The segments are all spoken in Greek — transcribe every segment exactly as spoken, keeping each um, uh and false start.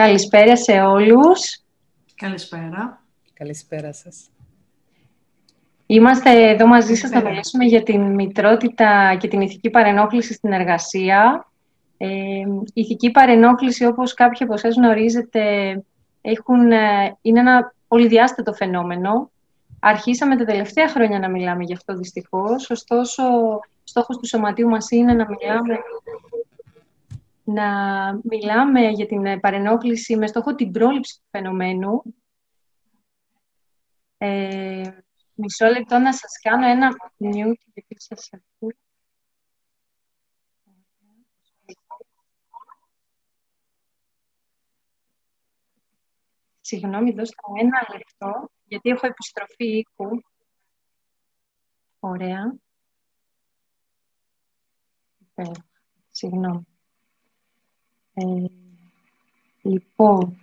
Καλησπέρα σε όλους. Καλησπέρα. Καλησπέρα σας. Είμαστε εδώ μαζί σας να μιλήσουμε για την μητρότητα και την ηθική παρενόχληση στην εργασία. Ε, η ηθική παρενόχληση, όπως κάποιοι από εσάς γνωρίζετε, έχουν, είναι ένα πολυδιάστατο φαινόμενο. Αρχίσαμε τα τελευταία χρόνια να μιλάμε γι' αυτό, δυστυχώς. Ωστόσο, στόχος του σωματείου μας είναι να μιλάμε, να μιλάμε για την παρενόχληση με στόχο την πρόληψη του φαινομένου. Ε, Μισό λεπτό να σας κάνω ένα μιούτ, γιατί σας ακούω. Συγγνώμη, δώστε μου ένα λεπτό, γιατί έχω επιστροφή οίκου. Ωραία. Ε, συγγνώμη. Ε, λοιπόν,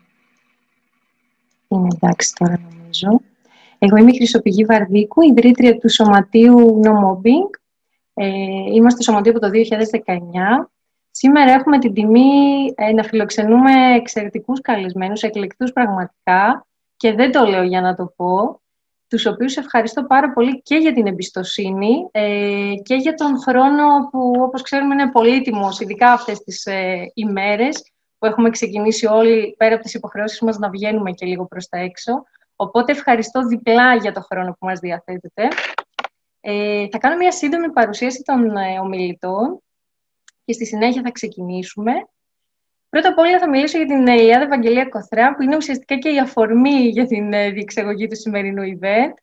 είναι εντάξει τώρα νομίζω. Εγώ είμαι η Χρυσοπηγή Βαρδίκου, ιδρύτρια του σωματείου No Mobbing. Ε, είμαστε στο σωματείο από το δύο χιλιάδες δεκαεννιά. Σήμερα έχουμε την τιμή ε, να φιλοξενούμε εξαιρετικούς καλεσμένους, εκλεκτούς πραγματικά, και δεν το λέω για να το πω, τους οποίους ευχαριστώ πάρα πολύ και για την εμπιστοσύνη ε, και για τον χρόνο που, όπως ξέρουμε, είναι πολύτιμος, ειδικά αυτές τις ε, ημέρες που έχουμε ξεκινήσει όλοι, πέρα από τις υποχρεώσεις μας, να βγαίνουμε και λίγο προς τα έξω. Οπότε ευχαριστώ διπλά για το χρόνο που μας διαθέτετε. Ε, θα κάνω μια σύντομη παρουσίαση των ε, ομιλητών και στη συνέχεια θα ξεκινήσουμε. Πρώτα απ' όλα θα μιλήσω για την Ηλιάδα Ευαγγελία Κοθρά, που είναι ουσιαστικά και η αφορμή για την ε, διεξαγωγή του σημερινού event.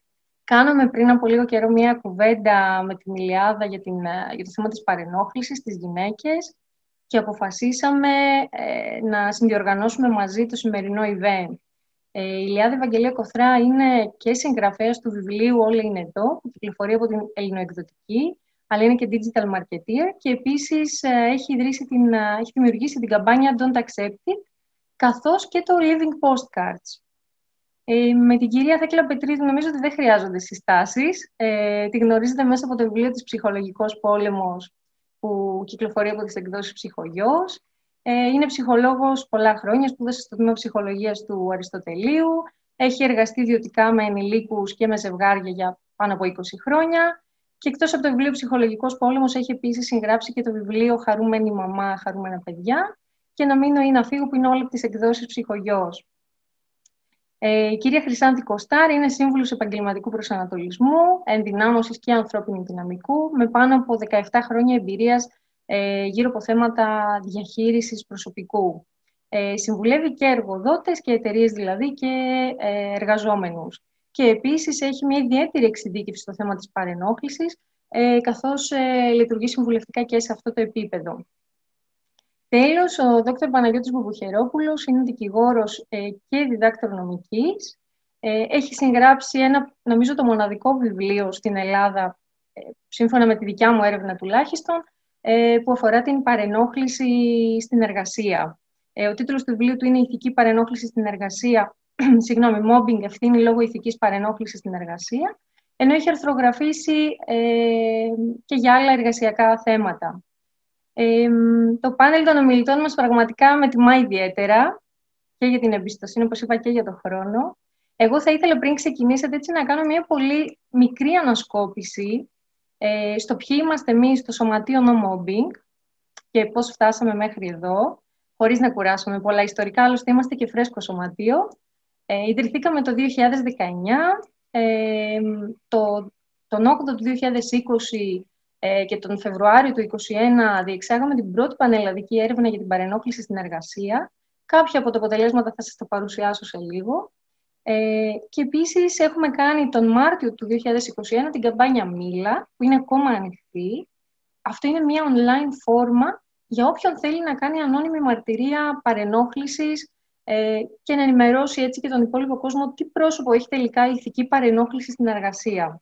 Κάναμε πριν από λίγο καιρό μια κουβέντα με την Ηλιάδα για, την, ε, για το θέμα της παρενόχλησης στις γυναίκες και αποφασίσαμε ε, να συνδιοργανώσουμε μαζί το σημερινό event. Ε, η Ηλιάδα Ευαγγελία Κοθρά είναι και συγγραφέας του βιβλίου «Όλοι είναι εδώ», που κυκλοφορεί από την Ελληνοεκδοτική, αλλά είναι και digital marketer και επίσης έχει, ιδρύσει την, έχει δημιουργήσει την καμπάνια Don't Accept it, καθώς και το Living Postcards. Ε, με την κυρία Θέκλα Πετρίδου νομίζω ότι δεν χρειάζονται συστάσεις. Ε, τη γνωρίζετε μέσα από το βιβλίο της «Ψυχολογικός πόλεμος», που κυκλοφορεί από τις εκδόσεις «Ψυχογιός». Είναι ψυχολόγος πολλά χρόνια, σπούδασε στο τμήμα ψυχολογίας του Αριστοτελείου. Έχει εργαστεί ιδιωτικά με ενηλίκους και με ζευγάρια για πάνω από είκοσι χρόνια. Και εκτός από το βιβλίο «Ψυχολογικός πόλεμος», έχει επίσης συγγράψει και το βιβλίο «Χαρούμενη Μαμά, Χαρούμενα Παιδιά» και «Να μείνω ή να φύγω», που είναι όλες τις εκδόσεις «Ψυχογιός». Η κυρία Χρυσάνθη Κωστάρα είναι σύμβουλος επαγγελματικού προσανατολισμού, ενδυνάμωσης και ανθρώπινου δυναμικού, με πάνω από δεκαεπτά χρόνια εμπειρίας γύρω από θέματα διαχείρισης προσωπικού. Ε, συμβουλεύει και εργοδότες και εταιρείες δηλαδή και ε, εργαζόμενους. Και επίσης έχει μια ιδιαίτερη εξειδίκευση στο θέμα της παρενόχλησης, ε, καθώς ε, λειτουργεί συμβουλευτικά και σε αυτό το επίπεδο. Τέλος, ο δόκτωρ Παναγιώτης Μπουμπουχερόπουλος είναι δικηγόρος ε, και διδάκτορ νομικής. Ε, έχει συγγράψει ένα, νομίζω, το μοναδικό βιβλίο στην Ελλάδα, ε, σύμφωνα με τη δικιά μου έρευνα τουλάχιστον, που αφορά την παρενόχληση στην εργασία. Ο τίτλος του βιβλίου του είναι «Η ηθική παρενόχληση στην εργασία», συγγνώμη, «Mobbing, ευθύνη λόγω ηθικής παρενόχλησης στην εργασία», ενώ έχει αρθρογραφήσει ε, και για άλλα εργασιακά θέματα. Ε, το πάνελ των ομιλητών μας πραγματικά με τιμά ιδιαίτερα και για την εμπιστοσύνη, όπως είπα, και για τον χρόνο. Εγώ θα ήθελα πριν ξεκινήσετε έτσι να κάνω μια πολύ μικρή ανασκόπηση στο ποιοι είμαστε εμείς στο σωματείο No Mobbing και πώς φτάσαμε μέχρι εδώ, χωρίς να κουράσουμε πολλά ιστορικά, άλλωστε είμαστε και φρέσκο σωματείο. Ε, ιδρυθήκαμε το δύο χιλιάδες δεκαεννιά, ε, το, τον Οκτώβριο του δύο χιλιάδες είκοσι ε, και τον Φεβρουάριο του δύο χιλιάδες είκοσι ένα διεξάγαμε την πρώτη πανελλαδική έρευνα για την παρενόχληση στην εργασία. Κάποια από τα αποτελέσματα θα σας τα παρουσιάσω σε λίγο. Ε, και επίσης έχουμε κάνει τον Μάρτιο του δύο χιλιάδες είκοσι ένα την καμπάνια Μίλα, που είναι ακόμα ανοιχτή. Αυτό είναι μια online φόρμα για όποιον θέλει να κάνει ανώνυμη μαρτυρία παρενόχλησης ε, και να ενημερώσει έτσι και τον υπόλοιπο κόσμο τι πρόσωπο έχει τελικά η ηθική παρενόχληση στην εργασία.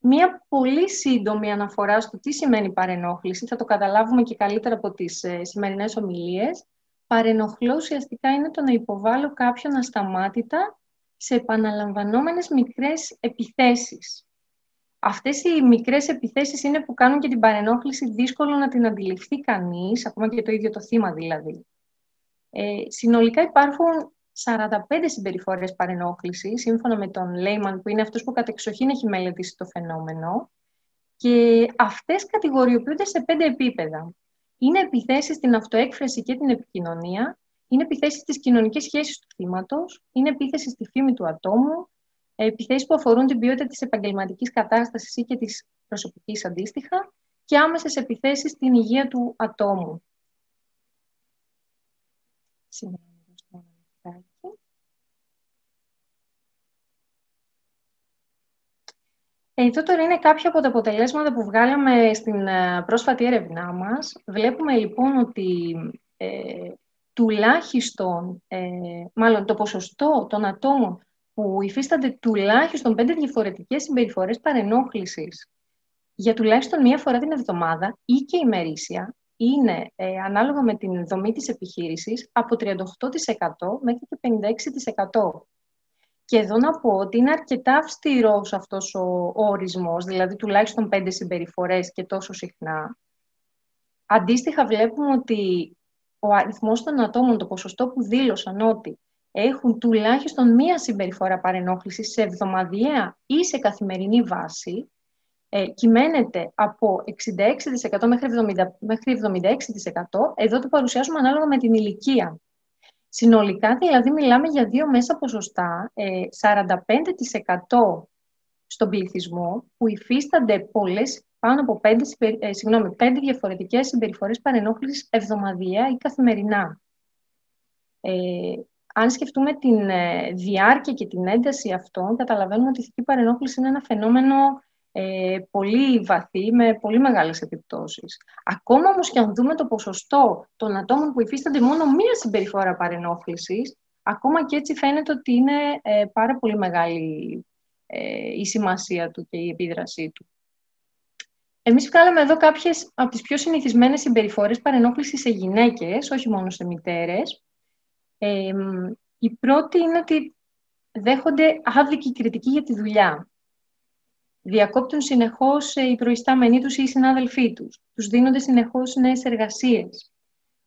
Μια πολύ σύντομη αναφορά στο τι σημαίνει παρενόχληση, θα το καταλάβουμε και καλύτερα από τις ε, σημερινές ομιλίες. Παρενοχλώ ουσιαστικά είναι το να υποβάλλω κάποιον ασταμάτητα σε επαναλαμβανόμενες μικρές επιθέσεις. Αυτές οι μικρές επιθέσεις είναι που κάνουν και την παρενόχληση δύσκολο να την αντιληφθεί κανείς, ακόμα και το ίδιο το θύμα δηλαδή. Ε, συνολικά υπάρχουν σαράντα πέντε συμπεριφορές παρενόχλησης, σύμφωνα με τον Leymann, που είναι αυτός που κατεξοχήν έχει μελετήσει το φαινόμενο, και αυτές κατηγοριοποιούνται σε πέντε επίπεδα. Είναι επιθέσεις στην αυτοέκφραση και την επικοινωνία, είναι επιθέσεις στις κοινωνικές σχέσεις του θύματος, είναι επίθεση στη φήμη του ατόμου, επιθέσεις που αφορούν την ποιότητα της επαγγελματικής κατάστασης ή και της προσωπικής αντίστοιχα, και άμεσες επιθέσεις στην υγεία του ατόμου. Εδώ τώρα είναι κάποια από τα αποτελέσματα που βγάλαμε στην πρόσφατη έρευνά μας. Βλέπουμε λοιπόν ότι ε, τουλάχιστον, ε, μάλλον το ποσοστό των ατόμων που υφίστανται τουλάχιστον πέντε διαφορετικές συμπεριφορές παρενόχλησης για τουλάχιστον μία φορά την εβδομάδα ή και ημερήσια, είναι ε, ανάλογα με την δομή της επιχείρησης από τριάντα οκτώ τοις εκατό μέχρι και πενήντα έξι τοις εκατό. Και εδώ να πω ότι είναι αρκετά αυστηρός αυτός ο ορισμός, δηλαδή τουλάχιστον πέντε συμπεριφορές και τόσο συχνά. Αντίστοιχα βλέπουμε ότι ο αριθμός των ατόμων, το ποσοστό που δήλωσαν ότι έχουν τουλάχιστον μία συμπεριφορά παρενόχλησης σε εβδομαδιαία ή σε καθημερινή βάση, ε, κυμαίνεται από εξήντα έξι τοις εκατό μέχρι εβδομήντα, μέχρι εβδομήντα έξι τοις εκατό, εδώ το παρουσιάζουμε ανάλογα με την ηλικία. Συνολικά, δηλαδή, μιλάμε για δύο μέσα ποσοστά, σαράντα πέντε τοις εκατό στον πληθυσμό, που υφίστανται πολλές, πάνω από πέντε, συγγνώμη, πέντε διαφορετικές συμπεριφορές παρενόχλησης εβδομαδιαία ή καθημερινά. Ε, αν σκεφτούμε την διάρκεια και την ένταση αυτών, καταλαβαίνουμε ότι η ηθική παρενόχληση είναι ένα φαινόμενο ε, πολύ βαθύ, με πολύ μεγάλες επιπτώσεις. Ακόμα όμως και αν δούμε το ποσοστό των ατόμων που υφίστανται μόνο μία συμπεριφορά παρενόχλησης, ακόμα και έτσι φαίνεται ότι είναι ε, πάρα πολύ μεγάλη ε, η σημασία του και η επίδρασή του. Εμείς βγάλαμε εδώ κάποιες από τις πιο συνηθισμένες συμπεριφορές παρενόχλησης σε γυναίκες, όχι μόνο σε μητέρες. Ε, η πρώτη είναι ότι δέχονται άδικη κριτική για τη δουλειά. Διακόπτουν συνεχώς οι προϊστάμενοι τους ή οι συνάδελφοί τους. Τους δίνονται συνεχώς νέες εργασίες.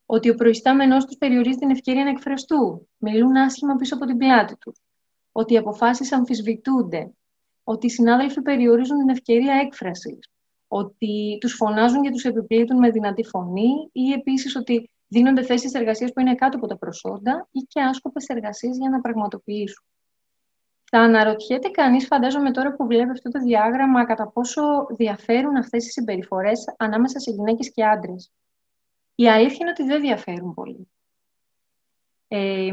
Ότι ο προϊστάμενός τους περιορίζει την ευκαιρία να εκφραστούν. Μιλούν άσχημα πίσω από την πλάτη τους. Ότι οι αποφάσεις αμφισβητούνται. Ότι οι συνάδελφοι περιορίζουν την ευκαιρία έκφρασης. Ότι τους φωνάζουν και τους επιπλήττουν με δυνατή φωνή, ή επίσης ότι δίνονται θέσεις εργασίας που είναι κάτω από τα προσόντα ή και άσκοπες εργασίες για να πραγματοποιήσουν. Θα αναρωτιέται κανείς, φαντάζομαι τώρα που βλέπει αυτό το διάγραμμα, κατά πόσο διαφέρουν αυτές οι συμπεριφορές ανάμεσα σε γυναίκες και άντρες. Η αλήθεια είναι ότι δεν διαφέρουν πολύ. Ε,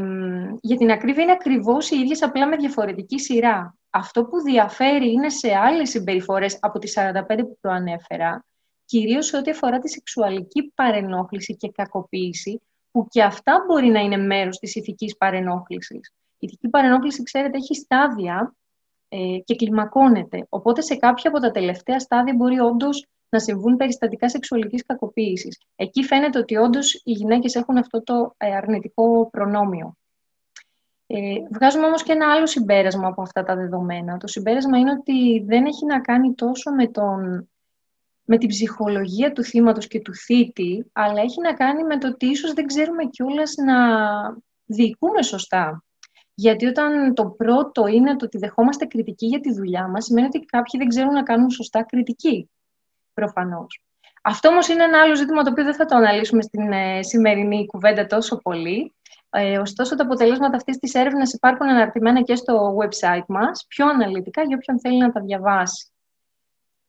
για την ακρίβεια είναι ακριβώς οι ίδιες, απλά με διαφορετική σειρά. Αυτό που διαφέρει είναι σε άλλες συμπεριφορές από τις σαράντα πέντε που προανέφερα, κυρίως σε ό,τι αφορά τη σεξουαλική παρενόχληση και κακοποίηση, που και αυτά μπορεί να είναι μέρος της ηθικής παρενόχλησης. Η ηθική παρενόχληση, ξέρετε, έχει στάδια ε, και κλιμακώνεται. Οπότε σε κάποια από τα τελευταία στάδια μπορεί όντως να συμβούν περιστατικά σεξουαλικής κακοποίησης. Εκεί φαίνεται ότι όντως οι γυναίκες έχουν αυτό το ε, αρνητικό προνόμιο. Ε, βγάζουμε όμως και ένα άλλο συμπέρασμα από αυτά τα δεδομένα. Το συμπέρασμα είναι ότι δεν έχει να κάνει τόσο με, τον, με την ψυχολογία του θύματος και του θήτη, αλλά έχει να κάνει με το ότι ίσως δεν ξέρουμε κιόλας να διοικούμε σωστά. Γιατί όταν το πρώτο είναι το ότι δεχόμαστε κριτική για τη δουλειά μας, σημαίνει ότι κάποιοι δεν ξέρουν να κάνουν σωστά κριτική, προφανώς. Αυτό όμως είναι ένα άλλο ζήτημα το οποίο δεν θα το αναλύσουμε στην ε, σημερινή κουβέντα τόσο πολύ. Ε, ωστόσο, τα αποτελέσματα αυτής της έρευνας υπάρχουν αναρτημένα και στο website μας, πιο αναλυτικά για όποιον θέλει να τα διαβάσει.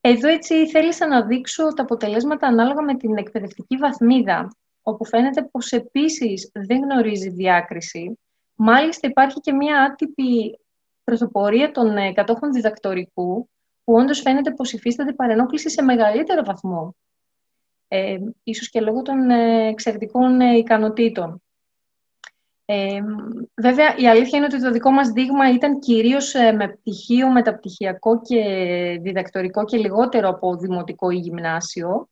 Εδώ έτσι θέλησα να δείξω τα αποτελέσματα ανάλογα με την εκπαιδευτική βαθμίδα, όπου φαίνεται πως επίσης δεν γνωρίζει διάκριση. Μάλιστα, υπάρχει και μία άτυπη πρωτοπορία των ε, κατόχων διδακτορικού, που όντως φαίνεται πως υφίσταται παρενόχληση σε μεγαλύτερο βαθμό, ε, ίσως και λόγω των ε, εξαιρετικών ε, ικανοτήτων. Ε, βέβαια, η αλήθεια είναι ότι το δικό μας δείγμα ήταν κυρίως ε, με πτυχίο, μεταπτυχιακό και διδακτορικό και λιγότερο από δημοτικό ή γυμνάσιο.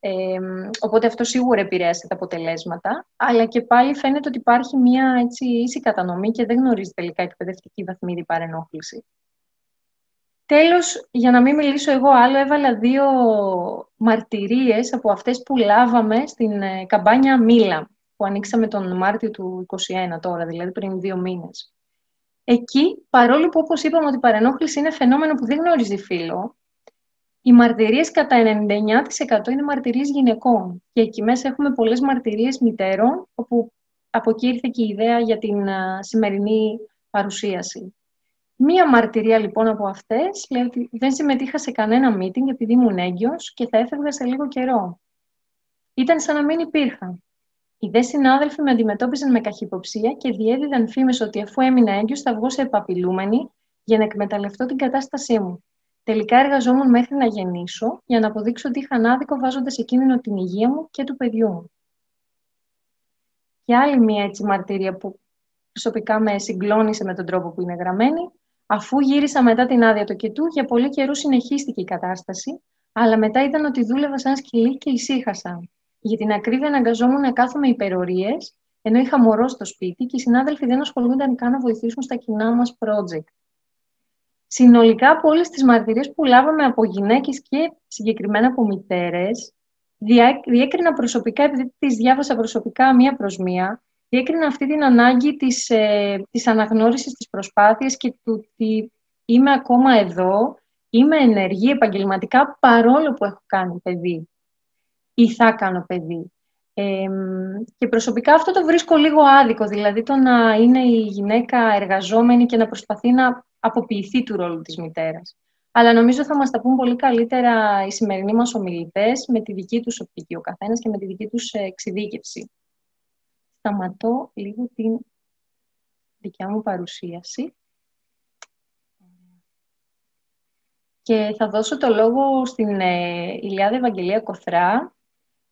Ε, οπότε αυτό σίγουρα επηρέασε τα αποτελέσματα, αλλά και πάλι φαίνεται ότι υπάρχει μια έτσι, ίση κατανομή και δεν γνωρίζει τελικά εκπαιδευτική βαθμίδη παρενόχληση. Τέλος, για να μην μιλήσω εγώ άλλο, έβαλα δύο μαρτυρίες από αυτές που λάβαμε στην καμπάνια Μίλα. που ανοίξαμε τον Μάρτιο του είκοσι ένα τώρα, δηλαδή πριν δύο μήνες. Εκεί, παρόλο που όπως είπαμε ότι η παρενόχληση είναι φαινόμενο που δεν γνωρίζει φύλο, οι μαρτυρίες κατά ενενήντα εννιά τοις εκατό είναι μαρτυρίες γυναικών. Και εκεί μέσα έχουμε πολλές μαρτυρίες μητέρων, όπου από εκεί ήρθε και η ιδέα για την α, σημερινή παρουσίαση. Μία μαρτυρία λοιπόν από αυτές λέει ότι δεν συμμετείχα σε κανένα meeting επειδή ήμουν έγκυος και θα έφευγα σε λίγο καιρό. Ήταν σαν να μην υπήρχα. Οι δε συνάδελφοι με αντιμετώπιζαν με καχυποψία και διέδιδαν φήμες ότι αφού έμεινα έγκυος θα βγω σε επαπειλούμενη για να εκμεταλλευτώ την κατάστασή μου. Τελικά εργαζόμουν μέχρι να γεννήσω για να αποδείξω ότι είχαν άδικο βάζοντας σε κίνδυνο την υγεία μου και του παιδιού μου. Και άλλη μία έτσι μαρτυρία που προσωπικά με συγκλώνησε με τον τρόπο που είναι γραμμένη. Αφού γύρισα μετά την άδεια του κοιτού, για πολύ καιρό συνεχίστηκε η κατάσταση, αλλά μετά ήταν ότι δούλευα σαν σκυλί και ησύχασα. Για την ακρίβεια, αναγκαζόμουν να κάθομαι υπερορίες, ενώ είχα μωρό στο σπίτι και οι συνάδελφοι δεν ασχολούνταν καν να βοηθήσουν στα κοινά μας project. Συνολικά, από όλες τις μαρτυρίες που λάβαμε από γυναίκες και συγκεκριμένα από μητέρες, διέκρινα προσωπικά, επειδή τις διάβασα προσωπικά μία προς μία, διέκρινα αυτή την ανάγκη της, ε, της αναγνώρισης της προσπάθειας και του ότι είμαι ακόμα εδώ, είμαι ενεργή επαγγελματικά παρόλο που έχω κάνει παιδί ή θα κάνω παιδί. Ε, και προσωπικά αυτό το βρίσκω λίγο άδικο, δηλαδή το να είναι η γυναίκα εργαζόμενη και να προσπαθεί να αποποιηθεί του ρόλου της μητέρας. Αλλά νομίζω θα μας τα πούν πολύ καλύτερα οι σημερινοί μας ομιλητές με τη δική τους οπτική ο καθένας και με τη δική τους εξειδίκευση. Σταματώ λίγο την δικιά μου παρουσίαση και θα δώσω το λόγο στην ε, Ηλιάδα Ευαγγελία Κοθρά,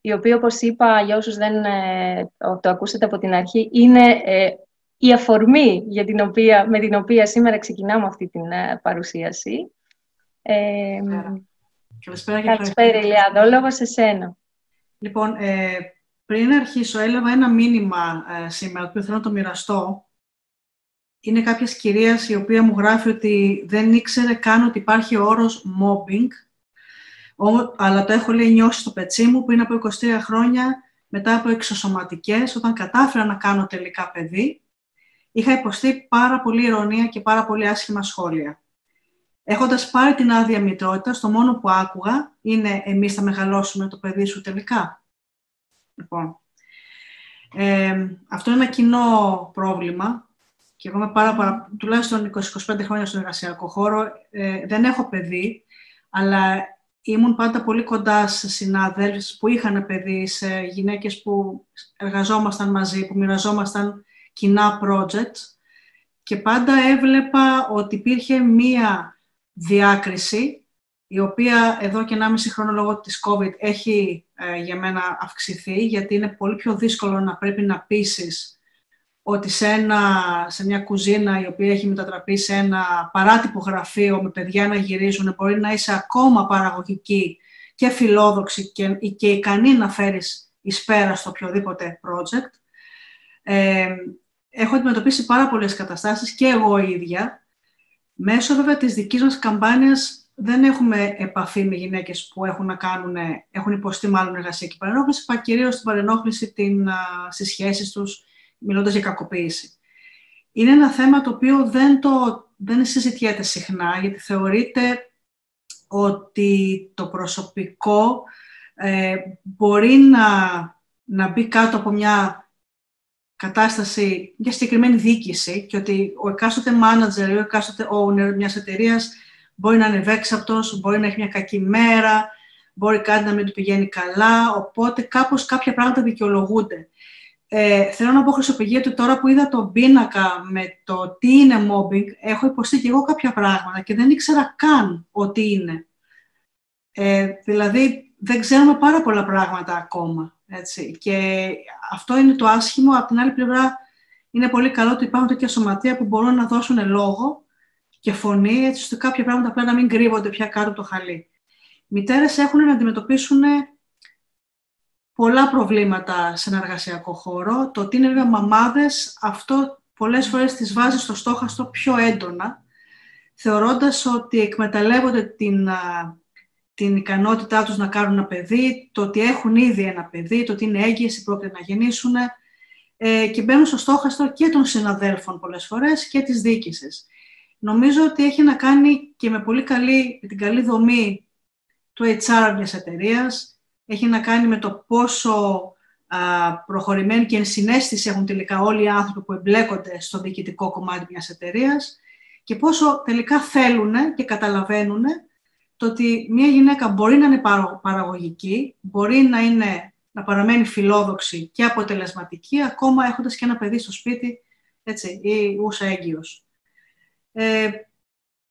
η οποία, όπως είπα, για όσους δεν ε, το ακούσατε από την αρχή, είναι ε, η αφορμή για την οποία, με την οποία σήμερα ξεκινάμε αυτή την ε, παρουσίαση. Ε, καλησπέρα, καλησπέρα Ηλιάδα, ο λόγος σε σένα. Λοιπόν, ε, πριν αρχίσω, έλαβα ένα μήνυμα ε, σήμερα, που θέλω να το μοιραστώ. Είναι κάποιας κυρίας η οποία μου γράφει ότι δεν ήξερε καν ότι υπάρχει ο όρος mobbing, αλλά το έχω, λέει, νιώσει στο πετσί μου πριν από είκοσι τρία χρόνια, μετά από εξωσωματικές, όταν κατάφερα να κάνω τελικά παιδί. Είχα υποστεί πάρα πολύ ειρωνία και πάρα πολύ άσχημα σχόλια. Έχοντας πάρει την άδεια μητρότητας, το μόνο που άκουγα είναι «Εμείς θα μεγαλώσουμε το παιδί σου τελικά». Λοιπόν, ε, αυτό είναι ένα κοινό πρόβλημα και εγώ είμαι πάρα, πάρα, τουλάχιστον είκοσι με είκοσι πέντε χρόνια στον εργασιακό χώρο. Ε, δεν έχω παιδί, αλλά ήμουν πάντα πολύ κοντά σε συνάδελφες που είχαν παιδί, σε γυναίκες που εργαζόμασταν μαζί, που μοιραζόμασταν κοινά project και πάντα έβλεπα ότι υπήρχε μία διάκριση η οποία εδώ και ενάμιση χρόνο λόγω της COVID έχει ε, για μένα αυξηθεί, γιατί είναι πολύ πιο δύσκολο να πρέπει να πείσεις ότι σε, ένα, σε μια κουζίνα η οποία έχει μετατραπεί σε ένα παράτυπο γραφείο με παιδιά να γυρίζουν, μπορεί να είσαι ακόμα παραγωγική και φιλόδοξη και, και ικανή να φέρεις εις πέρα στο οποιοδήποτε project. Ε, έχω αντιμετωπίσει πάρα πολλές καταστάσεις και εγώ ίδια. Μέσω βέβαια της δικής μας καμπάνιας δεν έχουμε επαφή με γυναίκες που έχουν, να κάνουν, έχουν υποστεί μάλλον εργασιακή παρενόχληση, αλλά κυρίως την παρενόχληση στις σχέσεις τους, μιλώντας για κακοποίηση. Είναι ένα θέμα το οποίο δεν, το, δεν συζητιέται συχνά, γιατί θεωρείται ότι το προσωπικό ε, μπορεί να, να μπει κάτω από μια κατάσταση, μια συγκεκριμένη διοίκηση και ότι ο εκάστοτε manager ή ο εκάστοτε owner μιας εταιρείας μπορεί να είναι ευέξαπτος, μπορεί να έχει μια κακή μέρα, μπορεί κάτι να μην του πηγαίνει καλά, οπότε κάπως κάποια πράγματα δικαιολογούνται. Ε, θέλω να πω, Χρυσοπηγή, ότι τώρα που είδα τον πίνακα με το τι είναι mobbing, έχω υποστεί και εγώ κάποια πράγματα και δεν ήξερα καν ότι είναι. Ε, δηλαδή, δεν ξέρουμε πάρα πολλά πράγματα ακόμα. Έτσι. Και αυτό είναι το άσχημο. Απ' την άλλη πλευρά, είναι πολύ καλό ότι υπάρχουν τέτοια σωματεία που μπορούν να δώσουν λόγο και φωνή, έτσι ώστε κάποια πράγματα πρέπει να μην κρύβονται πια κάτω από το χαλί. Μητέρες έχουν να αντιμετωπίσουν πολλά προβλήματα σε ένα εργασιακό χώρο. Το ότι είναι βέβαια μαμάδες, αυτό πολλές φορές τις βάζει στο στόχαστρο πιο έντονα, θεωρώντας ότι εκμεταλλεύονται την, την ικανότητά τους να κάνουν ένα παιδί, το ότι έχουν ήδη ένα παιδί, το ότι είναι έγκυες ή πρόκειται να γεννήσουν, ε, και μπαίνουν στο στόχαστρο και των συναδέλφων πολλές φορές και της διοίκησης. Νομίζω ότι έχει να κάνει και με πολύ καλή, την καλή δομή του έιτς αρ μιας εταιρείας, έχει να κάνει με το πόσο α, προχωρημένη και ενσυναίσθηση έχουν τελικά όλοι οι άνθρωποι που εμπλέκονται στο διοικητικό κομμάτι μιας εταιρείας και πόσο τελικά θέλουν και καταλαβαίνουν το ότι μια γυναίκα μπορεί να είναι παραγωγική, μπορεί να, είναι, να παραμένει φιλόδοξη και αποτελεσματική, ακόμα έχοντας και ένα παιδί στο σπίτι, έτσι, ή ούσα έγκυος. Ε,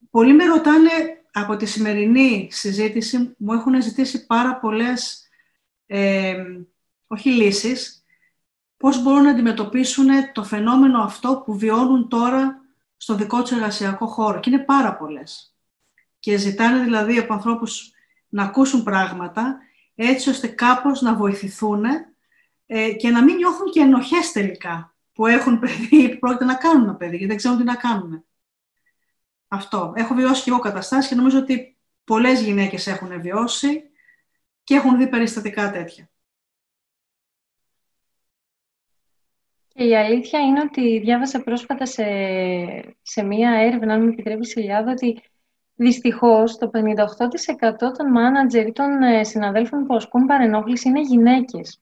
πολλοί με ρωτάνε από τη σημερινή συζήτηση, μου έχουν ζητήσει πάρα πολλές, ε, όχι λύσεις, πώς μπορούν να αντιμετωπίσουν το φαινόμενο αυτό που βιώνουν τώρα στο δικό τους εργασιακό χώρο. Και είναι πάρα πολλές. Και ζητάνε δηλαδή από ανθρώπους να ακούσουν πράγματα, έτσι ώστε κάπως να βοηθηθούν ε, και να μην νιώθουν και ενοχές τελικά που έχουν παιδί ή που πρόκειται να κάνουν παιδί, γιατί δεν ξέρουν τι να κάνουν. Αυτό. Έχω βιώσει και εγώ καταστάσεις και νομίζω ότι πολλές γυναίκες έχουν βιώσει και έχουν δει περιστατικά τέτοια. Και η αλήθεια είναι ότι διάβασα πρόσφατα σε, σε μία έρευνα, αν μου επιτρέπεις, Ηλιάδα, ότι δυστυχώς το πενήντα οκτώ τοις εκατό των μάνατζερ ή των συναδέλφων που ασκούν παρενόχληση είναι γυναίκες.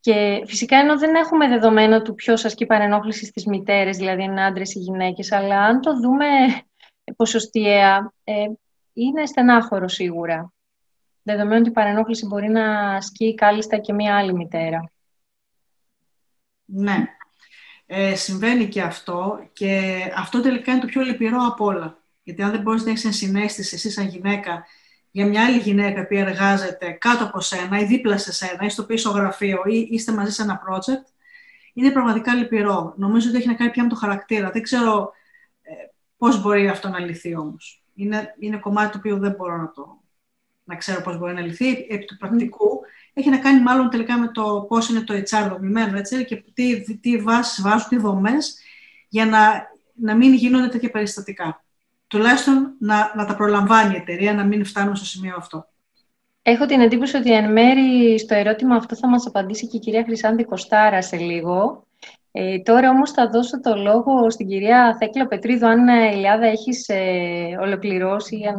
Και φυσικά ενώ δεν έχουμε δεδομένο του ποιος ασκεί παρενόχληση στις μητέρες, δηλαδή είναι άντρες ή γυναίκες, αλλά αν το δούμε ποσοστιαία, ε, είναι στενάχωρο σίγουρα. Δεδομένου ότι η παρενόχληση μπορεί να ασκεί κάλλιστα και μία άλλη μητέρα. Ναι, ε, συμβαίνει και αυτό και αυτό τελικά είναι το πιο λυπηρό απ' όλα. Γιατί αν δεν μπορείς να έχεις ενσυναίσθηση εσύ σαν γυναίκα για μια άλλη γυναίκα που εργάζεται κάτω από σένα ή δίπλα σε σένα ή στο πίσω γραφείο ή είστε μαζί σε ένα project, είναι πραγματικά λυπηρό. Νομίζω ότι έχει να κάνει πια με το χαρακτήρα. Δεν ξέρω ε, πώς μπορεί αυτό να λυθεί όμως. Είναι, είναι κομμάτι το οποίο δεν μπορώ να, το, να ξέρω πώς μπορεί να λυθεί. Επί του πρακτικού mm. έχει να κάνει μάλλον τελικά με το πώς είναι το έιτς αρ δομημένο, έτσι, και τι, τι βάσεις βάζουν, τι δομές, για να, να μην γίνονται τέτοια περιστατικά. Τουλάχιστον να, να τα προλαμβάνει η εταιρεία, να μην φτάνουν στο σημείο αυτό. Έχω την εντύπωση ότι εν μέρη στο ερώτημα αυτό θα μας απαντήσει και η κυρία Χρυσάνθη Κωστάρα σε λίγο. Ε, τώρα όμως θα δώσω το λόγο στην κυρία Θέκλα Πετρίδου, αν η Ηλιάδα έχεις ε, ολοκληρώσει ή αν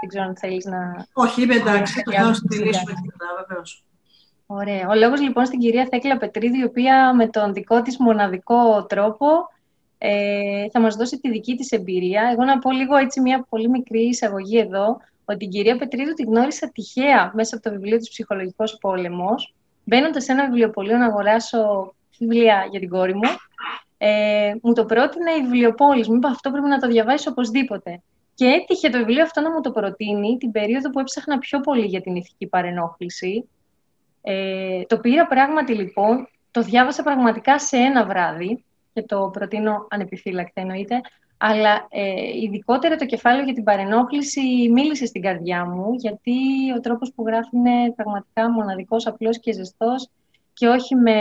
δεν ξέρω αν θέλεις να... Όχι, είμαι εντάξει, το θέλω στη λύση με την Ελλάδα, βεβαίως. Ωραία. Ο λόγος λοιπόν στην κυρία Θέκλα Πετρίδου, η οποία με τον δικό της μοναδικό τρόπο θα μας δώσει τη δική της εμπειρία. Εγώ να πω λίγο έτσι μια πολύ μικρή εισαγωγή εδώ, ότι την κυρία Πετρίδου τη γνώρισα τυχαία μέσα από το βιβλίο της «Ψυχολογικός πόλεμος», μπαίνοντας σε ένα βιβλιοπωλείο να αγοράσω βιβλία για την κόρη μου. Ε, μου το πρότεινε η βιβλιοπόλης. Μου είπε αυτό πρέπει να το διαβάσεις οπωσδήποτε. Και έτυχε το βιβλίο αυτό να μου το προτείνει την περίοδο που έψαχνα πιο πολύ για την ηθική παρενόχληση. Ε, το πήρα πράγματι λοιπόν, το διάβασα πραγματικά σε ένα βράδυ. Και το προτείνω ανεπιφύλακτα εννοείται, αλλά ε, ειδικότερα το κεφάλαιο για την παρενόχληση μίλησε στην καρδιά μου, γιατί ο τρόπος που γράφει είναι πραγματικά μοναδικός, απλός και ζεστός και όχι με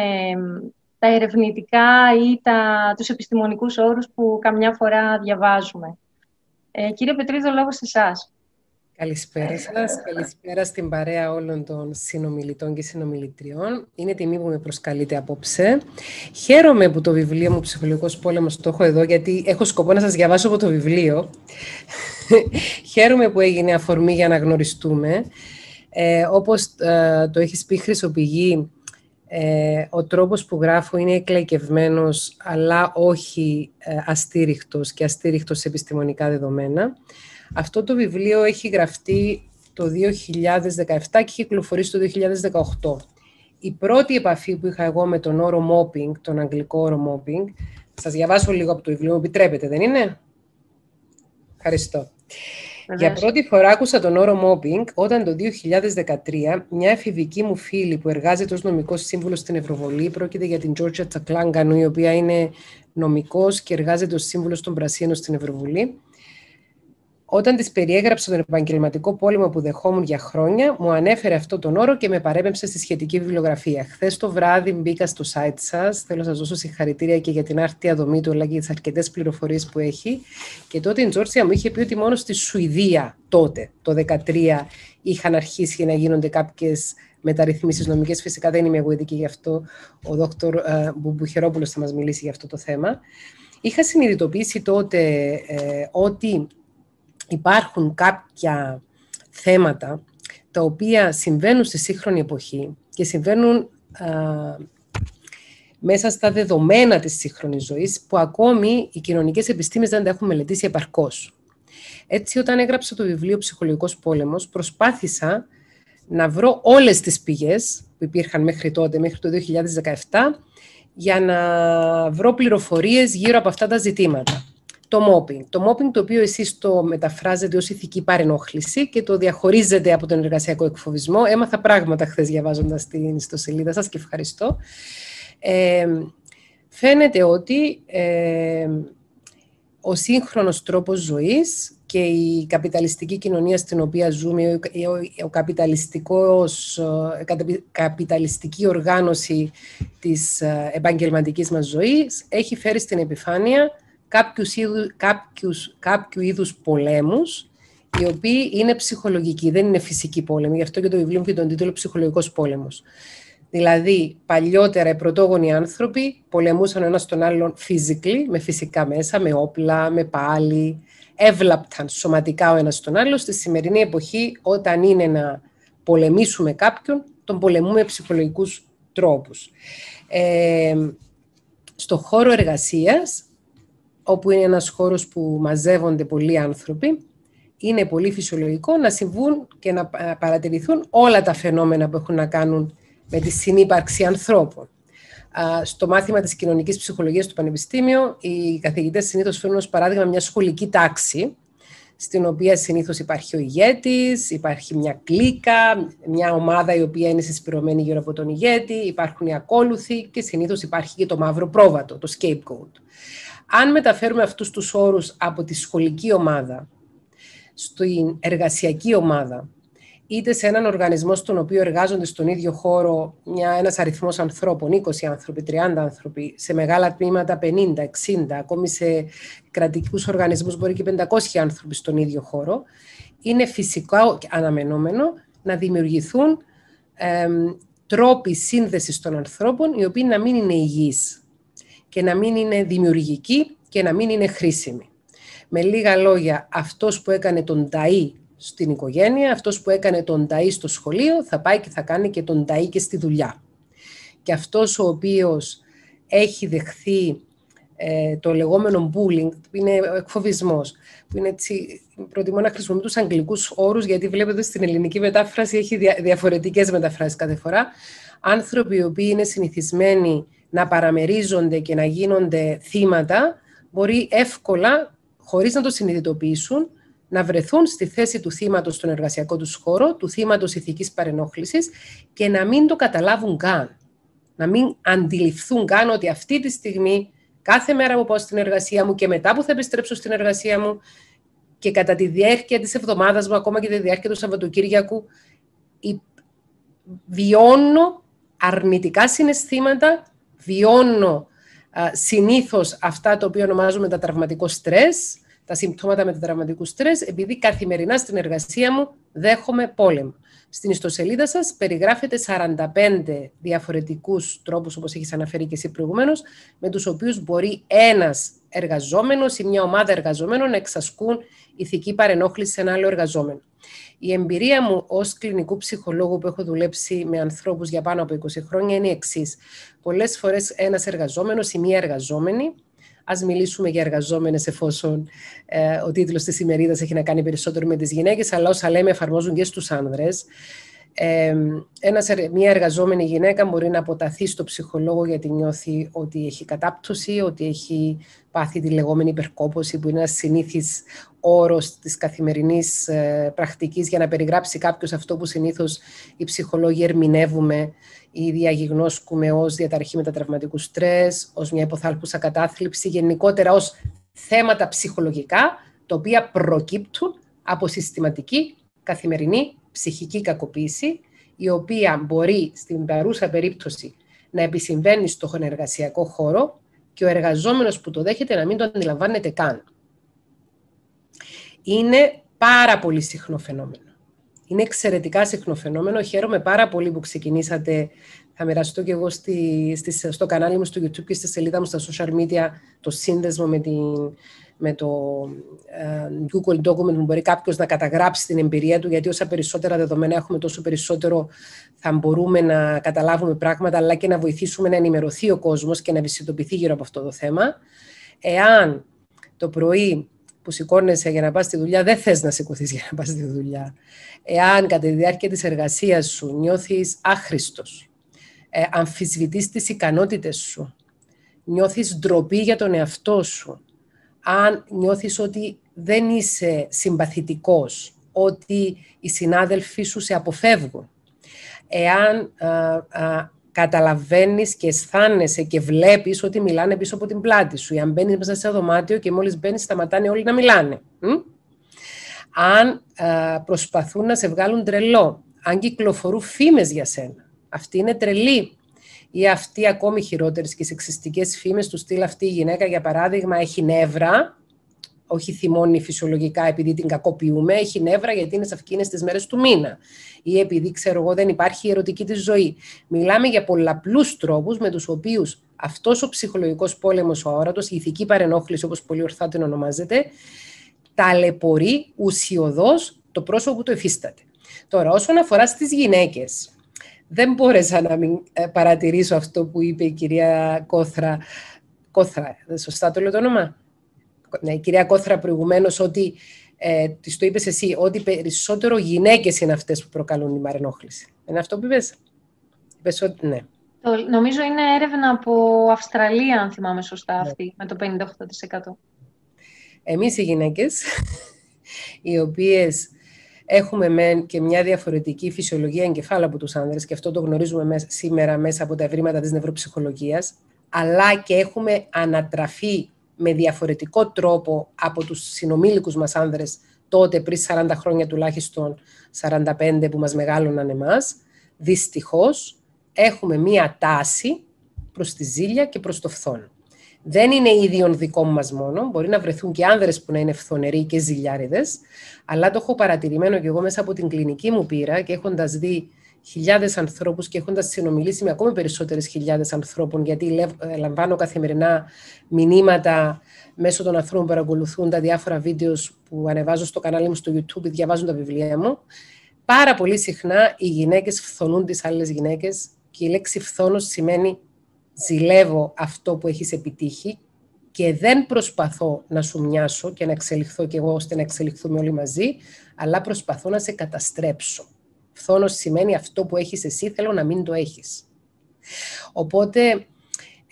τα ερευνητικά ή τα, τους επιστημονικούς όρους που καμιά φορά διαβάζουμε. Ε, κύριε Πετρίδου, λόγος σε εσάς. Καλησπέρα σας. Καλησπέρα στην παρέα όλων των συνομιλητών και συνομιλητριών. Είναι τιμή που με προσκαλείτε απόψε. Χαίρομαι που το βιβλίο μου «Ψυχολογικός πόλεμος» το έχω εδώ, γιατί έχω σκοπό να σας διαβάσω από το βιβλίο. Χαίρομαι που έγινε αφορμή για να γνωριστούμε. Ε, όπως ε, το έχεις πει, Χρυσοπηγή, ε, ο τρόπος που γράφω είναι εκλαϊκευμένος, αλλά όχι ε, αστήριχτος και αστήριχτος σε επιστημονικά δεδομένα. Αυτό το βιβλίο έχει γραφτεί το δύο χιλιάδες δεκαεπτά και κυκλοφορήσει το δύο χιλιάδες δεκαοκτώ. Η πρώτη επαφή που είχα εγώ με τον όρο mobbing, τον αγγλικό όρο mobbing, σας διαβάσω λίγο από το βιβλίο, μου επιτρέπετε, δεν είναι? Ευχαριστώ. Βεβαίως. Για πρώτη φορά άκουσα τον όρο mobbing όταν το δύο χιλιάδες δεκατρία μια εφηβική μου φίλη που εργάζεται ως νομικός σύμβουλος στην Ευρωβουλή, πρόκειται για την Georgia Ta-Klang-Kanou, η οποία είναι νομικός και εργάζεται ως σύμβουλος των Πρασίνων στην Ευρωβουλή. Όταν της περιέγραψα τον επαγγελματικό πόλεμο που δεχόμουν για χρόνια, μου ανέφερε αυτό τον όρο και με παρέπεμψε στη σχετική βιβλιογραφία. Χθες το βράδυ μπήκα στο site σας. Θέλω να σας δώσω συγχαρητήρια και για την άρτια δομή του, αλλά και για τις αρκετές πληροφορίες που έχει. Και τότε η Τζόρτζια μου είχε πει ότι μόνο στη Σουηδία τότε, το δύο χιλιάδες δεκατρία, είχαν αρχίσει να γίνονται κάποιες μεταρρυθμίσεις νομικές. Φυσικά δεν είμαι εγώ ειδική γι' αυτό. Ο δόκτωρ Μπουμπουχερόπουλος θα μας μιλήσει για αυτό το θέμα. Είχα συνειδητοποιήσει τότε ε, ότι υπάρχουν κάποια θέματα τα οποία συμβαίνουν στη σύγχρονη εποχή και συμβαίνουν α, μέσα στα δεδομένα της σύγχρονης ζωής, που ακόμη οι κοινωνικές επιστήμες δεν τα έχουν μελετήσει επαρκώς. Έτσι, όταν έγραψα το βιβλίο «Ψυχολογικός πόλεμος», προσπάθησα να βρω όλες τις πηγές που υπήρχαν μέχρι τότε, μέχρι το δύο χιλιάδες δεκαεπτά, για να βρω πληροφορίες γύρω από αυτά τα ζητήματα. Το mobbing. Το mobbing, το οποίο εσείς το μεταφράζετε ως ηθική παρενόχληση και το διαχωρίζετε από τον εργασιακό εκφοβισμό. Έμαθα πράγματα χθες διαβάζοντας την ιστοσελίδα σας και ευχαριστώ. Ε, φαίνεται ότι ε, ο σύγχρονος τρόπος ζωής και η καπιταλιστική κοινωνία στην οποία ζούμε, ο, ο καπιταλιστικός, η καπιταλιστική οργάνωση της επαγγελματικής μας ζωής έχει φέρει στην επιφάνεια Κάποιους είδους, κάποιους, κάποιου είδους πολέμους, οι οποίοι είναι ψυχολογικοί, δεν είναι φυσικοί πόλεμοι. Γι' αυτό και το βιβλίο μου και τον τίτλο «Ψυχολογικός πόλεμος». Δηλαδή, παλιότερα οι πρωτόγονοι άνθρωποι πολεμούσαν ένας τον άλλον physically, με φυσικά μέσα, με όπλα, με πάλι. Έβλαπταν σωματικά ο ένας τον άλλον. Στη σημερινή εποχή, όταν είναι να πολεμήσουμε κάποιον, τον πολεμούμε με ψυχολογικούς τρόπους. Ε, στο χώρο εργασίας, όπου είναι ένας χώρος που μαζεύονται πολλοί άνθρωποι, είναι πολύ φυσιολογικό να συμβούν και να παρατηρηθούν όλα τα φαινόμενα που έχουν να κάνουν με τη συνύπαρξη ανθρώπων. Στο μάθημα της κοινωνικής ψυχολογίας του Πανεπιστήμιου, οι καθηγητές συνήθως φέρνουν ως παράδειγμα μια σχολική τάξη, στην οποία συνήθως υπάρχει ο ηγέτης, υπάρχει μια κλίκα, μια ομάδα η οποία είναι συσπηρωμένη γύρω από τον ηγέτη, υπάρχουν οι ακόλουθοι και συνήθως υπάρχει και το μαύρο πρόβατο, το scapegoat. Αν μεταφέρουμε αυτούς τους όρους από τη σχολική ομάδα στην εργασιακή ομάδα, είτε σε έναν οργανισμό στον οποίο εργάζονται στον ίδιο χώρο μια, ένας αριθμός ανθρώπων, είκοσι άνθρωποι, τριάντα άνθρωποι, σε μεγάλα τμήματα πενήντα, εξήντα, ακόμη σε κρατικούς οργανισμούς μπορεί και πεντακόσιοι άνθρωποι στον ίδιο χώρο, είναι φυσικά αναμενόμενο να δημιουργηθούν ε, τρόποι σύνδεσης των ανθρώπων οι οποίοι να μην είναι υγιείς και να μην είναι δημιουργική και να μην είναι χρήσιμη. Με λίγα λόγια, αυτός που έκανε τον ταΐ στην οικογένεια, αυτός που έκανε τον ταΐ στο σχολείο, θα πάει και θα κάνει και τον ταΐ και στη δουλειά. Και αυτός ο οποίος έχει δεχθεί ε, το λεγόμενο bullying, που είναι ο εκφοβισμός, που είναι έτσι, προτιμώ να χρησιμοποιώ τους αγγλικούς όρους, γιατί βλέπετε στην ελληνική μετάφραση έχει δια, διαφορετικές μεταφράσεις κάθε φορά, άνθρωποι οι οποίοι είναι συνηθισμένοι να παραμερίζονται και να γίνονται θύματα, μπορεί εύκολα, χωρίς να το συνειδητοποιήσουν, να βρεθούν στη θέση του θύματος στον εργασιακό τους χώρο, του θύματος ηθικής παρενόχλησης και να μην το καταλάβουν καν. Να μην αντιληφθούν καν ότι αυτή τη στιγμή, κάθε μέρα που πάω στην εργασία μου και μετά που θα επιστρέψω στην εργασία μου και κατά τη διάρκεια της εβδομάδας μου, ακόμα και τη διάρκεια του Σαββατοκύριακου, βιώνω αρνητικά συναισθήματα. Βιώνω α, συνήθως αυτά τα οποία ονομάζουμε τα τραυματικό στρες, τα συμπτώματα μετατραυματικού στρες, επειδή καθημερινά στην εργασία μου δέχομαι πόλεμο. Στην ιστοσελίδα σας περιγράφεται σαράντα πέντε διαφορετικούς τρόπους, όπως έχεις αναφέρει και εσύ προηγουμένως, με τους οποίους μπορεί ένας εργαζόμενος ή μια ομάδα εργαζομένων να εξασκούν ηθική παρενόχληση σε ένα άλλο εργαζόμενο. Η εμπειρία μου ως κλινικού ψυχολόγου που έχω δουλέψει με ανθρώπους για πάνω από είκοσι χρόνια είναι η εξής. Πολλές φορές ένας εργαζόμενος ή μία εργαζόμενη, ας μιλήσουμε για εργαζόμενες εφόσον ε, ο τίτλος της ημερίδας έχει να κάνει περισσότερο με τις γυναίκες, αλλά όσα λέμε εφαρμόζουν και στους άνδρες. Ε, ένας, μια εργαζόμενη γυναίκα μπορεί να αποταθεί στο ψυχολόγο γιατί νιώθει ότι έχει κατάπτωση, ότι έχει πάθει τη λεγόμενη υπερκόπωση, που είναι ένας συνήθις όρος της καθημερινής ε, πρακτικής για να περιγράψει κάποιος αυτό που συνήθως οι ψυχολόγοι ερμηνεύουμε ή διαγιγνώσκουμε ως διαταραχή μετατραυματικού στρες, ως μια υποθάλπουσα κατάθλιψη, γενικότερα ως θέματα ψυχολογικά τα οποία προκύπτουν από συστηματική καθημερινή ψυχική κακοποίηση, η οποία μπορεί στην παρούσα περίπτωση να επισυμβαίνει στον εργασιακό χώρο και ο εργαζόμενος που το δέχεται να μην το αντιλαμβάνεται καν. Είναι πάρα πολύ συχνό φαινόμενο. Είναι εξαιρετικά συχνό φαινόμενο. Χαίρομαι πάρα πολύ που ξεκινήσατε. Θα μοιραστώ και εγώ στη, στη, στο κανάλι μου, στο YouTube και στη σελίδα μου στα social media το σύνδεσμο με, την, με το uh, Google Document που μπορεί κάποιος να καταγράψει την εμπειρία του, γιατί όσα περισσότερα δεδομένα έχουμε, τόσο περισσότερο θα μπορούμε να καταλάβουμε πράγματα, αλλά και να βοηθήσουμε να ενημερωθεί ο κόσμος και να ευαισθητοποιηθεί γύρω από αυτό το θέμα. Εάν το πρωί που σηκώνεσαι για να πας στη δουλειά, δεν θες να σηκωθείς για να πας στη δουλειά. Εάν κατά τη διάρκεια της εργασίας σου νιώθεις άχρηστος, ε, αμφισβητείς τις ικανότητες σου, νιώθεις ντροπή για τον εαυτό σου, αν νιώθεις ότι δεν είσαι συμπαθητικός, ότι οι συνάδελφοί σου σε αποφεύγουν, εάν α, α, καταλαβαίνεις και αισθάνεσαι και βλέπεις ότι μιλάνε πίσω από την πλάτη σου, ή αν μπαίνεις μέσα σε ένα δωμάτιο και μόλις μπαίνεις σταματάνε όλοι να μιλάνε. Μ? Αν α, προσπαθούν να σε βγάλουν τρελό, αν κυκλοφορούν φήμες για σένα, αυτή είναι τρελή, ή αυτοί ακόμη χειρότερες και σεξιστικές φήμες του στυλ αυτή η γυναίκα, για παράδειγμα, έχει νεύρα, όχι θυμώνει φυσιολογικά επειδή την κακοποιούμε, έχει νεύρα γιατί είναι σε αυτές τις μέρες του μήνα. Ή επειδή, ξέρω εγώ, δεν υπάρχει η ερωτική της ζωή. Μιλάμε για πολλαπλούς τρόπους με τους οποίους αυτός ο ψυχολογικός πόλεμος, ο αόρατος, η ηθική παρενόχληση, όπως πολύ ορθά την ονομάζεται, ταλαιπωρεί ουσιωδώς το πρόσωπο που το υφίσταται. Τώρα, όσον αφορά στις γυναίκες, δεν μπόρεσα να μην παρατηρήσω αυτό που είπε η κυρία Κόθρα. Κόθρα, σωστά το λέω το όνομα. Ναι, η κυρία Κόθρα προηγουμένως, ότι ε, της το είπες εσύ, ότι περισσότερο γυναίκες είναι αυτές που προκαλούν την παρενόχληση. Είναι αυτό που είπες? Είπες ότι ναι. Το, νομίζω είναι έρευνα από Αυστραλία, αν θυμάμαι σωστά, αυτή, ναι, με το πενήντα οκτώ τοις εκατό. Εμείς οι γυναίκες, οι οποίες έχουμε μεν και μια διαφορετική φυσιολογία εγκεφάλου από τους άνδρες, και αυτό το γνωρίζουμε μέσα, σήμερα μέσα από τα ευρήματα της νευροψυχολογίας, αλλά και έχουμε ανατραφεί με διαφορετικό τρόπο από τους συνομήλικους μας άνδρες τότε, πριν σαράντα χρόνια τουλάχιστον, σαράντα πέντε που μας μεγάλωναν εμάς, δυστυχώς έχουμε μία τάση προς τη ζήλια και προς το φθόνο. Δεν είναι ίδιον δικό μας μόνο, μπορεί να βρεθούν και άνδρες που να είναι φθονεροί και ζηλιάριδες, αλλά το έχω παρατηρημένο και εγώ μέσα από την κλινική μου πείρα και έχοντας δει χιλιάδες ανθρώπους και έχοντας συνομιλήσει με ακόμη περισσότερες χιλιάδες ανθρώπων, γιατί λαμβάνω καθημερινά μηνύματα μέσω των ανθρώπων που παρακολουθούν τα διάφορα βίντεο που ανεβάζω στο κανάλι μου στο YouTube ή διαβάζουν τα βιβλία μου. Πάρα πολύ συχνά οι γυναίκες φθονούν τις άλλες γυναίκες και η λέξη φθόνος σημαίνει ζηλεύω αυτό που έχεις επιτύχει και δεν προσπαθώ να σου μοιάσω και να εξελιχθώ κι εγώ ώστε να εξελιχθούμε όλοι μαζί, αλλά προσπαθώ να σε καταστρέψω. Φθόνος σημαίνει αυτό που έχεις εσύ, θέλω να μην το έχεις. Οπότε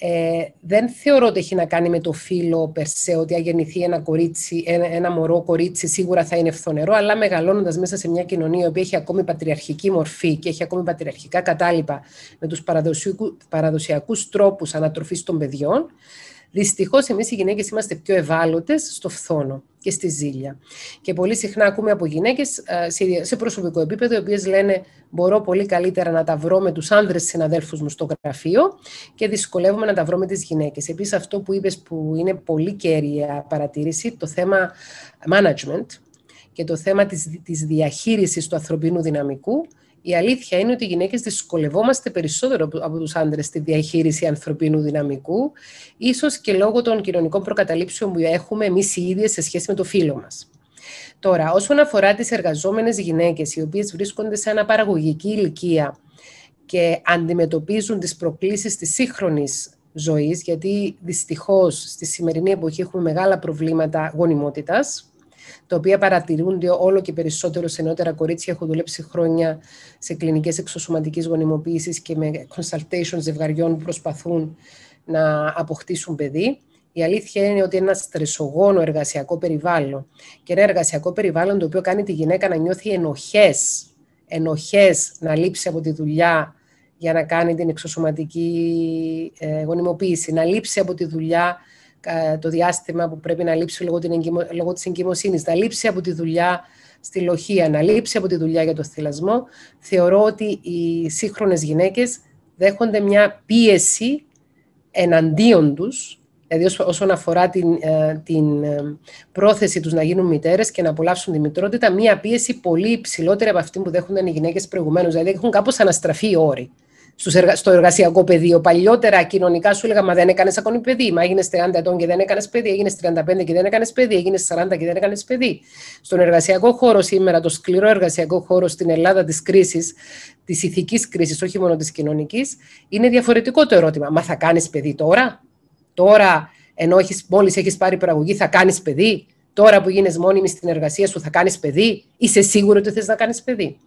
ε, δεν θεωρώ ότι έχει να κάνει με το φύλο περσέ, ότι αν γεννηθεί ένα, κορίτσι, ένα, ένα μωρό κορίτσι σίγουρα θα είναι φθονερό, αλλά μεγαλώνοντας μέσα σε μια κοινωνία που έχει ακόμη πατριαρχική μορφή και έχει ακόμη πατριαρχικά κατάλοιπα με τους παραδοσιακούς τρόπους ανατροφής των παιδιών, δυστυχώς εμείς οι γυναίκες είμαστε πιο ευάλωτες στο φθόνο και στη ζήλια. Και πολύ συχνά ακούμε από γυναίκες σε προσωπικό επίπεδο, οι οποίες λένε μπορώ πολύ καλύτερα να τα βρω με τους άνδρες συναδέλφους μου στο γραφείο και δυσκολεύομαι να τα βρω με τις γυναίκες. Επίσης αυτό που είπες που είναι πολύ κέρια παρατήρηση, το θέμα management και το θέμα της, της διαχείρισης του ανθρωπίνου δυναμικού, η αλήθεια είναι ότι οι γυναίκες δυσκολευόμαστε περισσότερο από τους άντρες στη διαχείριση ανθρωπίνου δυναμικού, ίσως και λόγω των κοινωνικών προκαταλήψεων που έχουμε εμείς οι ίδιες σε σχέση με το φύλο μας. Τώρα, όσον αφορά τις εργαζόμενες γυναίκες, οι οποίες βρίσκονται σε αναπαραγωγική ηλικία και αντιμετωπίζουν τις προκλήσεις της σύγχρονης ζωής, γιατί δυστυχώς στη σημερινή εποχή έχουμε μεγάλα προβλήματα γονιμότητας, τα οποία παρατηρούνται όλο και περισσότερο σε νεότερα κορίτσια. Έχω δουλέψει χρόνια σε κλινικές εξωσωματικής γονιμοποίησης και με consultation ζευγαριών που προσπαθούν να αποκτήσουν παιδί. Η αλήθεια είναι ότι ένα στρεσογόνο εργασιακό περιβάλλον και ένα εργασιακό περιβάλλον το οποίο κάνει τη γυναίκα να νιώθει ενοχές, ενοχές να λείψει από τη δουλειά για να κάνει την εξωσωματική γονιμοποίηση, να λείψει από τη δουλειά το διάστημα που πρέπει να λείψει λόγω, την εγκυμο... λόγω της εγκυμοσύνης, να λείψει από τη δουλειά στη λοχεία, να λείψει από τη δουλειά για το θυλασμό. Θεωρώ ότι οι σύγχρονες γυναίκες δέχονται μια πίεση εναντίον τους Δηλαδή όσον αφορά την, την πρόθεση τους να γίνουν μητέρες και να απολαύσουν τη μητρότητα, μία πίεση πολύ υψηλότερη από αυτή που δέχονταν οι γυναίκες προηγουμένως. Δηλαδή έχουν κάπως αναστραφεί οι όροι στο εργασιακό πεδίο. Παλιότερα κοινωνικά σου έλεγα, μα δεν έκανες ακόμη παιδί. Μα έγινες τριάντα ετών και δεν έκανες παιδί, έγινες τριάντα πέντε και δεν έκανες παιδί, έγινες σαράντα και δεν έκανες παιδί. Στον εργασιακό χώρο σήμερα, το σκληρό εργασιακό χώρο στην Ελλάδα της κρίσης, της ηθικής κρίσης, όχι μόνο της κοινωνικής, είναι διαφορετικό το ερώτημα. Μα θα κάνεις παιδί τώρα? Τώρα, ενώ έχεις, μόλις έχεις πάρει παραγωγή, θα κάνεις παιδί? Τώρα που γίνεις μόνιμη στην εργασία σου, θα κάνεις παιδί? Είσαι σίγουρο ότι θες να κάνεις παιδί?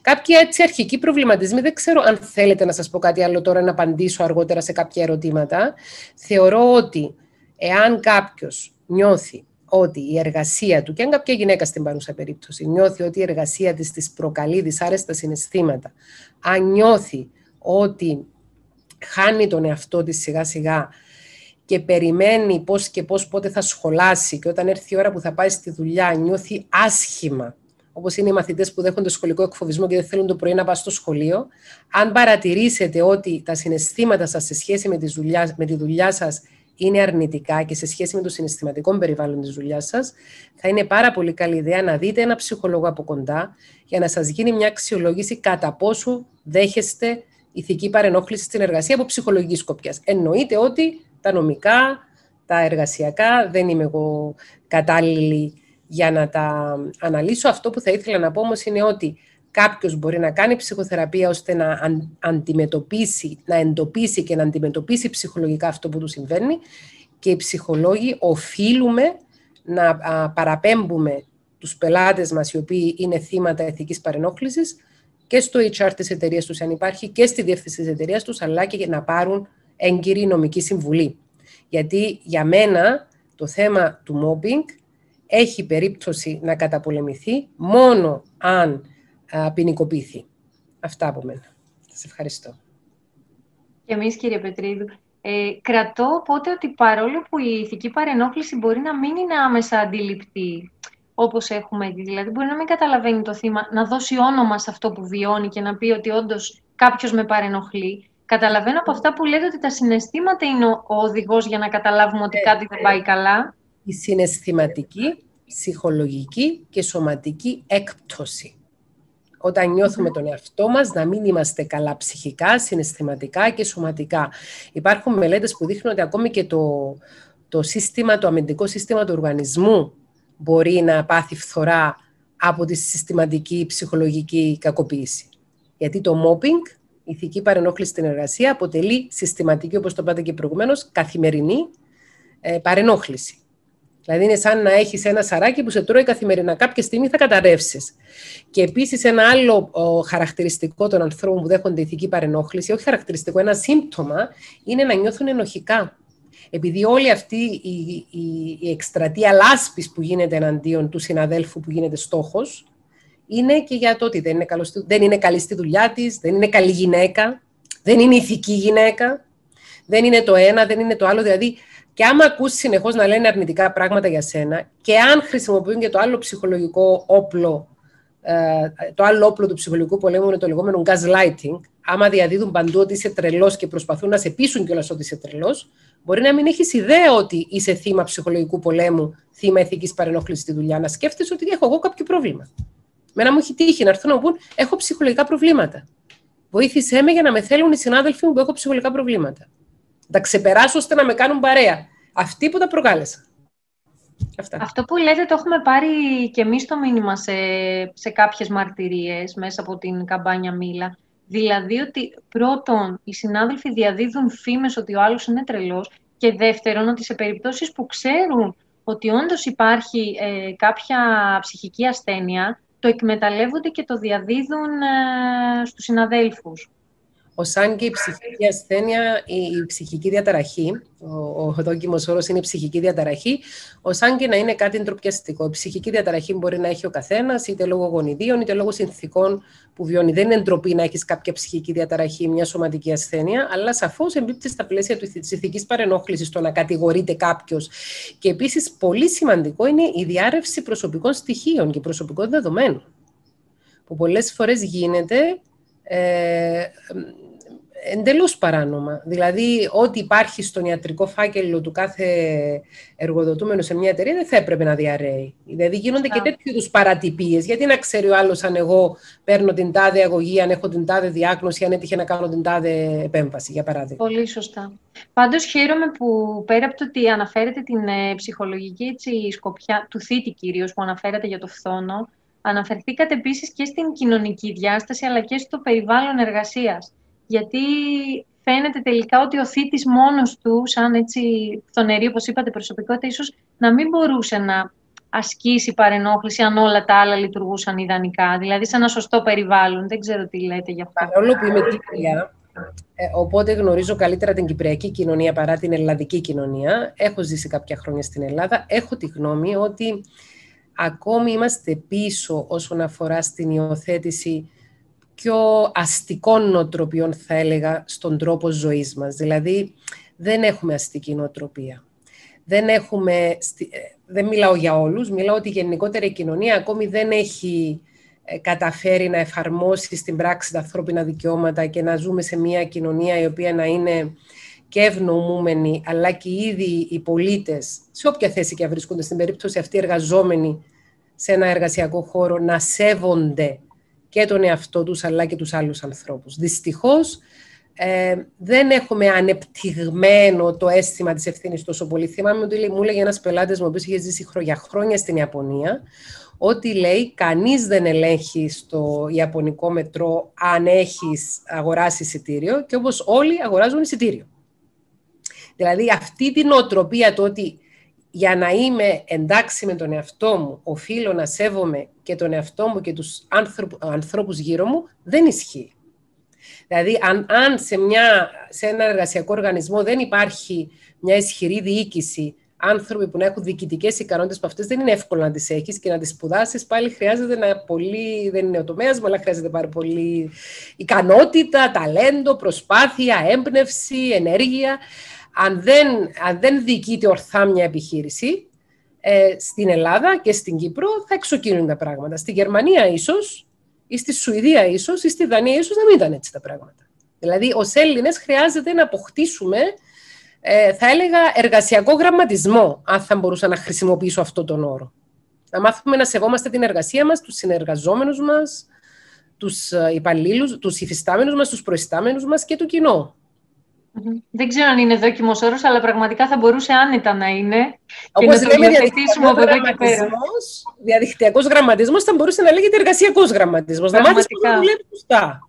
Κάποιοι έτσι αρχικοί προβληματισμοί, δεν ξέρω αν θέλετε να σας πω κάτι άλλο τώρα, να απαντήσω αργότερα σε κάποια ερωτήματα. Θεωρώ ότι εάν κάποιος νιώθει ότι η εργασία του, και αν κάποια γυναίκα στην παρούσα περίπτωση νιώθει ότι η εργασία της της προκαλεί δυσάρεστα συναισθήματα, αν νιώθει ότι χάνει τον εαυτό της σιγά σιγά και περιμένει πώς και πώς πότε θα σχολάσει, και όταν έρθει η ώρα που θα πάει στη δουλειά νιώθει άσχημα, όπως είναι οι μαθητές που δέχονται σχολικό εκφοβισμό και δεν θέλουν το πρωί να πάνε στο σχολείο, αν παρατηρήσετε ότι τα συναισθήματα σας σε σχέση με τη δουλειά, με τη δουλειά σας είναι αρνητικά και σε σχέση με το συναισθηματικό περιβάλλον της δουλειάς σας, θα είναι πάρα πολύ καλή ιδέα να δείτε ένα ψυχολόγο από κοντά για να σας γίνει μια αξιολόγηση κατά πόσο δέχεστε ηθική παρενόχληση στην εργασία από ψυχολογική σκοπιά. Εννοείται ότι τα νομικά, τα εργασιακά, δεν είμαι εγώ κατάλληλη για να τα αναλύσω. Αυτό που θα ήθελα να πω όμως είναι ότι κάποιος μπορεί να κάνει ψυχοθεραπεία ώστε να αντιμετωπίσει, να εντοπίσει και να αντιμετωπίσει ψυχολογικά αυτό που του συμβαίνει, και οι ψυχολόγοι οφείλουμε να παραπέμπουμε τους πελάτες μας, οι οποίοι είναι θύματα ηθικής παρενόχλησης, και στο έιτς αρ της εταιρείας τους, αν υπάρχει, και στη διεύθυνση της εταιρείας τους, αλλά και να πάρουν έγκυρη νομική συμβουλή. Γιατί για μένα το θέμα του mobbing έχει περίπτωση να καταπολεμηθεί μόνο αν α, ποινικοποιηθεί. Αυτά από μένα. Σας ευχαριστώ. Και εμείς, κύριε Πετρίδου. Ε, κρατώ οπότε ότι παρόλο που η ηθική παρενόχληση μπορεί να μην είναι άμεσα αντιληπτή, όπως έχουμε, δηλαδή μπορεί να μην καταλαβαίνει το θύμα, να δώσει όνομα σε αυτό που βιώνει και να πει ότι όντως κάποιος με παρενοχλεί. Καταλαβαίνω από αυτά που λέτε ότι τα συναισθήματα είναι ο οδηγός για να καταλάβουμε ότι κάτι δεν πάει καλά. Η συναισθηματική, ψυχολογική και σωματική έκπτωση. Όταν νιώθουμε τον εαυτό μας να μην είμαστε καλά ψυχικά, συναισθηματικά και σωματικά. Υπάρχουν μελέτες που δείχνουν ότι ακόμη και το, το, σύστημα, το αμυντικό σύστημα του οργανισμού μπορεί να πάθει φθορά από τη συστηματική ψυχολογική κακοποίηση. Γιατί το mobbing, η ηθική παρενόχληση στην εργασία, αποτελεί συστηματική, όπως το είπατε και προηγουμένως, καθημερινή ε, παρενόχληση. Δηλαδή είναι σαν να έχεις ένα σαράκι που σε τρώει καθημερινά. Κάποια στιγμή θα καταρρεύσεις. Και επίσης ένα άλλο ο, χαρακτηριστικό των ανθρώπων που δέχονται ηθική παρενόχληση, όχι χαρακτηριστικό, ένα σύμπτωμα, είναι να νιώθουν ενοχικά. Επειδή όλη αυτή η, η, η εκστρατεία λάσπης που γίνεται εναντίον του συναδέλφου που γίνεται στόχος, είναι και για το ότι δεν είναι, καλός, δεν είναι καλή στη δουλειά της, δεν είναι καλή γυναίκα, δεν είναι ηθική γυναίκα, δεν είναι το ένα, δεν είναι το άλλο. Δηλαδή, και άμα ακούσεις συνεχώς να λένε αρνητικά πράγματα για σένα, και αν χρησιμοποιούν και το άλλο ψυχολογικό όπλο, το άλλο όπλο του ψυχολογικού πολέμου είναι το λεγόμενο gaslighting, άμα διαδίδουν παντού ότι είσαι τρελός και προσπαθούν να σε πείσουν κιόλας ότι είσαι τρελός, μπορεί να μην έχεις ιδέα ότι είσαι θύμα ψυχολογικού πολέμου, θύμα ηθικής παρενόχλησης στη δουλειά, να σκέφτεσαι ότι έχω εγώ κάποιο πρόβλημα. Μένα μου έχει τύχει να έρθουν να μου πούν: έχω ψυχολογικά προβλήματα. Βοήθησέ με για να με θέλουν οι συνάδελφοι μου που έχω ψυχολογικά προβλήματα. Τα ξεπεράσω ώστε να με κάνουν παρέα. Αυτοί που τα προκάλεσαν. Αυτά. Αυτό που λέτε το έχουμε πάρει και εμείς το μήνυμα σε, σε κάποιες μαρτυρίες μέσα από την καμπάνια Μίλα. Δηλαδή ότι πρώτον, οι συνάδελφοι διαδίδουν φήμες ότι ο άλλος είναι τρελός, και δεύτερον, ότι σε περιπτώσεις που ξέρουν ότι όντως υπάρχει ε, κάποια ψυχική ασθένεια, το εκμεταλλεύονται και το διαδίδουν ε, στους συναδέλφους. Ως αν και η ψυχική ασθένεια, η, η ψυχική διαταραχή, ο, ο, ο δόκιμος όρος είναι η ψυχική διαταραχή, ως αν και να είναι κάτι ντροπιαστικό. Η ψυχική διαταραχή μπορεί να έχει ο καθένας, είτε λόγω γονιδίων, είτε λόγω συνθηκών που βιώνει. Δεν είναι ντροπή να έχεις κάποια ψυχική διαταραχή, μια σωματική ασθένεια, αλλά σαφώς εμπίπτει στα πλαίσια της ηθικής παρενόχλησης το να κατηγορείται κάποιος. Και επίσης, πολύ σημαντικό είναι η διάρρευση προσωπικών στοιχείων και προσωπικών δεδομένων, που πολλές φορές γίνεται. Ε, εντελώς παράνομα. Δηλαδή, ό,τι υπάρχει στον ιατρικό φάκελο του κάθε εργοδοτούμενου σε μια εταιρεία δεν θα έπρεπε να διαρρέει. Δηλαδή, γίνονται yeah. και τέτοιου είδους παρατυπίες. Γιατί να ξέρει ο άλλος αν εγώ παίρνω την τάδε αγωγή, αν έχω την τάδε διάγνωση, αν έτυχε να κάνω την τάδε επέμβαση, για παράδειγμα. Πολύ σωστά. Πάντως, χαίρομαι που πέρα από το ότι αναφέρετε την ε, ψυχολογική έτσι, σκοπιά, του θήτη κυρίως που αναφέρατε για το φθόνο, αναφερθήκατε επίσης και στην κοινωνική διάσταση αλλά και στο περιβάλλον εργασίας. Γιατί φαίνεται τελικά ότι ο θήτης μόνος του, σαν έτσι φθονερή, όπως είπατε, προσωπικότητα, ίσως να μην μπορούσε να ασκήσει παρενόχληση αν όλα τα άλλα λειτουργούσαν ιδανικά. Δηλαδή, σε ένα σωστό περιβάλλον. Δεν ξέρω τι λέτε γι' αυτό. Παρόλο που είμαι Κύπρια, οπότε γνωρίζω καλύτερα την κυπριακή κοινωνία παρά την ελλαδική κοινωνία. Έχω ζήσει κάποια χρόνια στην Ελλάδα. Έχω τη γνώμη ότι ακόμη είμαστε πίσω όσον αφορά στην υιοθέτηση πιο αστικών νοοτροπιών, θα έλεγα, στον τρόπο ζωής μας. Δηλαδή, δεν έχουμε αστική νοοτροπία. Δεν έχουμε, δεν μιλάω για όλους, μιλάω ότι η γενικότερη κοινωνία ακόμη δεν έχει καταφέρει να εφαρμόσει στην πράξη τα ανθρώπινα δικαιώματα και να ζούμε σε μια κοινωνία η οποία να είναι και ευνοούμενη, αλλά και ήδη οι πολίτες, σε όποια θέση και βρίσκονται, στην περίπτωση αυτοί εργαζόμενοι σε ένα εργασιακό χώρο, να σέβονται και τον εαυτό τους, αλλά και τους άλλους ανθρώπους. Δυστυχώς, ε, δεν έχουμε ανεπτυγμένο το αίσθημα της ευθύνης τόσο πολύ. Θυμάμαι ότι μου έλεγε ένας πελάτης μου, ο οποίος είχε ζήσει για χρόνια στην Ιαπωνία, ότι λέει, κανείς δεν ελέγχει στο Ιαπωνικό μετρό αν έχεις αγοράσει εισιτήριο, και όπως όλοι αγοράζουν εισιτήριο. Δηλαδή, αυτή την νοοτροπία, το ότι για να είμαι εντάξει με τον εαυτό μου, οφείλω να σέβομαι και τον εαυτό μου και τους ανθρώπους γύρω μου, δεν ισχύει. Δηλαδή, αν, αν σε, μια, σε ένα εργασιακό οργανισμό δεν υπάρχει μια ισχυρή διοίκηση, άνθρωποι που να έχουν διοικητικές ικανότητες που αυτές δεν είναι εύκολο να τις έχεις και να τις σπουδάσεις, πάλι χρειάζεται να πολύ, δεν είναι ο τομέας μου, αλλά χρειάζεται πάρα πολύ ικανότητα, ταλέντο, προσπάθεια, έμπνευση, ενέργεια. Αν δεν, αν δεν διοικείται ορθά μια επιχείρηση, ε, στην Ελλάδα και στην Κύπρο θα εξοκίνουν τα πράγματα. Στη Γερμανία ίσως, ή στη Σουηδία ίσως, ή στη Δανία ίσως να μην ήταν έτσι τα πράγματα. Δηλαδή, ως Έλληνες χρειάζεται να αποκτήσουμε, ε, θα έλεγα, εργασιακό γραμματισμό, αν θα μπορούσα να χρησιμοποιήσω αυτόν τον όρο. Να μάθουμε να σεβόμαστε την εργασία μας, τους συνεργαζόμενους μας, τους υπαλλήλους, τους υφιστάμενους μας, τους προϊστάμενους μας και το κοινό. Mm-hmm. Δεν ξέρω αν είναι δόκιμος όρος, αλλά πραγματικά θα μπορούσε άνετα να είναι. Όπως και να λέμε, διαδικτυακός από εδώ και πέρα. Διαδικτυακός γραμματισμός θα μπορούσε να λέγεται εργασιακός γραμματισμός. Να μάθεις πώς να δουλεύει σωστά.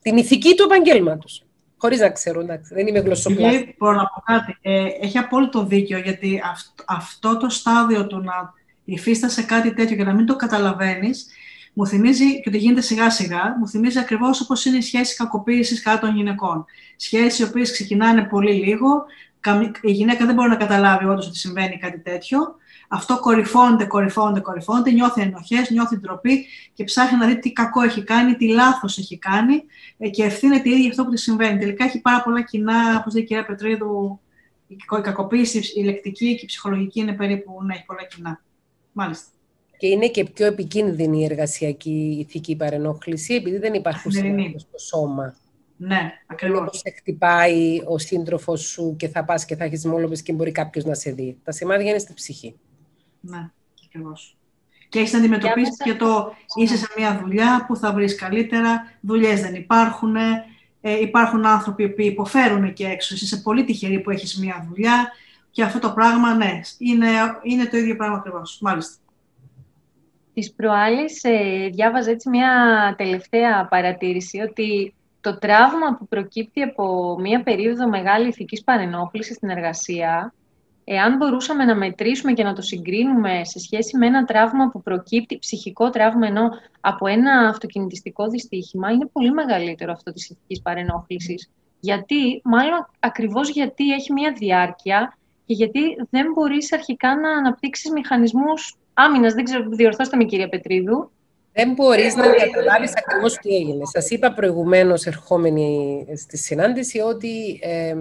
Την ηθική του επαγγέλματος. Χωρίς να ξέρω, να, δεν είμαι γλωσσοπλάστη. Μπορώ να πω κάτι. Ε, έχει απόλυτο δίκιο, γιατί αυ- αυτό το στάδιο του να υφίστασε κάτι τέτοιο και να μην το καταλαβαίνεις, μου θυμίζει, και ότι γίνεται σιγά-σιγά, μου θυμίζει ακριβώς όπως είναι οι σχέσεις κακοποίησης κατά των γυναικών. Σχέσεις οι οποίες ξεκινάνε πολύ λίγο, η γυναίκα δεν μπορεί να καταλάβει όντως ότι συμβαίνει κάτι τέτοιο. Αυτό κορυφώνεται, κορυφώνεται, κορυφώνεται, νιώθει ενοχές, νιώθει ντροπή και ψάχνει να δει τι κακό έχει κάνει, τι λάθος έχει κάνει και ευθύνεται η ίδια αυτό που τη συμβαίνει. Τελικά έχει πάρα πολλά κοινά, όπως λέει η κυρία Πετρίδου, η κακοποίηση, η λεκτική και η ψυχολογική είναι περίπου να έχει πολλά κοινά. Μάλιστα. Και είναι και πιο επικίνδυνη η εργασιακή ηθική παρενόχληση, επειδή δεν υπάρχουν συνέχεια στο σώμα. Ναι, ακριβώς. Όπως σε χτυπάει ο σύντροφος σου και θα πας και θα έχεις μόλοπες και μπορεί κάποιος να σε δει. Τα σημάδια είναι στη ψυχή. Ναι, ακριβώς. Και έχεις να αντιμετωπίσεις και, και το είσαι σε μια δουλειά που θα βρεις καλύτερα, δουλειές δεν υπάρχουν, ε, υπάρχουν άνθρωποι που υποφέρουν και έξω. Είσαι πολύ τυχερή που έχεις μια δουλειά και αυτό το πράγμα, ναι, είναι, είναι το ίδιο πράγμα ακριβώς. Μάλιστα. Τις προάλλες ε, διάβαζα έτσι μια τελευταία παρατήρηση ότι το τραύμα που προκύπτει από μια περίοδο μεγάλη ηθικής παρενόχλησης στην εργασία, εάν μπορούσαμε να μετρήσουμε και να το συγκρίνουμε σε σχέση με ένα τραύμα που προκύπτει, ψυχικό τραύμα ενώ από ένα αυτοκινητιστικό δυστύχημα, είναι πολύ μεγαλύτερο αυτό της ηθικής παρενόχλησης. Γιατί, μάλλον ακριβώς γιατί έχει μια διάρκεια και γιατί δεν μπορείς αρχικά να αναπτύξεις μηχανισμούς άμυνας, δεν ξέρω, διορθώστε με κυρία Πετρίδου. Δεν μπορείς να καταλάβεις ακριβώς τι έγινε. Σας είπα προηγουμένως ερχόμενη στη συνάντηση ότι ε,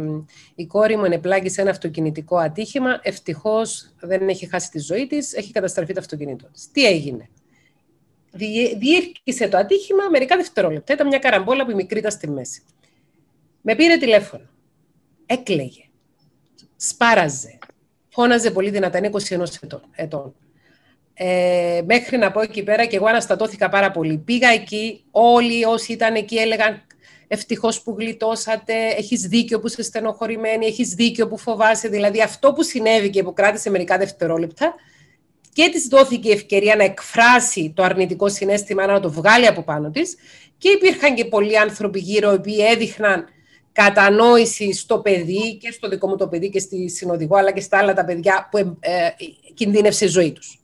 η κόρη μου ενεπλάγει σε ένα αυτοκινητικό ατύχημα. Ευτυχώς δεν έχει χάσει τη ζωή της, έχει καταστραφεί το αυτοκίνητό της. Τι έγινε? Διήρκησε το ατύχημα μερικά δευτερόλεπτα. Ήταν μια καραμπόλα που η μικρή ήταν στη μέση. Με πήρε τηλέφωνο. Έκλαιγε. Σπάραζε. Φώναζε πολύ δυνατά. Είναι είκοσι ένα ετών. Ε, μέχρι να πω εκεί πέρα και εγώ αναστατώθηκα πάρα πολύ. Πήγα εκεί. Όλοι όσοι ήταν εκεί έλεγαν ευτυχώς που γλιτώσατε. Έχεις δίκιο που είσαι στενοχωρημένη. Έχεις δίκιο που φοβάσαι. Δηλαδή αυτό που συνέβη και που κράτησε μερικά δευτερόλεπτα και της δόθηκε η ευκαιρία να εκφράσει το αρνητικό συναίσθημα, να το βγάλει από πάνω της. Και υπήρχαν και πολλοί άνθρωποι γύρω, οι οποίοι έδειχναν κατανόηση στο παιδί και στο δικό μου το παιδί και στη συνοδηγό, αλλά και στα άλλα τα παιδιά που ε, ε, κινδύνευσε η ζωή τους.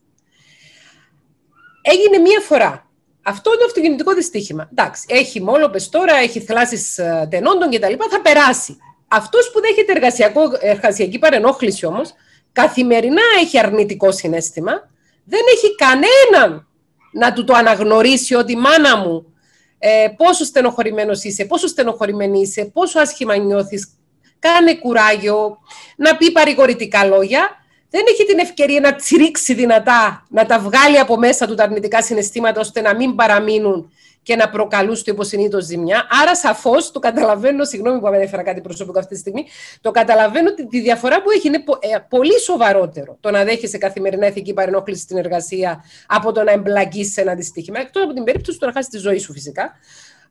Έγινε μία φορά. Αυτό είναι το αυτοκινητικό δυστύχημα. Εντάξει, έχει μόλοπες τώρα, έχει θλάσσεις τενόντων κτλ. Θα περάσει. Αυτός που δέχεται εργασιακό, εργασιακή παρενόχληση όμως, καθημερινά έχει αρνητικό συναίσθημα, δεν έχει κανέναν να του το αναγνωρίσει ότι μάνα μου, ε, πόσο στενοχωρημένος είσαι, πόσο στενοχωρημένη είσαι, πόσο άσχημα νιώθεις, κάνε κουράγιο, να πει παρηγορητικά λόγια. Δεν έχει την ευκαιρία να τσιρίξει δυνατά, να τα βγάλει από μέσα του τα αρνητικά συναισθήματα, ώστε να μην παραμείνουν και να προκαλούν στο υποσυνείδητο ζημιά. Άρα, σαφώς, το καταλαβαίνω, συγγνώμη που ανέφερα κάτι προσωπικό αυτή τη στιγμή, το καταλαβαίνω ότι τη διαφορά που έχει είναι πο, ε, πολύ σοβαρότερο το να δέχεσαι καθημερινά ηθική παρενόχληση στην εργασία από το να εμπλακείς σε ένα δυστύχημα. Εκτός από την περίπτωση του να χάσεις τη ζωή σου, φυσικά.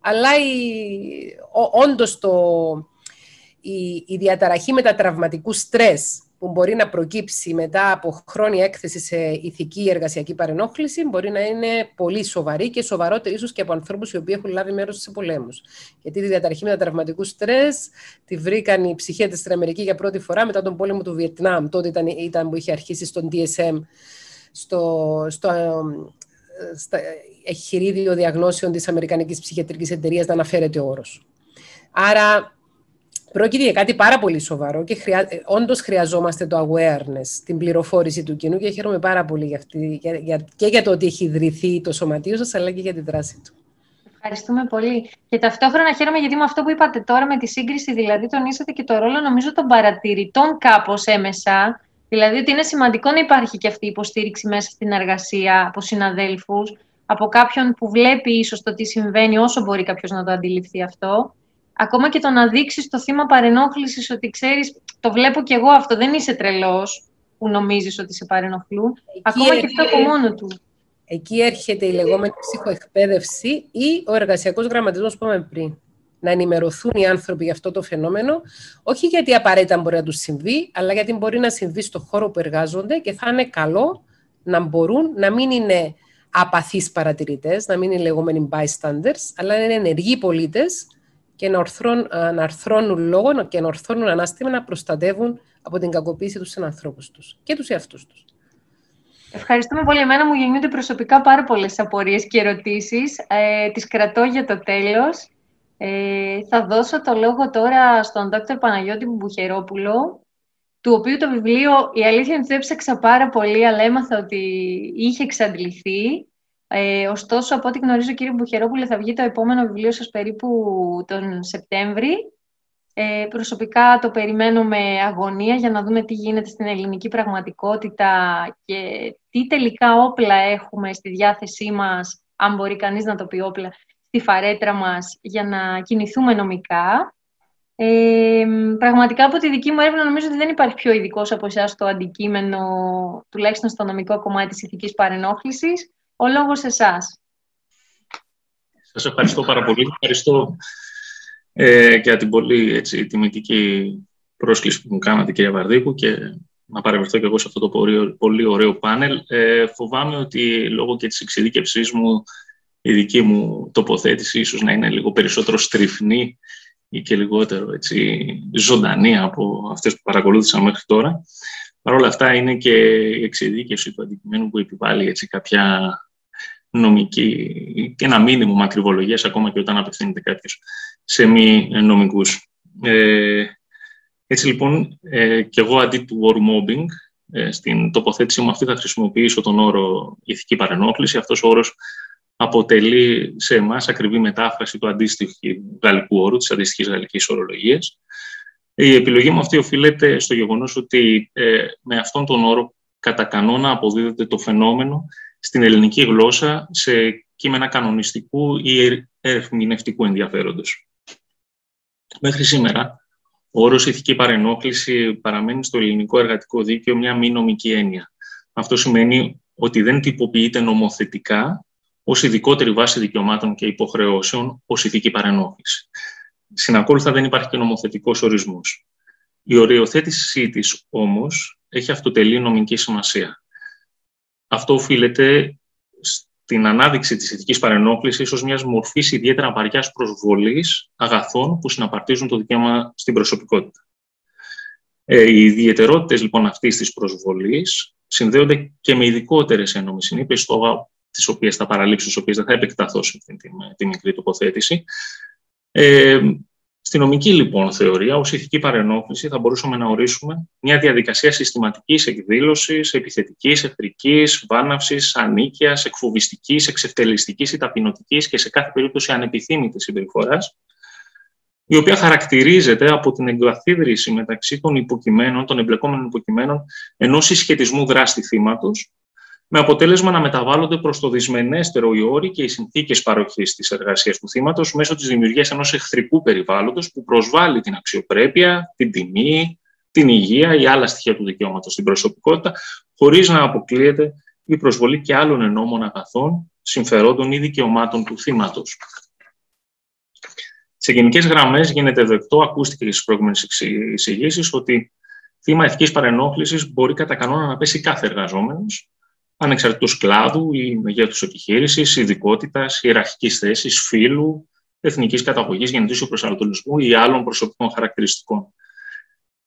Αλλά όντως η, η διαταραχή μετατραυματικού στρες που μπορεί να προκύψει μετά από χρόνια έκθεση σε ηθική εργασιακή παρενόχληση, μπορεί να είναι πολύ σοβαρή και σοβαρότερη ίσως και από ανθρώπους οι οποίοι έχουν λάβει μέρος σε πολέμους. Γιατί τη διαταραχή μετατραυματικού στρες τη βρήκαν οι ψυχιάτρες στην Αμερική για πρώτη φορά μετά τον πόλεμο του Βιετνάμ. Τότε ήταν, ήταν που είχε αρχίσει στον ντι ες εμ, στο, στο στα, εχειρίδιο διαγνώσεων της Αμερικανικής Ψυχιατρικής Εταιρείας, να αναφέρεται ο όρος. Άρα, πρόκειται για κάτι πάρα πολύ σοβαρό και χρειά... όντως χρειαζόμαστε το awareness, την πληροφόρηση του κοινού, και χαίρομαι πάρα πολύ για αυτή, για, για, και για το ότι έχει ιδρυθεί το σωματείο σας, αλλά και για τη δράση του. Ευχαριστούμε πολύ. Και ταυτόχρονα χαίρομαι γιατί με αυτό που είπατε τώρα, με τη σύγκριση δηλαδή, τονίσατε και το ρόλο νομίζω των παρατηρητών κάπως έμεσα, δηλαδή ότι είναι σημαντικό να υπάρχει και αυτή η υποστήριξη μέσα στην εργασία από συναδέλφους, από κάποιον που βλέπει ίσως το τι συμβαίνει, όσο μπορεί κάποιος να το αντιληφθεί αυτό. Ακόμα και το να δείξεις το θύμα παρενόχλησης ότι ξέρεις, το βλέπω κι εγώ αυτό, δεν είσαι τρελός που νομίζεις ότι σε παρενοχλούν. Εκεί Ακόμα έρχεται, και αυτό από μόνο του. Εκεί έρχεται η λεγόμενη ψυχοεκπαίδευση ή ο εργασιακός γραμματισμός που είπαμε πριν. Να ενημερωθούν οι άνθρωποι για αυτό το φαινόμενο, όχι γιατί απαραίτητα μπορεί να τους συμβεί, αλλά γιατί μπορεί να συμβεί στον χώρο που εργάζονται και θα είναι καλό να μπορούν να μην είναι απαθείς παρατηρητές, να μην είναι λεγόμενοι bystanders, αλλά να είναι ενεργοί πολίτες και να, ορθρών, να αρθρώνουν λόγο και να ορθώνουν ανάστημα να προστατεύουν από την κακοποίηση τους συνανθρώπους τους και τους εαυτούς τους. Ευχαριστούμε πολύ. Εμένα μου γεννιούνται προσωπικά πάρα πολλές απορίες και ερωτήσεις. Ε, τις κρατώ για το τέλος. Ε, θα δώσω το λόγο τώρα στον Δόκτωρ Παναγιώτη Μπουμπουχερόπουλο, του οποίου το βιβλίο, η αλήθεια είναι ότι έψαξα πάρα πολύ, αλλά έμαθα ότι είχε εξαντληθεί. Ε, ωστόσο, από ό,τι γνωρίζω, κύριε Μπουμπουχερόπουλε, θα βγει το επόμενο βιβλίο σας περίπου τον Σεπτέμβρη. Ε, προσωπικά το περιμένω με αγωνία για να δούμε τι γίνεται στην ελληνική πραγματικότητα και τι τελικά όπλα έχουμε στη διάθεσή μας, αν μπορεί κανείς να το πει όπλα, στη φαρέτρα μας για να κινηθούμε νομικά. Ε, πραγματικά από τη δική μου έρευνα νομίζω ότι δεν υπάρχει πιο ειδικός από εσάς το αντικείμενο, τουλάχιστον στο νομικό κομμάτι της ηθικής παρενόχλησης. Ο λόγος εσάς. Σας ευχαριστώ πάρα πολύ. Ευχαριστώ ε, για την πολύ έτσι, τιμητική πρόσκληση που μου κάνατε, κυρία Βαρδίκου, και να παρευρεθώ και εγώ σε αυτό το πολύ, πολύ ωραίο πάνελ. Ε, φοβάμαι ότι λόγω και της εξειδίκευσής μου, η δική μου τοποθέτηση ίσως να είναι λίγο περισσότερο στριφνή ή και λιγότερο έτσι, ζωντανή από αυτές που παρακολούθησαν μέχρι τώρα. Παρ' όλα αυτά είναι και η εξειδίκευση του αντικειμένου που επιβάλλει έτσι, κάποια νομική και ένα μήνυμο ακριβολογίας, ακόμα και όταν απευθύνεται κάποιος σε μη νομικούς. Ε, έτσι λοιπόν, ε, και εγώ αντί του όρου mobbing, ε, στην τοποθέτησή μου αυτή θα χρησιμοποιήσω τον όρο ηθική παρενόχληση. Αυτός ο όρος αποτελεί σε εμάς ακριβή μετάφραση του αντίστοιχου γαλλικού όρου, της αντίστοιχης γαλλικής ορολογίας. Η επιλογή μου αυτή οφείλεται στο γεγονός ότι ε, με αυτόν τον όρο κατά κανόνα αποδίδεται το φαινόμενο στην ελληνική γλώσσα σε κείμενα κανονιστικού ή ερμηνευτικού ενδιαφέροντος. Μέχρι σήμερα, ο όρος ηθική παρενόχληση παραμένει στο ελληνικό εργατικό δίκαιο μια μη νομική έννοια. Αυτό σημαίνει ότι δεν τυποποιείται νομοθετικά ως ειδικότερη βάση δικαιωμάτων και υποχρεώσεων ως ηθική παρενόχληση. Συνακόλουθα δεν υπάρχει και νομοθετικός ορισμός. Η οριοθέτησή της, όμως, έχει αυτοτελή νομική σημασία. Αυτό οφείλεται στην ανάδειξη της ηθικής παρενόχλησης ως μιας μορφής ιδιαίτερα βαριάς προσβολής αγαθών που συναπαρτίζουν το δικαίωμα στην προσωπικότητα. Ε, οι ιδιαιτερότητες λοιπόν αυτής της προσβολής συνδέονται και με ειδικότερες ένομες συνήθειες, τις οποίες θα παραλείψω, τις οποίες δεν θα επεκταθώ σε αυτή τη, τη μικρή τοποθέτηση. Ε, Στη νομική λοιπόν θεωρία, ως ηθική παρενόχληση, θα μπορούσαμε να ορίσουμε μια διαδικασία συστηματικής εκδήλωσης, επιθετικής, εχθρικής, βάναυσης, ανίκειας, εκφοβιστικής, εξευτελιστικής ή ταπεινωτικής και σε κάθε περίπτωση ανεπιθύμητης συμπεριφοράς, η οποία χαρακτηρίζεται από την εγκαθίδρυση μεταξύ των υποκειμένων, των εμπλεκόμενων υποκειμένων, ενός συσχετισμού δράστη θύματος, με αποτέλεσμα να μεταβάλλονται προς το δυσμενέστερο οι όροι και οι συνθήκες παροχής της εργασίας του θύματος μέσω της δημιουργίας ενός εχθρικού περιβάλλοντος που προσβάλλει την αξιοπρέπεια, την τιμή, την υγεία ή άλλα στοιχεία του δικαιώματος στην προσωπικότητα, χωρίς να αποκλείεται η προσβολή και άλλων ενόμων αγαθών, συμφερόντων ή δικαιωμάτων του θύματος. Σε γενικές γραμμές γίνεται δεκτό, ακούστηκε και στις προηγούμενες εισηγήσεις, ότι θύμα ηθικής παρενόχλησης μπορεί κατά κανόνα να πέσει κάθε εργαζόμενος, ανεξαρτήτως κλάδου ή μεγέθους επιχείρησης, ειδικότητας, ιεραρχικής θέσης, φύλου, εθνικής καταγωγής, γενετήσιου προσανατολισμού ή άλλων προσωπικών χαρακτηριστικών.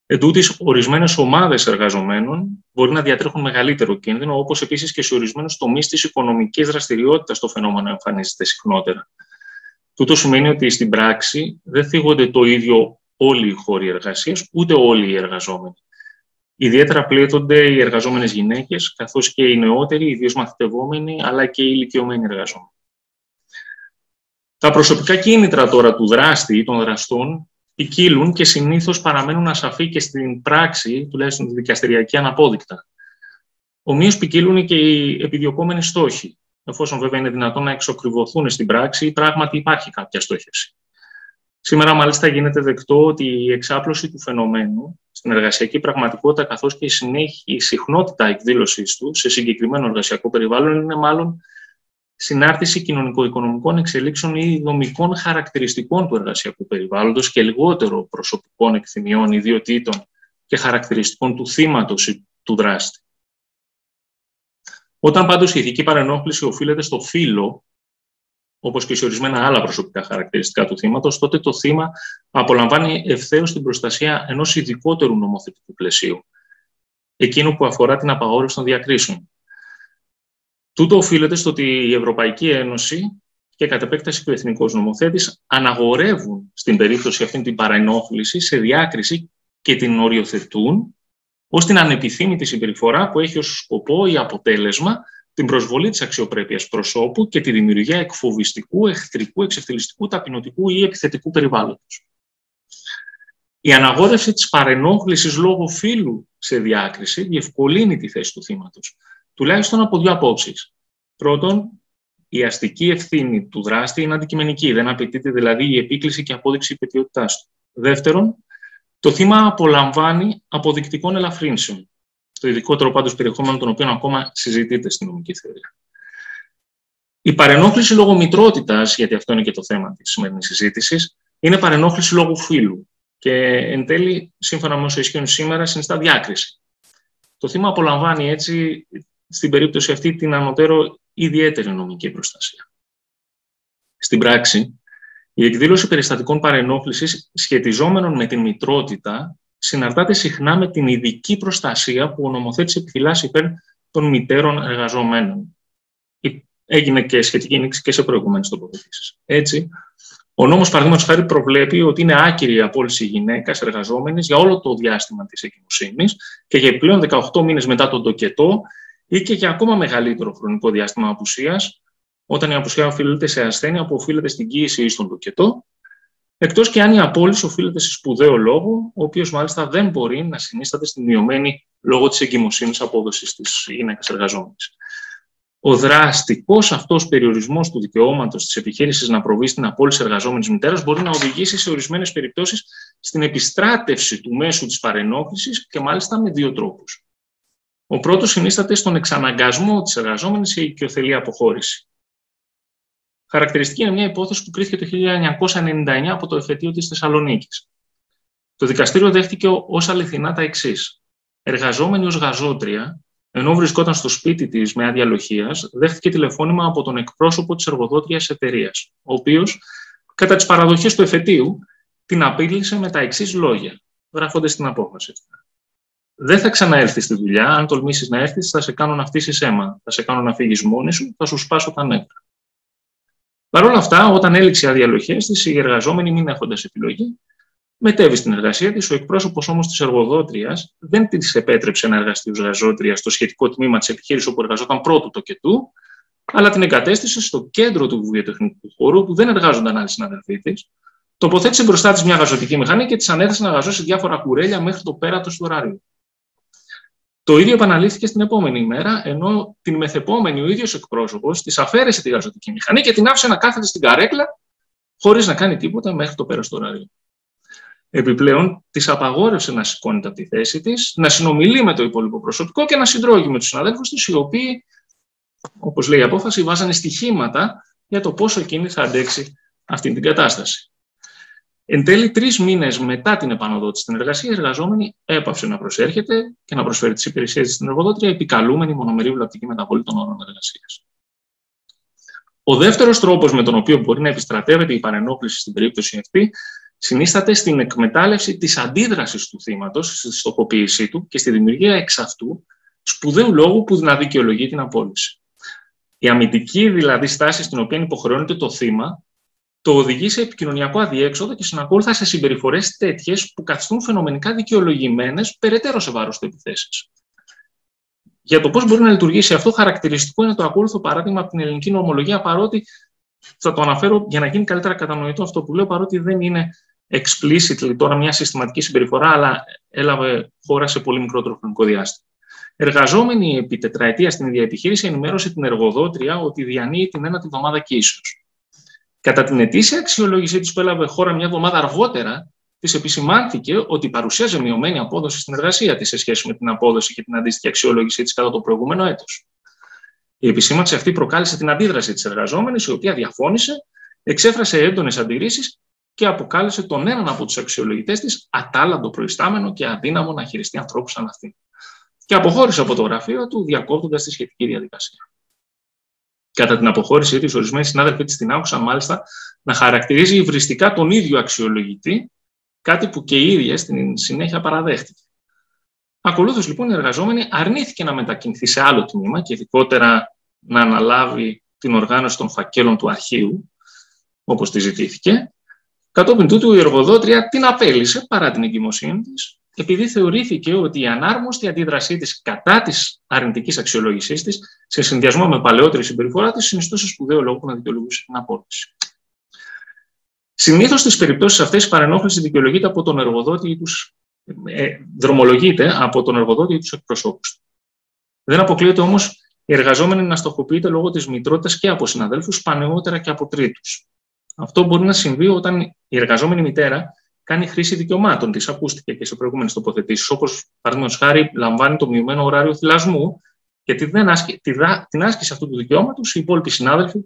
Εν τούτοις, ορισμένες ομάδες εργαζομένων μπορεί να διατρέχουν μεγαλύτερο κίνδυνο, όπως επίσης και σε ορισμένους τομείς της οικονομικής δραστηριότητας το φαινόμενο εμφανίζεται συχνότερα. Τούτο σημαίνει ότι στην πράξη δεν θίγονται το ίδιο όλοι οι χώροι εργασίας, ούτε όλοι οι εργαζόμενοι. Ιδιαίτερα πλήττονται οι εργαζόμενες γυναίκες, καθώς και οι νεότεροι, ιδίως μαθητευόμενοι, αλλά και οι ηλικιωμένοι εργαζόμενοι. Τα προσωπικά κίνητρα τώρα του δράστη ή των δραστών ποικίλουν και συνήθως παραμένουν ασαφή και στην πράξη, τουλάχιστον τη δικαστηριακή, αναπόδεικτα. Ομοίως ποικίλουν και οι επιδιωκόμενοι στόχοι, εφόσον βέβαια είναι δυνατόν να εξοκριβωθούν στην πράξη ή πράγματι υπάρχει κάποια στόχευση. Σήμερα, μάλιστα, γίνεται δεκτό ότι η εξάπλωση του φαινομένου στην εργασιακή πραγματικότητα, καθώς και η, συνέχεια, η συχνότητα εκδήλωσής του σε συγκεκριμένο εργασιακό περιβάλλον, είναι μάλλον συνάρτηση κοινωνικο-οικονομικών εξελίξεων ή δομικών χαρακτηριστικών του εργασιακού περιβάλλοντος και λιγότερο προσωπικών επιθυμιών, ιδιωτήτων και χαρακτηριστικών του θύματος ή του δράστη. Όταν πάντως η ηθική παρενόχληση οφείλεται στο φύλο, όπως και σε ορισμένα άλλα προσωπικά χαρακτηριστικά του θύματος, τότε το θύμα απολαμβάνει ευθέως την προστασία ενός ειδικότερου νομοθετικού πλαισίου, εκείνο που αφορά την απαγόρευση των διακρίσεων. Τούτο οφείλεται στο ότι η Ευρωπαϊκή Ένωση και κατ' επέκταση και ο Εθνικός Νομοθέτης αναγορεύουν στην περίπτωση αυτή την παρενόχληση σε διάκριση και την οριοθετούν ως την ανεπιθύμητη συμπεριφορά που έχει ως σκοπό ή αποτέλεσμα την προσβολή της αξιοπρέπειας προσώπου και τη δημιουργία εκφοβιστικού, εχθρικού, εξευτελιστικού, ταπεινωτικού ή επιθετικού περιβάλλοντος. Η αναγόρευση της παρενόχλησης λόγω φύλου σε διάκριση διευκολύνει τη θέση του θύματος, τουλάχιστον από δύο απόψεις. Πρώτον, η αστική ευθύνη του δράστη είναι αντικειμενική, δεν απαιτείται δηλαδή η επίκληση και απόδειξη υπαιτιότητάς του. Δεύτερον, το θύμα απολαμβάνει αποδεικτικών ελαφρύνσεων. Το ειδικότερο πάντως περιεχόμενο των οποίων ακόμα συζητείται στην νομική θεωρία. Η παρενόχληση λόγω μητρότητας, γιατί αυτό είναι και το θέμα της σημερινής συζήτησης, είναι παρενόχληση λόγω φύλου και εν τέλει, σύμφωνα με όσο ισχύουν σήμερα, συνιστά διάκριση. Το θύμα απολαμβάνει έτσι, στην περίπτωση αυτή, την ανωτέρω ιδιαίτερη νομική προστασία. Στην πράξη, η εκδήλωση περιστατικών παρενόχλησης σχετιζόμενων με την μητρότητα συναρτάται συχνά με την ειδική προστασία που ο νομοθέτης επιφυλάσσει υπέρ των μητέρων εργαζομένων. Έγινε και σχετική ένοιξη και σε προηγούμενες τοποθετήσεις. Έτσι, ο νόμος, παραδείγματος χάρη, προβλέπει ότι είναι άκυρη η απόλυση γυναίκας εργαζόμενης για όλο το διάστημα της εγκυμοσύνης και για πλέον δεκαοκτώ μήνες μετά τον τοκετό ή και για ακόμα μεγαλύτερο χρονικό διάστημα απουσίας, όταν η απουσία οφείλεται σε ασθένεια που οφείλεται στην κοίηση ή στον τοκετό. Εκτός και αν η απόλυση οφείλεται σε σπουδαίο λόγο, ο οποίος μάλιστα δεν μπορεί να συνίσταται στην μειωμένη λόγω της εγκυμοσύνης απόδοσης της γυναίκας εργαζόμενης. ο δραστικός αυτός περιορισμός του δικαιώματος της επιχείρησης να προβεί στην απόλυση εργαζόμενης μητέρας μπορεί να οδηγήσει σε ορισμένες περιπτώσεις στην επιστράτευση του μέσου της παρενόχλησης και μάλιστα με δύο τρόπους. Ο πρώτος συνίσταται στον εξαναγκασμό της εργαζόμενης σε οικειοθελή αποχώρηση. Χαρακτηριστική είναι μια υπόθεση που κρίθηκε το χίλια εννιακόσια ενενήντα εννιά από το εφετείο της Θεσσαλονίκης. Το δικαστήριο δέχτηκε ως αληθινά τα εξής. Εργαζόμενη ως γαζότρια, ενώ βρισκόταν στο σπίτι της με άδεια λοχείας, δέχτηκε τηλεφώνημα από τον εκπρόσωπο της εργοδότριας εταιρείας, ο οποίος, κατά τις παραδοχές του εφετείου, την απείλησε με τα εξής λόγια, γράφοντας την απόφαση. Δεν θα ξαναέρθεις στη δουλειά. Αν τολμήσεις να έρθεις, θα σε κάνω να φτύσεις αίμα. Θα σε κάνω να φύγεις μόνη σου. Θα σου σπάσω τα νεύρα. Παρ' όλα αυτά, όταν έληξε άδεια λοχείας της, οι εργαζόμενοι, μην έχοντας επιλογή, μετέβη στην εργασία της. Ο εκπρόσωπος όμως της εργοδότριας δεν της επέτρεψε να εργαστεί ως εργαζότρια στο σχετικό τμήμα της επιχείρησης όπου εργαζόταν πρώτου το και του, αλλά την εγκατέστησε στο κέντρο του βιοτεχνικού χώρου, που δεν εργάζονταν άλλοι συναδελφοί της. Τοποθέτησε μπροστά της μια γαζωτική μηχανή και της ανέθεσε να γαζώσει διάφορα κουρέλια μέχρι το πέρατος του ωραρίου. Το ίδιο επαναλήφθηκε στην επόμενη ημέρα, ενώ την μεθεπόμενη ο ίδιος εκπρόσωπος της αφαίρεσε τη γαζωτική μηχανή και την άφησε να κάθεται στην καρέκλα, χωρίς να κάνει τίποτα μέχρι το πέρας του ωραρίου. Επιπλέον, της απαγόρευσε να σηκώνεται από τη θέση της, να συνομιλεί με το υπόλοιπο προσωπικό και να συντρώγει με τους συναδέλφους της, οι οποίοι, όπως λέει η απόφαση, βάζανε στοιχήματα για το πόσο εκείνη θα αντέξει αυτή την κατάσταση. Εν τέλει, τρεις μήνες μετά την επανωδότηση στην εργασία, η εργαζόμενη έπαυσε να προσέρχεται και να προσφέρει τις υπηρεσίες της στην εργοδότρια, επικαλούμενη μονομερή βλαπτική μεταβολή των όρων εργασίας. Ο δεύτερος τρόπος με τον οποίο μπορεί να επιστρατεύεται η παρενόχληση στην περίπτωση αυτή συνίσταται στην εκμετάλλευση της αντίδρασης του θύματος, στη στοχοποίησή του και στη δημιουργία εξ αυτού σπουδαίου λόγου που να δικαιολογεί την απόλυση. Η αμυντική δηλαδή στάση στην οποία υποχρεώνεται το θύμα, το οδηγεί σε επικοινωνιακό αδιέξοδο και συνακόλουθα σε συμπεριφορές τέτοιες που καθιστούν φαινομενικά δικαιολογημένες περαιτέρω σε βάρος του επιθέσεις. Για το πώς μπορεί να λειτουργήσει αυτό, χαρακτηριστικό είναι το ακόλουθο παράδειγμα από την ελληνική νομολογία, παρότι θα το αναφέρω για να γίνει καλύτερα κατανοητό αυτό που λέω, παρότι δεν είναι explicit τώρα μια συστηματική συμπεριφορά, αλλά έλαβε χώρα σε πολύ μικρότερο χρονικό διάστημα. Εργαζόμενη επί τετραετία στην ίδια επιχείρηση, ενημέρωσε την εργοδότρια ότι διανύει την ένατη εβδομάδα κύησεως. Κατά την ετήσια αξιολόγησή της που έλαβε χώρα μια εβδομάδα αργότερα, της επισημάνθηκε ότι παρουσίαζε μειωμένη απόδοση στην εργασία της σε σχέση με την απόδοση και την αντίστοιχη αξιολόγησή της κατά το προηγούμενο έτος. Η επισήμανση αυτή προκάλεσε την αντίδραση της εργαζόμενης, η οποία διαφώνησε, εξέφρασε έντονες αντιρρήσεις και αποκάλεσε τον έναν από τους αξιολογητές της ατάλλαντο προϊστάμενο και αδύναμο να χειριστεί ανθρώπους σαν αυτήν. Και αποχώρησε από το γραφείο του, διακόπτοντας τη σχετική διαδικασία. Κατά την αποχώρησή της, ορισμένοι συνάδελφοι της την άκουσαν μάλιστα να χαρακτηρίζει υβριστικά τον ίδιο αξιολογητή, κάτι που και η ίδια στην συνέχεια παραδέχτηκε. Ακολούθως, λοιπόν, η εργαζόμενη αρνήθηκε να μετακινηθεί σε άλλο τμήμα και ειδικότερα να αναλάβει την οργάνωση των φακέλων του αρχείου, όπως τη ζητήθηκε. Κατόπιν τούτου, η εργοδότρια την απέλησε παρά την εγκυμοσύνη της, επειδή θεωρήθηκε ότι η ανάρμοστη αντίδρασή της κατά της αρνητικής αξιολόγησής της, σε συνδυασμό με παλαιότερη συμπεριφορά της, συνιστούσε σπουδαίο λόγο που να δικαιολογούσε την απόλυση. Συνήθως στις περιπτώσεις αυτές η παρενόχληση δικαιολογείται από τον εργοδότη ή τους, ε, δρομολογείται από τον εργοδότη ή τους εκπροσώπους του. Δεν αποκλείεται όμως οι εργαζόμενοι να στοχοποιείται λόγω της μητρότητας και από συναδέλφους, πανεότερα και από τρίτους. Αυτό μπορεί να συμβεί όταν η εργαζόμενη μητέρα κάνει χρήση δικαιωμάτων της, ακούστηκε και σε προηγούμενες τοποθετήσεις, όπως παραδείγματος χάρη λαμβάνει το μειωμένο ωράριο θυλασμού, γιατί δεν άσκη, τη, την άσκηση αυτού του δικαιώματος οι υπόλοιποι συνάδελφοι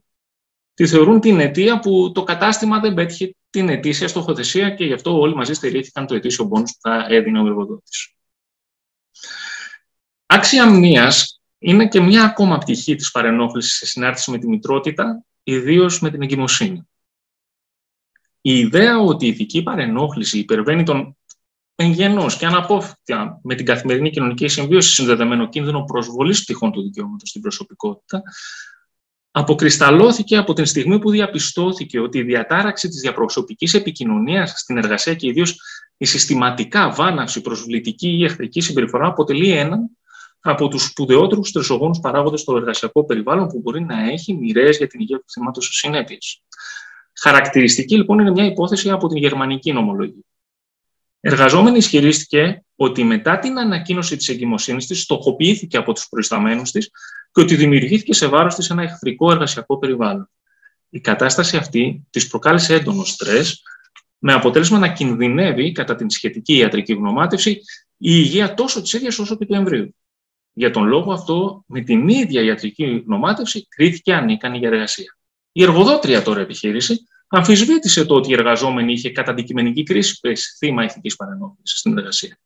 τη θεωρούν την αιτία που το κατάστημα δεν πέτυχε την αιτήσια στοχοθεσία και γι' αυτό όλοι μαζί στερήθηκαν το αιτήσιο μπόνους που θα έδινε ο εργοδότης. Άξια μνήας είναι και μια ακόμα πτυχή της παρενόχλησης σε συνάρτηση με τη μητρότητα, ιδίως με την εγκυμοσύνη. Η ιδέα ότι η ηθική παρενόχληση υπερβαίνει τον εγγενός και αναπόφευκτα με την καθημερινή κοινωνική συμβίωση συνδεδεμένο κίνδυνο προσβολής πτυχών του δικαιώματος στην προσωπικότητα, αποκρισταλώθηκε από την στιγμή που διαπιστώθηκε ότι η διατάραξη της διαπροσωπικής επικοινωνίας στην εργασία και ιδίως η συστηματικά βάναυση, προσβλητική ή εχθρική συμπεριφορά αποτελεί έναν από τους σπουδαιότερους στρεσογόνους παράγοντες στο εργασιακό περιβάλλον που μπορεί να έχει μοιραίες για την υγεία του θυμάτος συνέπειες. Χαρακτηριστική λοιπόν είναι μια υπόθεση από την γερμανική νομολογία. Εργαζόμενη ισχυρίστηκε ότι μετά την ανακοίνωση της εγκυμοσύνης της, στοχοποιήθηκε από τους προϊσταμένους της και ότι δημιουργήθηκε σε βάρος της ένα εχθρικό εργασιακό περιβάλλον. Η κατάσταση αυτή της προκάλεσε έντονο στρες, με αποτέλεσμα να κινδυνεύει, κατά την σχετική ιατρική γνωμάτευση, η υγεία τόσο της ίδιας όσο και του εμβρίου. Για τον λόγο αυτό, με την ίδια ιατρική γνωμάτευση, κρίθηκε ανίκανη για εργασία. Η εργοδότρια τώρα επιχείρηση αμφισβήτησε το ότι η εργαζόμενη είχε κατά αντικειμενική κρίση πέσει θύμα ηθικής παρενόχλησης στην εργασία.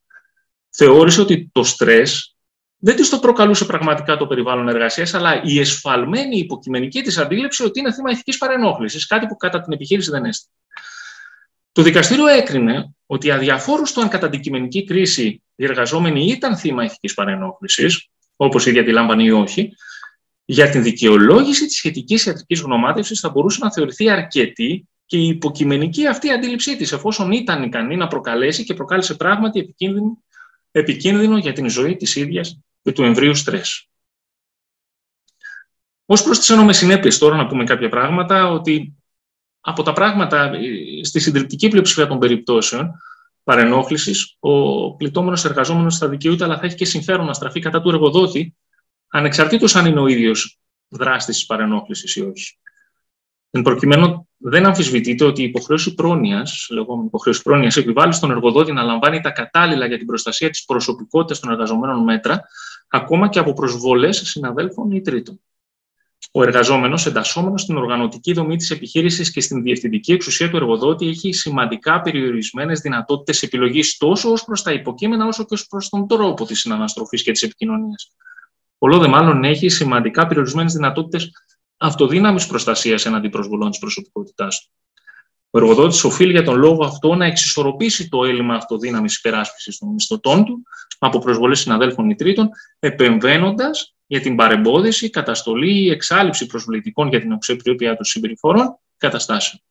Θεώρησε ότι το στρες δεν της το προκαλούσε πραγματικά το περιβάλλον εργασίας, αλλά η εσφαλμένη υποκειμενική της αντίληψη ότι είναι θύμα ηθικής παρενόχλησης, κάτι που κατά την επιχείρηση δεν έστειλε. Το δικαστήριο έκρινε ότι αδιαφόρουστο αν κατά αντικειμενική κρίση οι εργαζόμενοι ήταν θύμα ηθικής παρενόχλησης, όπως ήδη αντιλάμβανε ή όχι, για την δικαιολόγηση της σχετικής ιατρικής γνωμάτευσης θα μπορούσε να θεωρηθεί αρκετή και η υποκειμενική αυτή αντίληψή της, εφόσον ήταν ικανή να προκαλέσει και προκάλεσε πράγματι επικίνδυνο, επικίνδυνο για την ζωή της ίδιας και του εμβρίου στρες. Ως προς τις ένομες συνέπειες, τώρα να πούμε κάποια πράγματα, ότι από τα πράγματα στη συντριπτική πλειοψηφία των περιπτώσεων παρενόχλησης, ο πληττόμενος εργαζόμενος θα δικαιούται, αλλά θα έχει και συμφέρον να στραφεί κατά του εργοδότη, ανεξαρτήτως αν είναι ο ίδιος δράστης της παρενόχλησης ή όχι. Εν προκειμένου, δεν αμφισβητείται ότι η υποχρέωση πρόνοιας, λεγόμενη υποχρέωση πρόνοιας, επιβάλλει στον εργοδότη να λαμβάνει τα κατάλληλα για την προστασία της προσωπικότητας των εργαζομένων μέτρα, ακόμα και από προσβολές συναδέλφων ή τρίτων. Ο εργαζόμενος, εντασσόμενος στην οργανωτική δομή της επιχείρησης και στην διευθυντική εξουσία του εργοδότη, έχει σημαντικά περιορισμένες δυνατότητες επιλογής τόσο ως προς τα υποκείμενα, όσο και ως προς τον τρόπο της συναναστροφής και της επικοινωνίας. Πολλό δε μάλλον έχει σημαντικά περιορισμένες δυνατότητες αυτοδύναμης προστασίας εναντί προσβολών της προσωπικότητάς του. Ο εργοδότης οφείλει για τον λόγο αυτό να εξισορροπήσει το έλλειμμα αυτοδύναμης υπεράσπισης των μισθωτών του από προσβολές συναδέλφων ή τρίτων, επεμβαίνοντας για την παρεμπόδιση, καταστολή ή εξάλληψη προσβλητικών για την αξιοπρέπειά των συμπεριφορών καταστάσεων.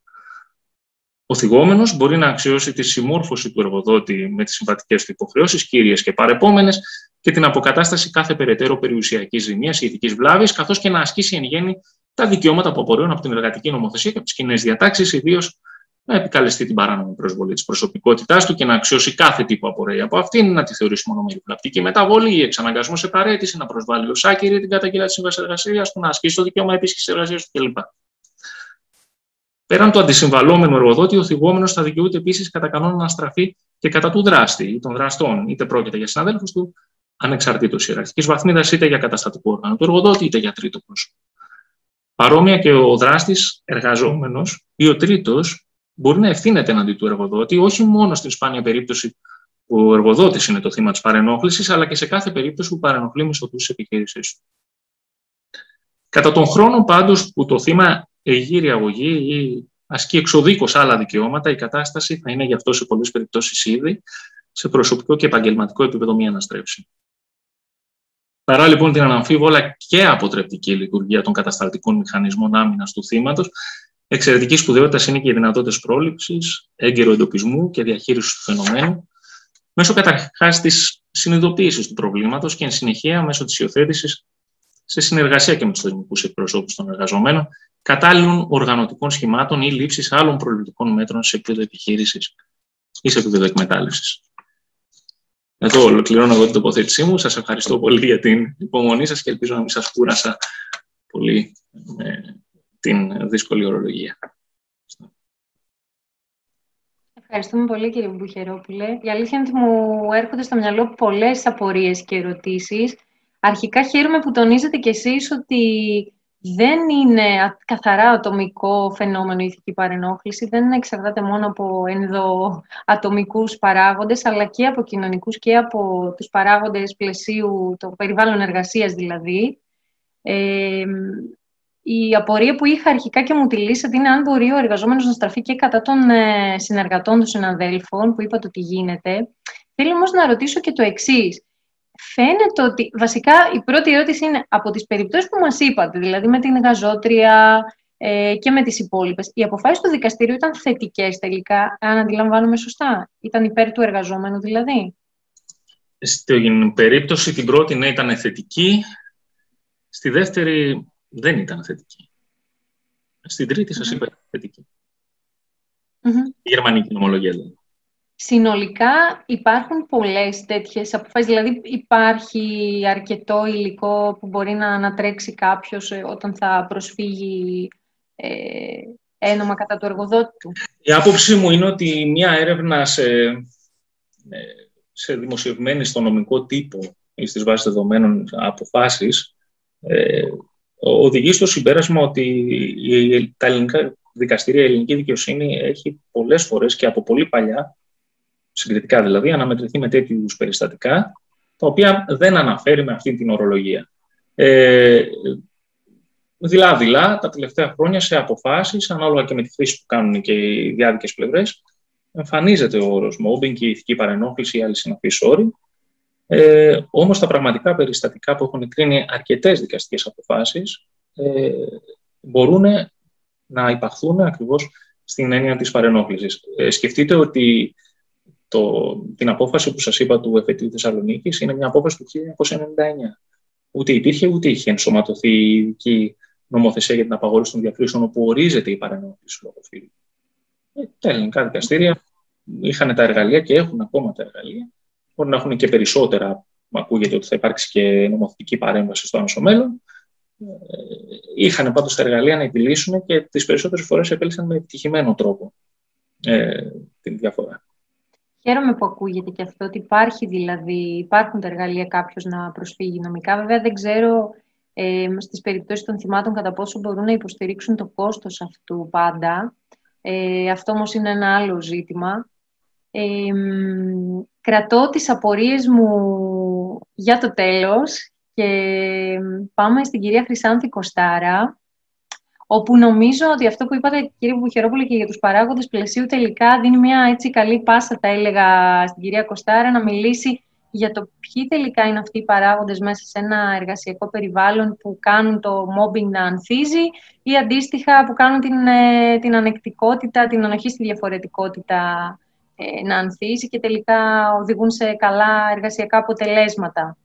Ο θυγόμενος μπορεί να αξιώσει τη συμμόρφωση του εργοδότη με τις συμβατικές του υποχρεώσεις, κύριες και παρεπόμενες, και την αποκατάσταση κάθε περαιτέρω περιουσιακής ζημίας ή ηθικής βλάβης, καθώς και να ασκήσει εν γέννη τα δικαιώματα που απορρέουν από την εργατική νομοθεσία και από τις κοινές διατάξεις, ιδίως να επικαλεστεί την παράνομη προσβολή της προσωπικότητάς του και να αξιώσει κάθε τι που απορρέει από αυτήν, να τη θεωρήσει μονομερή βλαπτική μεταβολή ή εξαναγκασμό σε παραίτηση, να προσβάλλει ως άκυρη την καταγγελία της σύμβασης εργασίας του, να ασκήσει το δικαίωμα επίσκησης εργασίας του κλπ. Πέραν του αντισυμβαλόμενου εργοδότη, ο θυγόμενος θα δικαιούται επίσης κατά κανόνα να στραφεί και κατά του δράστη ή των δραστών, είτε πρόκειται για συναδέλφους του, ανεξαρτήτως ιεραρχικής βαθμίδας, είτε για καταστατικό όργανο του εργοδότη, είτε για τρίτο πρόσωπο. Παρόμοια και ο δράστης εργαζόμενος ή ο τρίτος μπορεί να ευθύνεται εναντί του εργοδότη, όχι μόνο στην σπάνια περίπτωση που ο εργοδότης είναι το θύμα της παρενόχλησης, αλλά και σε κάθε περίπτωση που παρενοχλεί μισθωτούς της επιχείρησής του. Κατά τον χρόνο πάντως που το θύμα εγείρει αγωγή ή ασκεί εξωδίκως άλλα δικαιώματα, η κατάσταση θα είναι γι' αυτό σε πολλές περιπτώσεις ήδη σε προσωπικό και επαγγελματικό επίπεδο μία αναστρέψη. Παρά λοιπόν την αναμφίβολα και αποτρεπτική λειτουργία των κατασταλτικών μηχανισμών άμυνας του θύματος, εξαιρετική σπουδαιότητα είναι και οι δυνατότητες πρόληψης, έγκαιρου εντοπισμού και διαχείρισης του φαινομένου, μέσω καταρχάς της συνειδητοποίησης του προβλήματος και εν συνεχεία μέσω της υιοθέτησης σε συνεργασία και με τους θεσμικούς εκπροσώπους των εργαζομένων, κατάλληλων οργανωτικών σχημάτων ή λήψης άλλων προληπτικών μέτρων σε επίπεδο επιχείρησης ή σε επίπεδο εκμετάλλευσης. Εδώ ολοκληρώνω εγώ την τοποθέτησή μου. Σας ευχαριστώ πολύ για την υπομονή σας και ελπίζω να μην σας κούρασα πολύ με την δύσκολη ορολογία. Ευχαριστούμε πολύ, κύριε Μπουμπουχερόπουλε. Η αλήθεια είναι ότι μου έρχονται στο μυαλό πολλές απορίες και ερωτήσεις. Αρχικά χαίρομαι που τονίζετε κι εσείς ότι δεν είναι καθαρά ατομικό φαινόμενο η ηθική παρενόχληση, δεν εξαρτάται μόνο από ενδοατομικούς παράγοντες, αλλά και από κοινωνικούς και από τους παράγοντες πλαισίου, το περιβάλλον εργασίας δηλαδή. Ε, η απορία που είχα αρχικά και μου τη λύσατε είναι αν μπορεί ο εργαζόμενος να στραφεί και κατά των συνεργατών, των συναδέλφων, που είπατε ότι γίνεται. Θέλω όμως να ρωτήσω και το εξής. Φαίνεται ότι, βασικά, η πρώτη ερώτηση είναι από τις περιπτώσεις που μας είπατε, δηλαδή με την εργαζότρια ε, και με τις υπόλοιπες. Οι αποφάσεις του δικαστηρίου ήταν θετικές τελικά, αν αντιλαμβάνομαι σωστά. Ήταν υπέρ του εργαζόμενου δηλαδή. Στην περίπτωση την πρώτη, ναι, ήταν θετική. Στη δεύτερη δεν ήταν θετική. Στην τρίτη, mm-hmm. σας είπα, θετική. Mm-hmm. Η γερμανική νομολογία, δηλαδή. Συνολικά υπάρχουν πολλές τέτοιες αποφάσεις, δηλαδή υπάρχει αρκετό υλικό που μπορεί να ανατρέξει κάποιος όταν θα προσφύγει ε, ένομα κατά του εργοδότη του. Η άποψή μου είναι ότι μια έρευνα σε, σε δημοσιευμένη στο νομικό τύπο ή στις βάσεις δεδομένων αποφάσεις ε, οδηγεί στο συμπέρασμα ότι τα ελληνικά δικαστήρια, η ελληνική δικαιοσύνη έχει πολλές φορές και από πολύ παλιά, συγκριτικά δηλαδή, αναμετρηθεί με τέτοιου είδους περιστατικά, τα οποία δεν αναφέρει με αυτή την ορολογία. Ε, δειλά-δειλά, τα τελευταία χρόνια σε αποφάσεις, ανάλογα και με τη χρήση που κάνουν και οι διάδικες πλευρές, εμφανίζεται ο όρος mobbing και η ηθική παρενόχληση ή άλλοι συναφείς όροι. Ε, όμως τα πραγματικά περιστατικά που έχουν κρίνει αρκετές δικαστικές αποφάσεις ε, μπορούν να υπαχθούν ακριβώς στην έννοια της παρενόχλησης. Ε, σκεφτείτε ότι Το, την απόφαση που σας είπα του εφετείου Θεσσαλονίκης είναι μια απόφαση του χίλια εννιακόσια ενενήντα εννέα. Ούτε υπήρχε, ούτε είχε ενσωματωθεί η ειδική νομοθεσία για την απαγόρευση των διακρίσεων, όπου ορίζεται η παρενόχληση λόγω φύλου. Τα ελληνικά δικαστήρια είχαν τα εργαλεία και έχουν ακόμα τα εργαλεία. Μπορεί να έχουν και περισσότερα. Ακούγεται ότι θα υπάρξει και νομοθετική παρέμβαση στο άμεσο μέλλον. Είχαν πάντως τα εργαλεία να επιλύσουν και τις περισσότερες φορές επέλυσαν με επιτυχημένο τρόπο ε, την διαφορά. Χαίρομαι που ακούγεται και αυτό, ότι υπάρχει δηλαδή, υπάρχουν τα εργαλεία κάποιος να προσφύγει νομικά. Βέβαια δεν ξέρω ε, στις περιπτώσεις των θυμάτων κατά πόσο μπορούν να υποστηρίξουν το κόστος αυτού πάντα. Ε, αυτό όμως είναι ένα άλλο ζήτημα. Ε, κρατώ τις απορίες μου για το τέλος και πάμε στην κυρία Χρυσάνθη Κωστάρα, όπου νομίζω ότι αυτό που είπατε, κύριε Μπουμπουχερόπουλε, και για τους παράγοντες πλαισίου τελικά δίνει μια έτσι καλή πάσα, τα έλεγα, στην κυρία Κωστάρα να μιλήσει για το ποιοι τελικά είναι αυτοί οι παράγοντες μέσα σε ένα εργασιακό περιβάλλον που κάνουν το mobbing να ανθίζει ή αντίστοιχα που κάνουν την, την ανεκτικότητα, την ανοχή στη διαφορετικότητα να ανθίζει και τελικά οδηγούν σε καλά εργασιακά αποτελέσματα.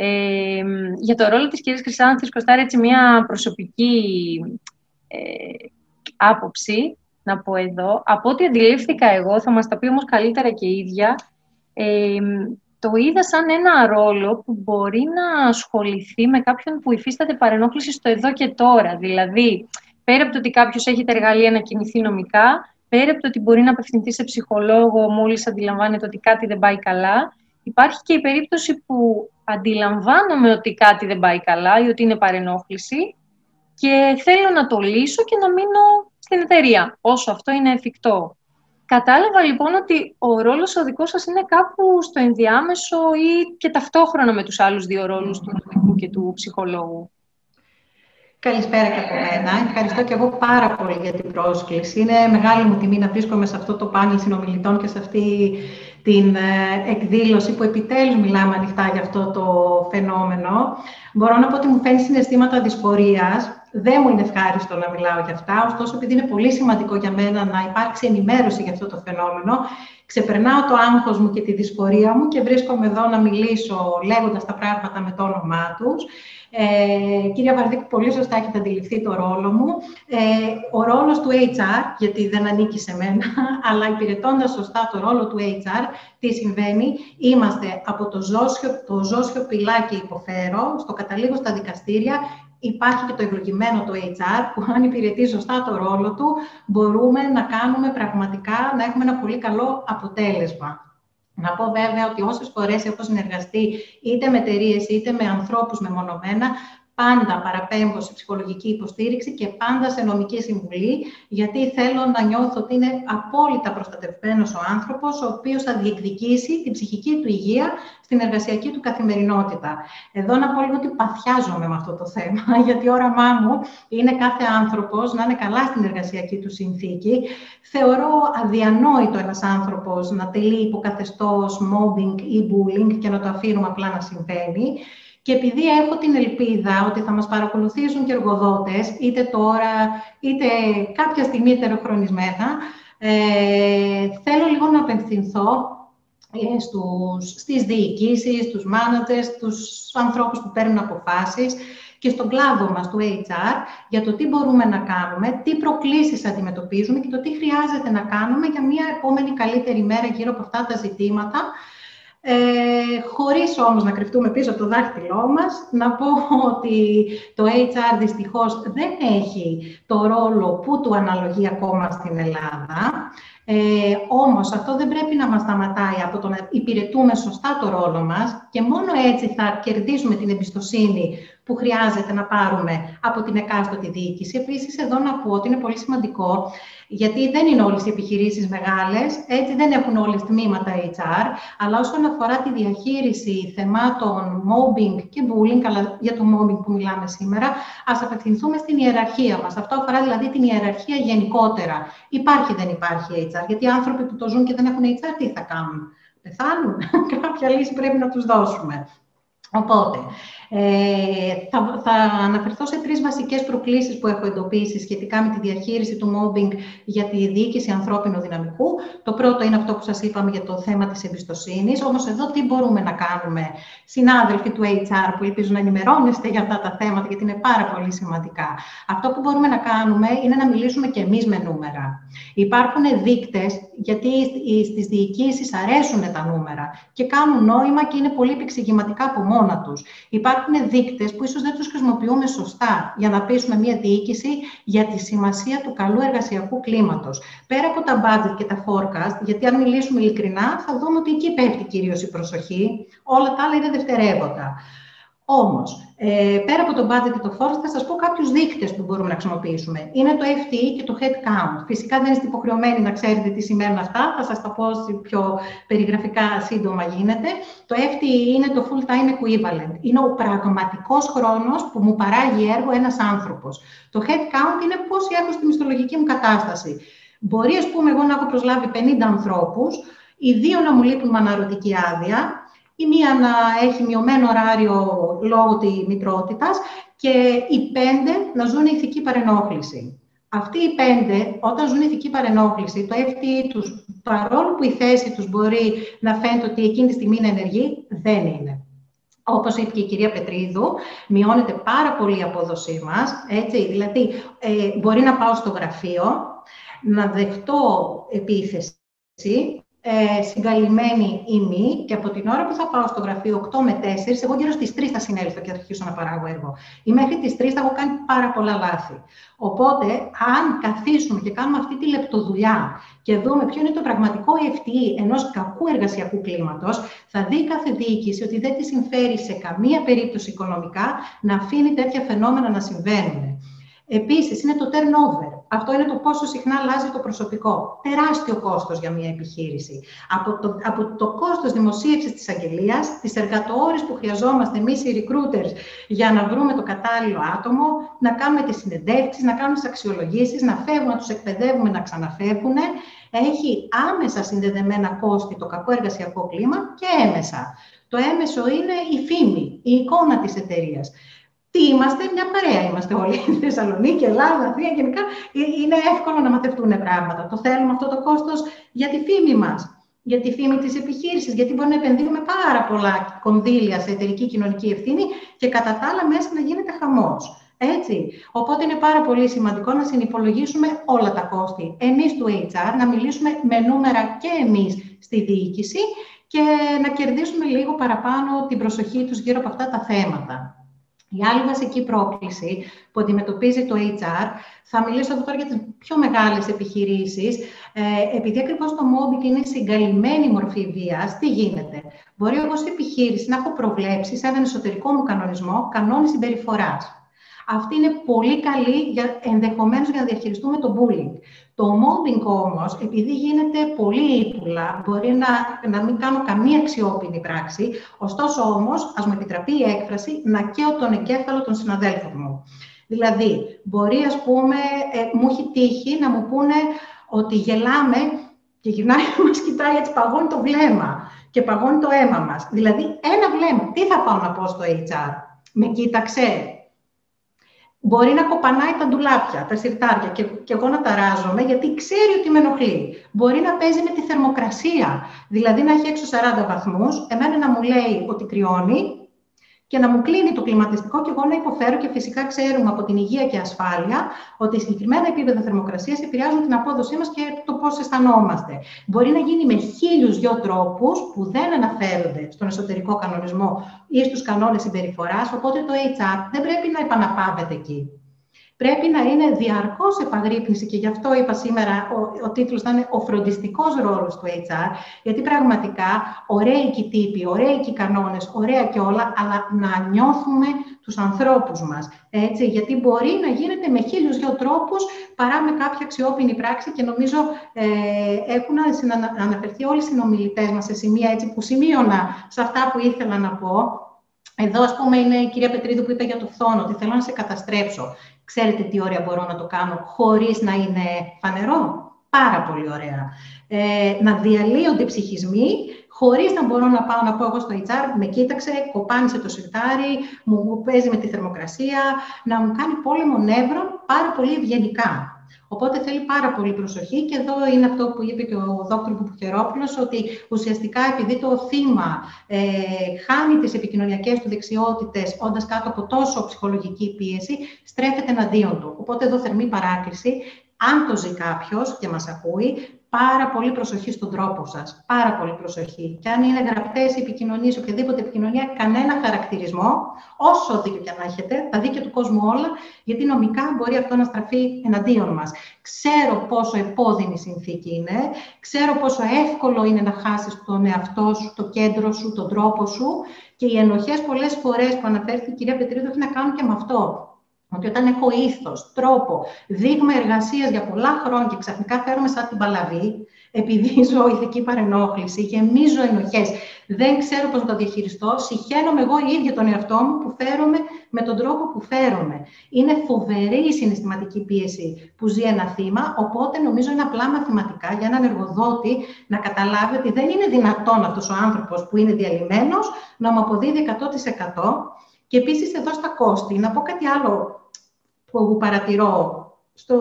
Ε, για το ρόλο της κυρίας Χρυσάνθης Κωστάρα, έτσι μια προσωπική ε, άποψη, να πω εδώ. Από ό,τι αντιλήφθηκα εγώ, θα μας τα πει όμως καλύτερα και η ίδια, ε, το είδα σαν ένα ρόλο που μπορεί να ασχοληθεί με κάποιον που υφίσταται παρενόχληση στο εδώ και τώρα. Δηλαδή, πέρα από το ότι κάποιος έχει τα εργαλεία να κινηθεί νομικά, πέρα από το ότι μπορεί να απευθυνθεί σε ψυχολόγο μόλις αντιλαμβάνεται ότι κάτι δεν πάει καλά, υπάρχει και η περίπτωση που αντιλαμβάνομαι ότι κάτι δεν πάει καλά ή ότι είναι παρενόχληση και θέλω να το λύσω και να μείνω στην εταιρεία, όσο αυτό είναι εφικτό. Κατάλαβα λοιπόν ότι ο ρόλος ο δικός σας είναι κάπου στο ενδιάμεσο ή και ταυτόχρονα με τους άλλους δύο ρόλους, του νομικού και του ψυχολόγου. Καλησπέρα και από μένα. Ευχαριστώ και εγώ πάρα πολύ για την πρόσκληση. Είναι μεγάλη μου τιμή να βρίσκομαι σε αυτό το πάνελ συνομιλητών και σε αυτή την εκδήλωση που επιτέλους μιλάμε ανοιχτά για αυτό το φαινόμενο. Μπορώ να πω ότι μου φαίνει συναισθήματα δυσφορίας. Δεν μου είναι ευχάριστο να μιλάω για αυτά, ωστόσο επειδή είναι πολύ σημαντικό για μένα να υπάρξει ενημέρωση για αυτό το φαινόμενο, ξεπερνάω το άγχος μου και τη δυσφορία μου και βρίσκομαι εδώ να μιλήσω λέγοντας τα πράγματα με το όνομά τους. Ε, κυρία Βαρδίκου, πολύ σωστά έχετε αντιληφθεί το ρόλο μου. Ε, ο ρόλος του έιτς αρ, γιατί δεν ανήκει σε μένα, αλλά υπηρετώντας σωστά το ρόλο του έιτς αρ, τι συμβαίνει, είμαστε από το ζώσιο, το ζώσιο πυλάκι υποφέρω, στο καταλήγω στα δικαστήρια. Υπάρχει και το ευλογημένο το έιτς αρ, που αν υπηρετεί σωστά το ρόλο του, μπορούμε να κάνουμε πραγματικά, να έχουμε ένα πολύ καλό αποτέλεσμα. Να πω βέβαια ότι όσες φορές έχω συνεργαστεί είτε με εταιρείες είτε με ανθρώπους μεμονωμένα, πάντα παραπέμπω σε ψυχολογική υποστήριξη και πάντα σε νομική συμβουλή, γιατί θέλω να νιώθω ότι είναι απόλυτα προστατευμένος ο άνθρωπος, ο οποίος θα διεκδικήσει την ψυχική του υγεία στην εργασιακή του καθημερινότητα. Εδώ να πω λίγο ότι παθιάζομαι με αυτό το θέμα, γιατί όραμά μου είναι κάθε άνθρωπος να είναι καλά στην εργασιακή του συνθήκη. Θεωρώ αδιανόητο ένας άνθρωπος να τελεί υποκαθεστώς mobbing ή bullying και να το αφήνουμε απλά να συμβαίνει. Και επειδή έχω την ελπίδα ότι θα μας παρακολουθήσουν και εργοδότες, είτε τώρα, είτε κάποια στιγμή ετεροχρονισμένα, ε, θέλω λίγο να απευθυνθώ ε, στους, στις διοικήσεις, στους managers, στους ανθρώπους που παίρνουν αποφάσεις και στον κλάδο μας του έιτς αρ για το τι μπορούμε να κάνουμε, τι προκλήσεις αντιμετωπίζουμε και το τι χρειάζεται να κάνουμε για μια επόμενη καλύτερη μέρα γύρω από αυτά τα ζητήματα. Ε, χωρίς όμως να κρυφτούμε πίσω από το δάχτυλό μας, να πω ότι το έιτς αρ δυστυχώς δεν έχει το ρόλο που του αναλογεί ακόμα στην Ελλάδα. Ε, όμως αυτό δεν πρέπει να μας σταματάει από το να υπηρετούμε σωστά το ρόλο μας και μόνο έτσι θα κερδίσουμε την εμπιστοσύνη που χρειάζεται να πάρουμε από την εκάστοτε διοίκηση. Επίσης, εδώ να πω ότι είναι πολύ σημαντικό, γιατί δεν είναι όλες οι επιχειρήσεις μεγάλες, έτσι δεν έχουν όλες τμήματα έιτς αρ, αλλά όσον αφορά τη διαχείριση θεμάτων mobbing και bullying, αλλά για το mobbing που μιλάμε σήμερα, ας απευθυνθούμε στην ιεραρχία μας. Αυτό αφορά δηλαδή την ιεραρχία γενικότερα. Υπάρχει, δεν υπάρχει έιτς αρ, γιατί οι άνθρωποι που το ζουν και δεν έχουν έιτς αρ, τι θα κάνουν? Πεθάνουν? Κάποια λύση πρέπει να τους δώσουμε. Οπότε, ε, θα, θα αναφερθώ σε τρεις βασικές προκλήσεις που έχω εντοπίσει σχετικά με τη διαχείριση του mobbing για τη διοίκηση ανθρώπινου δυναμικού. Το πρώτο είναι αυτό που σας είπαμε για το θέμα της εμπιστοσύνης. Όμως εδώ τι μπορούμε να κάνουμε, συνάδελφοι του έιτς αρ που ελπίζω να ενημερώνεστε για αυτά τα θέματα, γιατί είναι πάρα πολύ σημαντικά. Αυτό που μπορούμε να κάνουμε είναι να μιλήσουμε και εμείς με νούμερα. Υπάρχουν δείκτες, γιατί στις διοικήσεις αρέσουν τα νούμερα και κάνουν νόημα και είναι πολύ επεξηγηματικά από μόνα τους. Υπάρχουν δείκτες που ίσως δεν τους χρησιμοποιούμε σωστά για να πείσουμε μια διοίκηση για τη σημασία του καλού εργασιακού κλίματος. Πέρα από τα budget και τα forecast, γιατί αν μιλήσουμε ειλικρινά, θα δούμε ότι εκεί πέφτει κυρίως η προσοχή, όλα τα άλλα είναι δευτερεύοντα. Όμως, ε, πέρα από το budget και το forecast, θα σας πω κάποιους δείκτες που μπορούμε να χρησιμοποιήσουμε. Είναι το εφ τι ι και το head count. Φυσικά δεν είστε υποχρεωμένοι να ξέρετε τι σημαίνουν αυτά, θα σας τα πω πιο περιγραφικά σύντομα γίνεται. Το εφ τι ι είναι το full time equivalent. Είναι ο πραγματικός χρόνος που μου παράγει έργο ένας άνθρωπος. Το head count είναι πόσοι έχω στη μισθολογική μου κατάσταση. Μπορεί, ας πούμε, εγώ να έχω προσλάβει πενήντα ανθρώπους, οι δύο να μου λείπουν με αναρωτική άδεια, η μία να έχει μειωμένο ωράριο λόγω της μητρότητας και οι πέντε να ζουν ηθική παρενόχληση. Αυτοί οι πέντε, όταν ζουν ηθική παρενόχληση, το εφ τι ι τους, παρόλο που η θέση τους μπορεί να φαίνεται ότι εκείνη τη στιγμή είναι ενεργή, δεν είναι. Όπως είπε και η κυρία Πετρίδου, μειώνεται πάρα πολύ η απόδοσή μας, έτσι, δηλαδή ε, μπορεί να πάω στο γραφείο, να δεχτώ επίθεση, Ε, συγκαλυμμένη ή μη, και από την ώρα που θα πάω στο γραφείο οκτώ με τέσσερα, εγώ γύρω στις τρεις θα συνέλθω και θα αρχίσω να παράγω έργο. Ή μέχρι τις τρεις θα έχω κάνει πάρα πολλά λάθη. Οπότε, αν καθίσουμε και κάνουμε αυτή τη λεπτοδουλειά και δούμε ποιο είναι το πραγματικό εφ τι ι ενός κακού εργασιακού κλίματος, θα δει κάθε διοίκηση ότι δεν τη συμφέρει σε καμία περίπτωση οικονομικά να αφήνει τέτοια φαινόμενα να συμβαίνουν. Επίσης, είναι το turnover. Αυτό είναι το πόσο συχνά αλλάζει το προσωπικό. Τεράστιο κόστος για μια επιχείρηση. Από το, από το κόστος δημοσίευσης της αγγελίας, τις εργατοώρες που χρειαζόμαστε εμείς οι recruiters για να βρούμε το κατάλληλο άτομο, να κάνουμε τις συνεντεύξεις, να κάνουμε τις αξιολογήσεις, να φεύγουν, να τους εκπαιδεύουμε, να ξαναφεύγουν. Έχει άμεσα συνδεδεμένα κόστη το κακό εργασιακό κλίμα και έμεσα. Το έμεσο είναι η φήμη, η εικόνα της εταιρείας. Τι είμαστε, μια παρέα είμαστε όλοι. Θεσσαλονίκη, Ελλάδα, Αθήνα, γενικά είναι εύκολο να μαθευτούν πράγματα. Το θέλουμε αυτό το κόστος για τη φήμη μας, για τη φήμη της επιχείρησης, γιατί μπορεί να επενδύουμε πάρα πολλά κονδύλια σε εταιρική κοινωνική ευθύνη και κατά τα άλλα μέσα να γίνεται χαμός. Έτσι. Οπότε είναι πάρα πολύ σημαντικό να συνυπολογίσουμε όλα τα κόστη. Εμείς του έιτς αρ, να μιλήσουμε με νούμερα και εμείς στη διοίκηση και να κερδίσουμε λίγο παραπάνω την προσοχή τους γύρω από αυτά τα θέματα. Η άλλη βασική πρόκληση που αντιμετωπίζει το έιτς αρ, θα μιλήσω εδώ τώρα για τις πιο μεγάλες επιχειρήσεις, ε, επειδή ακριβώς το mobbing είναι συγκαλυμμένη μορφή βίας, τι γίνεται? Μπορεί εγώ στην επιχείρηση να έχω προβλέψει σε έναν εσωτερικό μου κανονισμό κανόνες συμπεριφοράς. Αυτή είναι πολύ καλή για, ενδεχομένως για να διαχειριστούμε το bullying. Το mobbing όμως, επειδή γίνεται πολύ ύπουλα, μπορεί να, να μην κάνω καμία αξιόπινη πράξη, ωστόσο όμως, ας μου επιτραπεί η έκφραση, να καίω τον εγκέφαλο των συναδέλφων μου. Δηλαδή, μπορεί, ας πούμε, ε, μου έχει τύχει να μου πούνε ότι γελάμε και γυρνάει να μας κοιτάει, έτσι παγώνει το βλέμμα και παγώνει το αίμα μας. Δηλαδή, ένα βλέμμα. Τι θα πάω να πω στο έιτς αρ? Με κοίταξε. Μπορεί να κοπανάει τα ντουλάπια, τα συρτάρια και, και εγώ να ταράζομαι, γιατί ξέρει ότι με ενοχλεί. Μπορεί να παίζει με τη θερμοκρασία, δηλαδή να έχει έξω σαράντα βαθμούς, εμένα να μου λέει ότι κρυώνει και να μου κλείνει το κλιματιστικό και εγώ να υποφέρω. Και φυσικά ξέρουμε από την υγεία και ασφάλεια ότι συγκεκριμένα επίπεδα θερμοκρασίας επηρεάζουν την απόδοσή μας και το πώς αισθανόμαστε. Μπορεί να γίνει με χίλιους δυο τρόπους που δεν αναφέρονται στον εσωτερικό κανονισμό ή στους κανόνες συμπεριφοράς. Οπότε το έιτς αρ δεν πρέπει να επαναπαύεται εκεί. Πρέπει να είναι διαρκώς επαγρύπνηση και γι' αυτό είπα σήμερα ο, ο τίτλος θα είναι ο φροντιστικός ρόλος του έιτς αρ, γιατί πραγματικά ωραίοι και οι τύποι, ωραίοι και οι κανόνες, ωραία και όλα, αλλά να νιώθουμε τους ανθρώπους μας. Έτσι, γιατί μπορεί να γίνεται με χίλιους δυο τρόπους παρά με κάποια αξιόπινη πράξη και νομίζω ε, έχουν αναφερθεί όλοι οι συνομιλητές μας σε σημεία έτσι, που σημείωνα σε αυτά που ήθελα να πω. Εδώ, ας πούμε, είναι η κυρία Πετρίδου που είπε για το φθόνο, ότι θέλω να σε καταστρέψω. Ξέρετε τι ωραία μπορώ να το κάνω χωρίς να είναι φανερό? Πάρα πολύ ωραία. Ε, να διαλύονται ψυχισμοί, χωρίς να μπορώ να πάω να πω εγώ στο έιτς αρ, με κοίταξε, κοπάνισε το σιρτάρι, μου παίζει με τη θερμοκρασία, να μου κάνει πόλεμο νεύρων πάρα πολύ ευγενικά. Οπότε θέλει πάρα πολύ προσοχή και εδώ είναι αυτό που είπε και ο δόκτωρ Μπουμπουχερόπουλος, ότι ουσιαστικά επειδή το θύμα ε, χάνει τις επικοινωνιακές του δεξιότητες όντας κάτω από τόσο ψυχολογική πίεση, στρέφεται εναντίον του. Οπότε εδώ θερμή παράκληση, αν το ζει κάποιος και μας ακούει, πάρα πολύ προσοχή στον τρόπο σας. Πάρα πολύ προσοχή. Και αν είναι γραπτές οι επικοινωνίες, οποιαδήποτε επικοινωνία, κανένα χαρακτηρισμό, όσο δίκιο κι αν έχετε, τα δίκαια του κόσμου όλα, γιατί νομικά μπορεί αυτό να στραφεί εναντίον μας. Ξέρω πόσο επώδυνη η συνθήκη είναι, ξέρω πόσο εύκολο είναι να χάσεις τον εαυτό σου, το κέντρο σου, τον τρόπο σου και οι ενοχές πολλές φορές που αναφέρθηκε η κυρία Πετρίδου έχει να κάνουν και με αυτό. Ότι όταν έχω ήθος, τρόπο, δείγμα εργασίας για πολλά χρόνια και ξαφνικά φέρομαι σαν την παλαβή, επειδή ζω ηθική παρενόχληση, γεμίζω ενοχές, δεν ξέρω πώς να το διαχειριστώ, συχαίνομαι εγώ η ίδια τον εαυτό μου που φέρομαι με τον τρόπο που φέρομαι. Είναι φοβερή η συναισθηματική πίεση που ζει ένα θύμα, οπότε νομίζω είναι απλά μαθηματικά για έναν εργοδότη να καταλάβει ότι δεν είναι δυνατόν αυτός ο άνθρωπος που είναι διαλυμένος να μου αποδίδει εκατό τοις εκατό. Και επίσης εδώ στα κόστη, να πω κάτι άλλο που παρατηρώ στο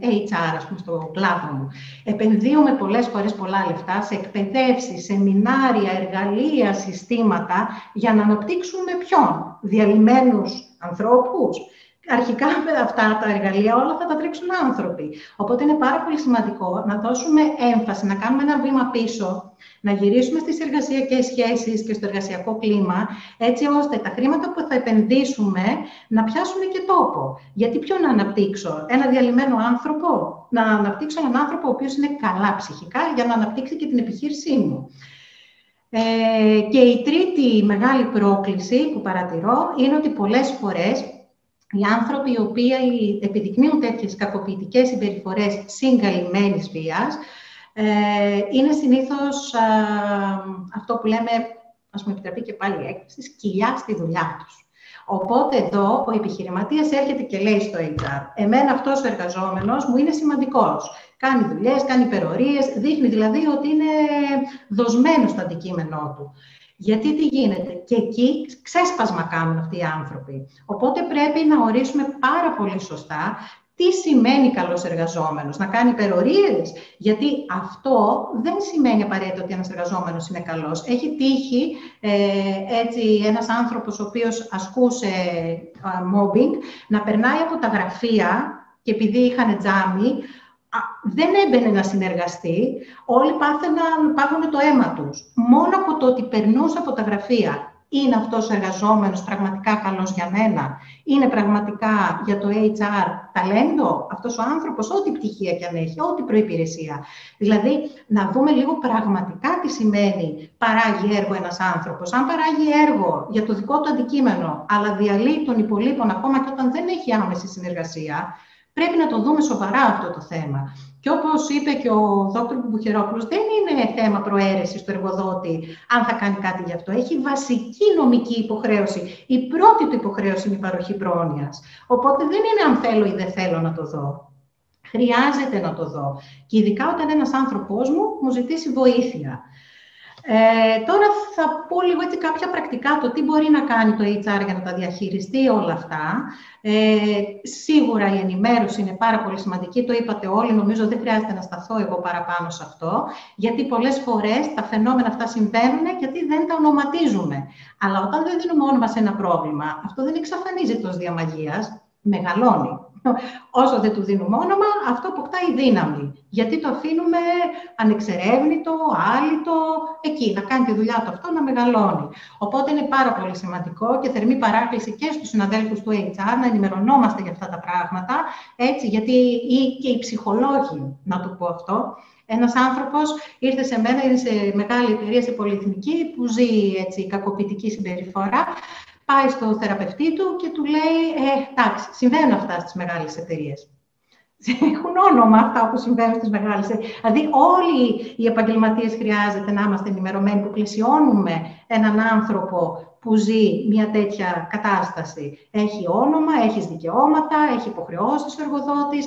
έιτς αρ, ας πούμε, στο κλάδο μου. Επενδύουμε πολλές φορές πολλά λεφτά σε εκπαιδεύσεις, σεμινάρια, εργαλεία, συστήματα για να αναπτύξουμε ποιον, διαλυμένους ανθρώπους. Αρχικά με αυτά τα εργαλεία όλα θα τα τρέξουν άνθρωποι. Οπότε είναι πάρα πολύ σημαντικό να δώσουμε έμφαση, να κάνουμε ένα βήμα πίσω, να γυρίσουμε στις εργασιακές σχέσεις και στο εργασιακό κλίμα, έτσι ώστε τα χρήματα που θα επενδύσουμε να πιάσουν και τόπο. Γιατί ποιο να αναπτύξω, ένα διαλυμένο άνθρωπο? Να αναπτύξω έναν άνθρωπο ο οποίος είναι καλά ψυχικά για να αναπτύξει και την επιχείρησή μου. Ε, και η τρίτη μεγάλη πρόκληση που παρατηρώ είναι ότι πολλές φορές οι άνθρωποι οι οποίοι επιδεικνύουν τέτοιες κακοποιητικές συμπεριφορές συγκαλυμμένης βίας, ε, είναι συνήθως α, αυτό που λέμε, ας μου επιτραπεί και πάλι η έκφραση, σκυλιά στη δουλειά τους. Οπότε εδώ ο επιχειρηματίας έρχεται και λέει στο έιτς αρ, εμένα αυτός ο εργαζόμενος μου είναι σημαντικός. Κάνει δουλειές, κάνει υπερορίες, δείχνει δηλαδή ότι είναι δοσμένος στο αντικείμενό του. Γιατί τι γίνεται, και εκεί ξέσπασμα κάνουν αυτοί οι άνθρωποι. Οπότε πρέπει να ορίσουμε πάρα πολύ σωστά τι σημαίνει καλός εργαζόμενος, να κάνει υπερορίες. Γιατί αυτό δεν σημαίνει απαραίτητα ότι ένας εργαζόμενος είναι καλός. Έχει τύχει ε, έτσι, ένας άνθρωπος ο οποίος ασκούσε mobbing να περνάει από τα γραφεία και επειδή είχαν τζάμι, δεν έμπαινε να συνεργαστεί, όλοι πάθαιναν, πάγωνε το αίμα τους. Μόνο από το ότι περνούσε από τα γραφεία, είναι αυτός ο εργαζόμενος πραγματικά καλός για μένα, είναι πραγματικά για το έιτς αρ ταλέντο, αυτός ο άνθρωπος, ό,τι πτυχία κι αν έχει, ό,τι προϋπηρεσία. Δηλαδή, να δούμε λίγο πραγματικά τι σημαίνει παράγει έργο ένας άνθρωπος. Αν παράγει έργο για το δικό του αντικείμενο, αλλά διαλύει των υπολείπων ακόμα και όταν δεν έχει άμεση συνεργασία, πρέπει να το δούμε σοβαρά αυτό το θέμα. Και όπως είπε και ο δόκτωρ Μπουμπουχερόπουλος, δεν είναι θέμα προαίρεσης του εργοδότη αν θα κάνει κάτι γι' αυτό. Έχει βασική νομική υποχρέωση. Η πρώτη του υποχρέωση είναι η παροχή πρόνοιας. Οπότε δεν είναι αν θέλω ή δεν θέλω να το δω. Χρειάζεται να το δω. Και ειδικά όταν ένας άνθρωπός μου μου ζητήσει βοήθεια. Ε, τώρα θα πω λίγο έτσι κάποια πρακτικά, το τι μπορεί να κάνει το έιτς αρ για να τα διαχειριστεί όλα αυτά. Ε, σίγουρα η ενημέρωση είναι πάρα πολύ σημαντική, το είπατε όλοι, νομίζω δεν χρειάζεται να σταθώ εγώ παραπάνω σε αυτό, γιατί πολλές φορές τα φαινόμενα αυτά συμβαίνουν γιατί δεν τα ονοματίζουμε. Αλλά όταν δεν δίνουμε όνομα σε ένα πρόβλημα, αυτό δεν εξαφανίζεται ως διαμαγείας, μεγαλώνει. Όσο δεν του δίνουμε όνομα, αυτό αποκτάει δύναμη. Γιατί το αφήνουμε ανεξερεύνητο, άλυτο, εκεί, να κάνει τη δουλειά του αυτό, να μεγαλώνει. Οπότε είναι πάρα πολύ σημαντικό και θερμή παράκληση και στους συναδέλφους του έιτς αρ να ενημερωνόμαστε για αυτά τα πράγματα, έτσι, γιατί ή και οι ψυχολόγοι, να το πω αυτό. Ένας άνθρωπος ήρθε σε μένα, είναι σε μεγάλη εταιρεία, σε πολυεθνική, που ζει έτσι, κακοποιητική συμπεριφορά. Πάει στο θεραπευτή του και του λέει, εντάξει, συμβαίνουν αυτά στις μεγάλες εταιρείες. Έχουν όνομα αυτά που συμβαίνουν στις μεγάλες εταιρείες. Δηλαδή, όλοι οι επαγγελματίες χρειάζεται να είμαστε ενημερωμένοι, που πλαισιώνουμε έναν άνθρωπο που ζει μια τέτοια κατάσταση. Έχει όνομα, έχεις δικαιώματα, έχει υποχρεώσεις ο εργοδότης.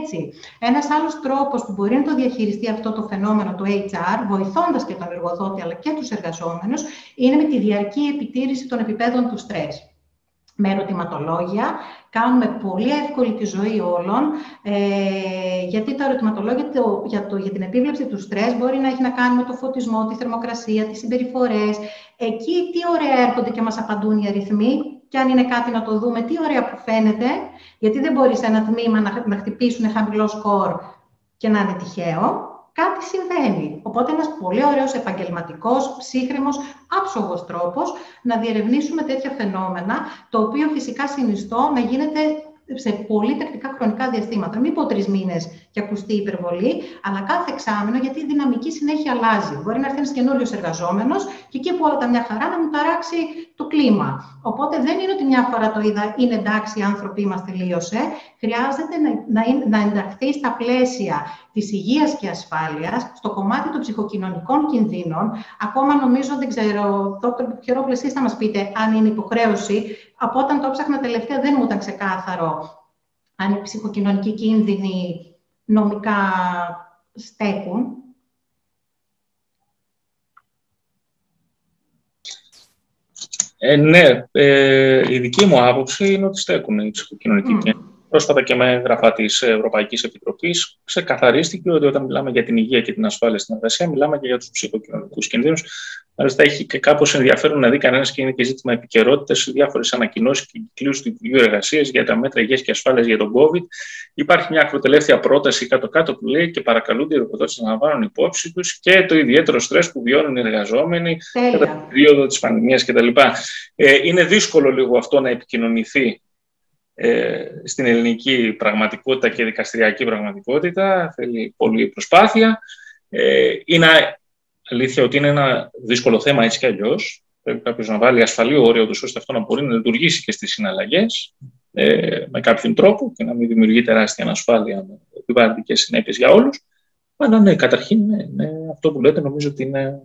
Έτσι. Ένας άλλος τρόπος που μπορεί να το διαχειριστεί αυτό το φαινόμενο του έιτς αρ, βοηθώντας και τον εργοδότη αλλά και τους εργαζόμενους, είναι με τη διαρκή επιτήρηση των επιπέδων του στρες. Με ερωτηματολόγια, κάνουμε πολύ εύκολη τη ζωή όλων, ε, γιατί τα ερωτηματολόγια το, για, το, για την επίβλεψη του στρες μπορεί να έχει να κάνει με το φωτισμό, τη θερμοκρασία, τις συμπεριφορές. Εκεί τι ωραία έρχονται και μας απαντούν οι αριθμοί. Και αν είναι κάτι να το δούμε, τι ωραία που φαίνεται, γιατί δεν μπορεί σε ένα τμήμα να, να χτυπήσουν χαμηλό σκορ και να είναι τυχαίο. Κάτι συμβαίνει. Οπότε ένας πολύ ωραίος επαγγελματικός, ψύχρεμος, άψογος τρόπος να διερευνήσουμε τέτοια φαινόμενα, το οποίο φυσικά συνιστώ να γίνεται σε πολύ τακτικά χρονικά διαστήματα. Μην πω τρεις μήνες και ακουστεί υπερβολή, αλλά κάθε εξάμηνο, γιατί η δυναμική συνέχεια αλλάζει. Μπορεί να έρθει ένας καινούριος εργαζόμενος και εκεί που όλα τα μια χαρά να μου ταράξει το κλίμα. Οπότε δεν είναι ότι μια φορά το είδα, είναι εντάξει, οι άνθρωποι μας, τελείωσε. Χρειάζεται να, να, να ενταχθεί στα πλαίσια της υγείας και ασφάλειας, στο κομμάτι των ψυχοκοινωνικών κινδύνων. Ακόμα νομίζω, δεν ξέρω, δόκτωρ Μπουμπουχερόπουλε, εσείς θα μας πείτε αν είναι υποχρέωση. Από όταν το ψάχνα τελευταία δεν μου ήταν ξεκάθαρο αν οι ψυχοκοινωνικοί κίνδυνοι νομικά στέκουν. Ε, ναι, ε, η δική μου άποψη είναι ότι στέκουν οι ψυχοκοινωνικοί mm. κίνδυνοι. Πρόσφατα και με έγγραφα της Ευρωπαϊκής Επιτροπής ξεκαθαρίστηκε ότι όταν μιλάμε για την υγεία και την ασφάλεια στην εργασία, μιλάμε και για τους ψυχοκοινωνικούς κινδύνους. Μάλιστα, έχει και κάπως ενδιαφέρον να δει κανένας και είναι και ζήτημα επικαιρότητας σε διάφορες ανακοινώσεις και κυκλίους του Υπουργείου Εργασίας για τα μέτρα υγείας και ασφάλειας για τον COVID. Υπάρχει μια ακροτελεύθερη πρόταση κάτω-κάτω που λέει και παρακαλούνται οι εργοδότες να λαμβάνουν υπόψη τους και το ιδιαίτερο στρες που βιώνουν οι εργαζόμενοι κατά την περίοδο της πανδημίας κτλ. Ε, είναι δύσκολο λίγο αυτό να επικοινωνηθεί στην ελληνική πραγματικότητα και δικαστηριακή πραγματικότητα, θέλει πολλή προσπάθεια. Είναι αλήθεια ότι είναι ένα δύσκολο θέμα έτσι κι αλλιώς. Πρέπει κάποιος να βάλει ασφαλή όριο, ώστε αυτό να μπορεί να λειτουργήσει και στις συναλλαγές με κάποιον τρόπο και να μην δημιουργεί τεράστια ανασφάλεια με επιβαρυντικές συνέπειες για όλους. Αλλά ναι, καταρχήν, ναι, ναι, αυτό που λέτε νομίζω ότι είναι,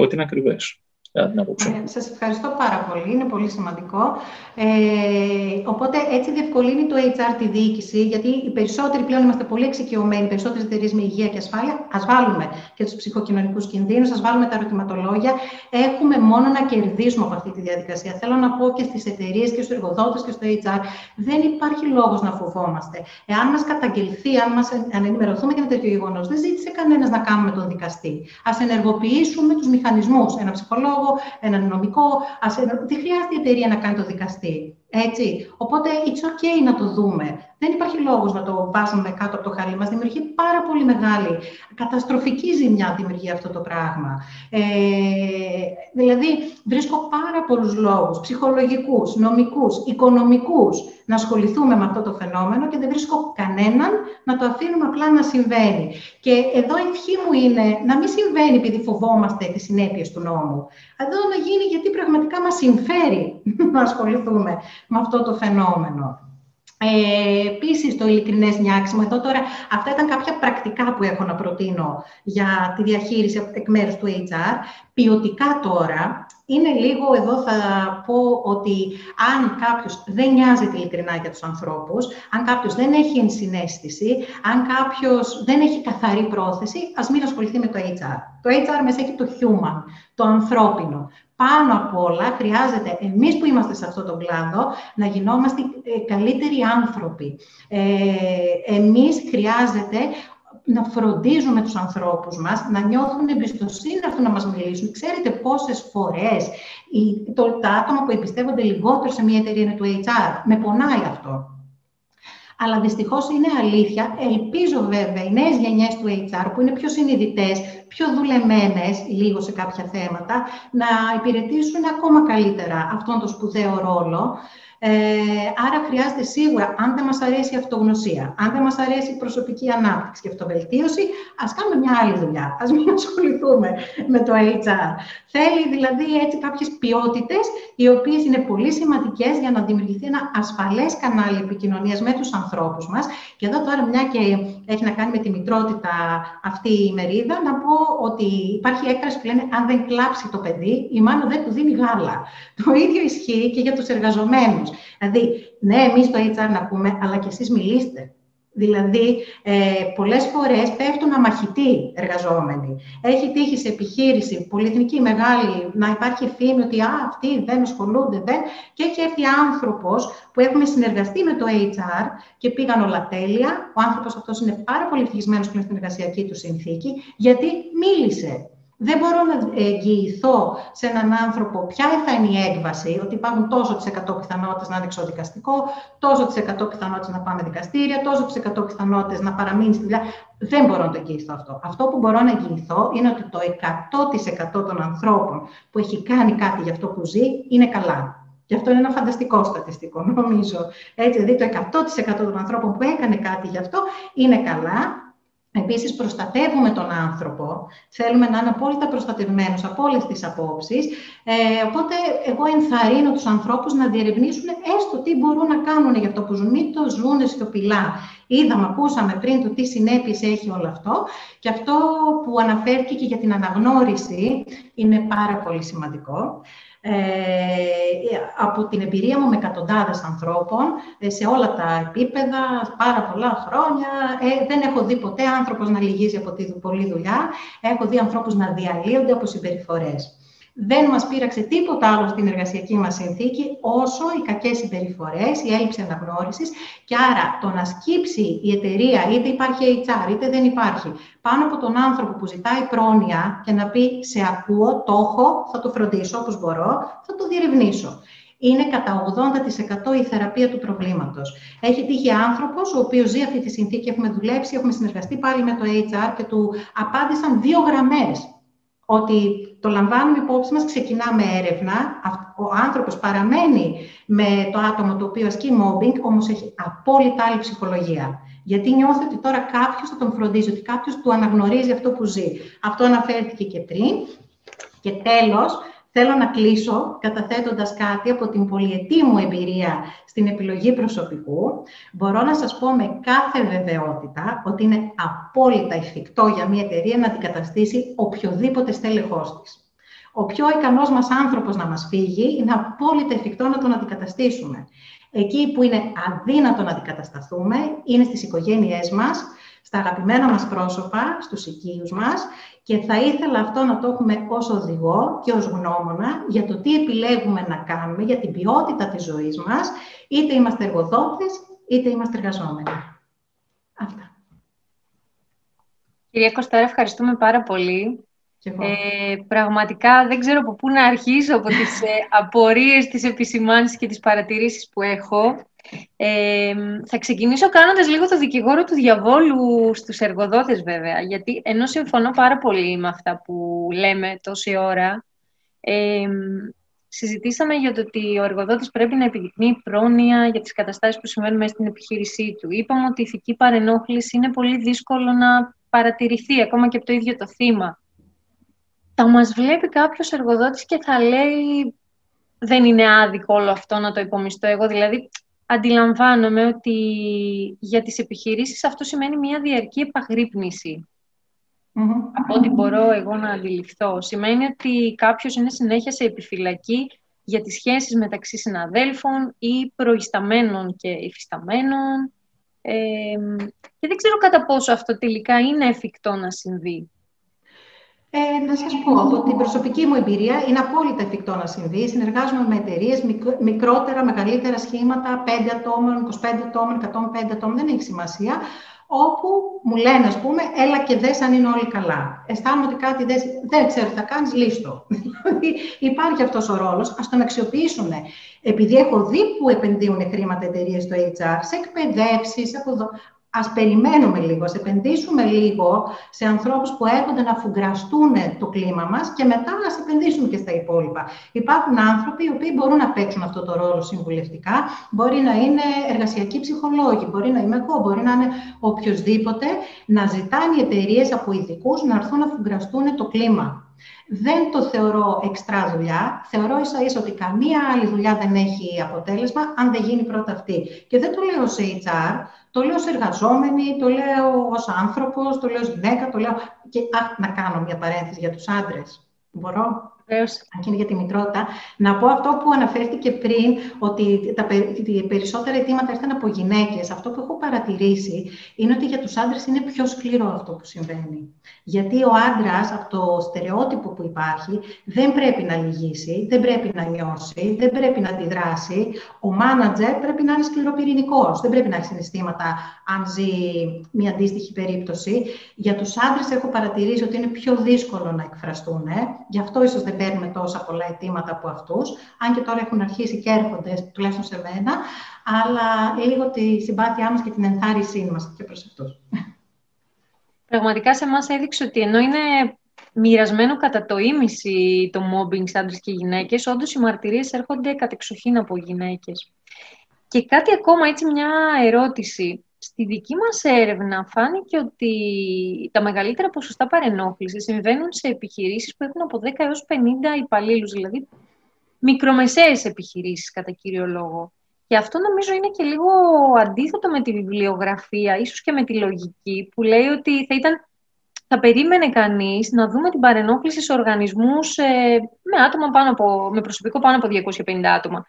ότι είναι ακριβές. Σας ευχαριστώ πάρα πολύ, είναι πολύ σημαντικό. Ε, οπότε έτσι διευκολύνει το έιτς αρ τη διοίκηση, γιατί οι περισσότεροι πλέον είμαστε πολύ εξοικειωμένοι, οι περισσότερες εταιρείες με υγεία και ασφάλεια. Ας βάλουμε και τους ψυχοκοινωνικούς κινδύνους, ας βάλουμε τα ερωτηματολόγια. Έχουμε μόνο να κερδίσουμε από αυτή τη διαδικασία. Θέλω να πω και στις εταιρείες και στους εργοδότες και στο έιτς αρ, δεν υπάρχει λόγος να φοβόμαστε. Εάν μας καταγγελθεί, αν, μας, αν ενημερωθούμε για ένα τέτοιο γεγονός, δεν ζήτησε κανένας να κάνουμε τον δικαστή. Ας ενεργοποιήσουμε τους μηχανισμούς, ένα ψυχολόγο, έναν νομικό, ας... δεν χρειάζεται η εταιρεία να κάνει το δικαστή. Έτσι. Οπότε, it's okay να το δούμε. Δεν υπάρχει λόγος να το βάζουμε κάτω από το χαλί μας. Δημιουργεί πάρα πολύ μεγάλη, καταστροφική ζημιά δημιουργεί αυτό το πράγμα. Ε, δηλαδή, βρίσκω πάρα πολλούς λόγους, ψυχολογικούς, νομικούς, οικονομικούς, να ασχοληθούμε με αυτό το φαινόμενο και δεν βρίσκω κανέναν να το αφήνουμε απλά να συμβαίνει. Και εδώ η ευχή μου είναι να μην συμβαίνει επειδή φοβόμαστε τις συνέπειες του νόμου. Εδώ να γίνει γιατί πραγματικά μας συμφέρει να ασχοληθούμε με αυτό το φαινόμενο. Ε, Επίσης, το ειλικρινές νιάξιμο. Εδώ τώρα, αυτά ήταν κάποια πρακτικά που έχω να προτείνω για τη διαχείριση εκ μέρους του έιτς αρ. Ποιοτικά τώρα, είναι λίγο, εδώ θα πω ότι αν κάποιος δεν νοιάζεται ειλικρινά για τους ανθρώπους, αν κάποιος δεν έχει ενσυναίσθηση, αν κάποιος δεν έχει καθαρή πρόθεση, ας μην ασχοληθεί με το έιτς αρ. Το έιτς αρ μέσα έχει το human, το ανθρώπινο. Πάνω απ' όλα χρειάζεται εμείς που είμαστε σε αυτόν τον κλάδο να γινόμαστε καλύτεροι άνθρωποι. Ε, εμείς χρειάζεται να φροντίζουμε τους ανθρώπους μας, να νιώθουν εμπιστοσύνη αυτού να μας μιλήσουν. Ξέρετε πόσες φορές η, το, τα άτομα που εμπιστεύονται λιγότερο σε μια εταιρεία είναι του έιτς αρ. Με πονάει αυτό. Αλλά δυστυχώς είναι αλήθεια. Ελπίζω βέβαια οι νέες γενιές του έιτς αρ που είναι πιο συνειδητές, πιο δουλεμένες λίγο σε κάποια θέματα, να υπηρετήσουν ακόμα καλύτερα αυτόν τον σπουδαίο ρόλο. Ε, άρα χρειάζεται σίγουρα, αν δεν μας αρέσει η αυτογνωσία, αν δεν μας αρέσει η προσωπική ανάπτυξη και αυτοβελτίωση, ας κάνουμε μια άλλη δουλειά, ας μην ασχοληθούμε με το έιτς αρ. Θέλει δηλαδή έτσι κάποιες ποιότητες, οι οποίες είναι πολύ σημαντικές για να δημιουργηθεί ένα ασφαλές κανάλι επικοινωνίας με τους ανθρώπους μας. Και εδώ τώρα, μια και έχει να κάνει με τη μητρότητα αυτή η μερίδα, να πω ότι υπάρχει έκφραση που λένε «αν δεν κλάψει το παιδί, η μάνα δεν του δίνει γάλα». Το ίδιο ισχύει και για τους εργαζομένους. Δηλαδή, ναι, εμείς το έιτς αρ να πούμε, αλλά και εσείς μιλήστε. Δηλαδή, ε, πολλές φορές πέφτουν αμαχητοί εργαζόμενοι. Έχει τύχει σε επιχείρηση πολυεθνική μεγάλη να υπάρχει φήμη ότι α, αυτοί δεν ασχολούνται, δεν. Και έχει έρθει άνθρωπος που έχουμε συνεργαστεί με το έιτς αρ και πήγαν όλα τέλεια. Ο άνθρωπος αυτός είναι πάρα πολύ ευτυχισμένος πλέον στην εργασιακή του συνθήκη, γιατί μίλησε. Δεν μπορώ να εγγυηθώ σε έναν άνθρωπο ποια θα είναι η έκβαση, ότι υπάρχουν τόσο τις εκατό πιθανότητες να είναι εξωδικαστικό, τόσο τις εκατό πιθανότητες να πάμε δικαστήρια, τόσο τις εκατό πιθανότητες να παραμείνει στη δουλειά. Δεν μπορώ να το εγγυηθώ αυτό. Αυτό που μπορώ να εγγυηθώ είναι ότι το εκατό τοις εκατό των ανθρώπων που έχει κάνει κάτι για αυτό που ζει είναι καλά. Και αυτό είναι ένα φανταστικό στατιστικό, νομίζω. Έτσι, δηλαδή το εκατό τοις εκατό των ανθρώπων που έκανε κάτι γι' αυτό είναι καλά. Επίσης, προστατεύουμε τον άνθρωπο. Θέλουμε να είναι απόλυτα προστατευμένος από όλες τις απόψεις. Ε, οπότε, εγώ ενθαρρύνω τους ανθρώπους να διερευνήσουν έστω τι μπορούν να κάνουν για αυτό που ζουν. Μην το ζουν σιωπηλά. Είδαμε, ακούσαμε πριν το τι συνέπειες έχει όλο αυτό. Και αυτό που αναφέρθηκε και για την αναγνώριση είναι πάρα πολύ σημαντικό. Ε, από την εμπειρία μου με εκατοντάδες ανθρώπων σε όλα τα επίπεδα, πάρα πολλά χρόνια, ε, δεν έχω δει ποτέ άνθρωπος να λυγίζει από τη πολλή δουλειά. Έχω δει ανθρώπους να διαλύονται από συμπεριφορές. Δεν μας πείραξε τίποτα άλλο στην εργασιακή μας συνθήκη όσο οι κακές συμπεριφορές, η έλλειψη αναγνώρισης. Και άρα το να σκύψει η εταιρεία, είτε υπάρχει έιτς αρ, είτε δεν υπάρχει, πάνω από τον άνθρωπο που ζητάει πρόνοια και να πει «σε ακούω, το έχω, θα το φροντίσω όπως μπορώ, θα το διερευνήσω». Είναι κατά ογδόντα τοις εκατό η θεραπεία του προβλήματος. Έχει τύχει άνθρωπος, ο οποίος ζει αυτή τη συνθήκη, έχουμε δουλέψει, έχουμε συνεργαστεί πάλι με το έιτς αρ και του απάντησαν δύο γραμμές. Ότι το λαμβάνουμε υπόψη μας, ξεκινάμε έρευνα, ο άνθρωπος παραμένει με το άτομο το οποίο ασκεί mobbing, όμως έχει απόλυτα άλλη ψυχολογία. Γιατί νιώθει ότι τώρα κάποιος θα τον φροντίζει, ότι κάποιος του αναγνωρίζει αυτό που ζει. Αυτό αναφέρθηκε και πριν. Και τέλος, θέλω να κλείσω καταθέτοντας κάτι από την πολυετή μου εμπειρία στην επιλογή προσωπικού. Μπορώ να σας πω με κάθε βεβαιότητα ότι είναι απόλυτα εφικτό για μια εταιρεία να αντικαταστήσει οποιοδήποτε στέλεχός της. Ο πιο ικανός μας άνθρωπος να μας φύγει, είναι απόλυτα εφικτό να τον αντικαταστήσουμε. Εκεί που είναι αδύνατο να αντικατασταθούμε είναι στις οικογένειές μας, στα αγαπημένα μας πρόσωπα, στους οικείους μας, και θα ήθελα αυτό να το έχουμε ως οδηγό και ως γνώμονα για το τι επιλέγουμε να κάνουμε για την ποιότητα της ζωής μας, είτε είμαστε εργοδότες, είτε είμαστε εργαζόμενοι. Αυτά. Κυρία Κωστάρα, ευχαριστούμε πάρα πολύ. Ε, πραγματικά δεν ξέρω από πού να αρχίσω από τις ε, απορίες, τις επισημάνσεις και τις παρατηρήσεις που έχω. Ε, θα ξεκινήσω κάνοντας λίγο το δικηγόρο του διαβόλου στους εργοδότες βέβαια, γιατί ενώ συμφωνώ πάρα πολύ με αυτά που λέμε τόση ώρα, ε, συζητήσαμε για το ότι ο εργοδότης πρέπει να επιδεικνύει πρόνοια για τις καταστάσεις που συμβαίνουν μέσα στην επιχείρησή του. Είπαμε ότι η ηθική παρενόχληση είναι πολύ δύσκολο να παρατηρηθεί ακόμα και από το ίδιο το θύμα. Θα μας βλέπει κάποιος εργοδότης και θα λέει «Δεν είναι άδικο όλο αυτό να το υπομισθώ εγώ». Δηλαδή, αντιλαμβάνομαι ότι για τις επιχειρήσεις αυτό σημαίνει μια διαρκή επαγρύπνηση. Mm-hmm. Από ό,τι μπορώ εγώ να αντιληφθώ. Σημαίνει ότι κάποιος είναι συνέχεια σε επιφυλακή για τις σχέσεις μεταξύ συναδέλφων ή προϊσταμένων και υφισταμένων. Ε, και δεν ξέρω κατά πόσο αυτό τελικά είναι εφικτό να συμβεί. Ε, να σας πω, από την προσωπική μου εμπειρία είναι απόλυτα εφικτό να συμβεί. Συνεργάζομαι με εταιρείες μικρότερα, μεγαλύτερα σχήματα, πέντε ατόμων, είκοσι πέντε ατόμων, εκατόν πέντε ατόμων, δεν έχει σημασία. Όπου μου λένε, ας πούμε, έλα και δες αν είναι όλοι καλά. Αισθάνομαι ότι κάτι δες, δεν ξέρω τι θα κάνεις, λύστο. Υπάρχει αυτός ο ρόλος, ας τον αξιοποιήσουμε. Επειδή έχω δει που επενδύουν χρήματα εταιρείες στο έιτς αρ, σε εκπαιδεύσεις, από εδώ. Ας περιμένουμε λίγο, ας επενδύσουμε λίγο σε ανθρώπους που έρχονται να φουγκραστούν το κλίμα μας και μετά ας επενδύσουμε και στα υπόλοιπα. Υπάρχουν άνθρωποι οι οποίοι μπορούν να παίξουν αυτό το ρόλο συμβουλευτικά. Μπορεί να είναι εργασιακοί ψυχολόγοι, μπορεί να είμαι εγώ, μπορεί να είναι οποιοδήποτε, να ζητάνε οι εταιρείες από ειδικούς να έρθουν να φουγκραστούν το κλίμα. Δεν το θεωρώ εξτρά δουλειά. Θεωρώ ίσα-ίσα ότι καμία άλλη δουλειά δεν έχει αποτέλεσμα αν δεν γίνει πρώτα αυτή. Και δεν το λέω σε έιτς αρ, το λέω σε εργαζόμενοι, το λέω ως άνθρωπος, το λέω ως γυναίκα, το λέω... Και, α, να κάνω μια παρένθεση για τους άντρες. Μπορώ, αν είναι για τη μητρότητα, να πω αυτό που αναφέρθηκε πριν, ότι τα περισσότερα αιτήματα έρθαν από γυναίκες. Αυτό που έχω παρατηρήσει είναι ότι για τους άντρες είναι πιο σκληρό αυτό που συμβαίνει. Γιατί ο άντρας, από το στερεότυπο που υπάρχει, δεν πρέπει να λυγίσει, δεν πρέπει να νιώσει, δεν πρέπει να αντιδράσει. Ο μάνατζερ πρέπει να είναι σκληροπυρηνικός, δεν πρέπει να έχει συναισθήματα, αν ζει μια αντίστοιχη περίπτωση. Για τους άντρες έχω παρατηρήσει ότι είναι πιο δύσκολο να εκφραστούν. Ε? Γι' αυτό ίσως δεν παίρνουμε τόσα πολλά αιτήματα από αυτούς, αν και τώρα έχουν αρχίσει και έρχονται, τουλάχιστον σε μένα, αλλά λίγο τη συμπάθειά μας και την ενθάρρυνσή μας και προς αυτούς. Πραγματικά σε εμάς έδειξε ότι ενώ είναι μοιρασμένο κατά το ίμιση το mobbing σε άντρες και γυναίκες, όντως οι μαρτυρίες έρχονται κατεξοχήν από γυναίκες. Και κάτι ακόμα, έτσι μια ερώτηση. Στη δική μας έρευνα φάνηκε ότι τα μεγαλύτερα ποσοστά παρενόχλησης συμβαίνουν σε επιχειρήσεις που έχουν από δέκα έως πενήντα υπαλλήλους, δηλαδή μικρομεσαίες επιχειρήσεις κατά κύριο λόγο. Και αυτό νομίζω είναι και λίγο αντίθετο με τη βιβλιογραφία, ίσως και με τη λογική, που λέει ότι θα, ήταν, θα περίμενε κανείς να δούμε την παρενόχληση σε οργανισμούς ε, με, άτομα πάνω από, με προσωπικό πάνω από διακόσια πενήντα άτομα,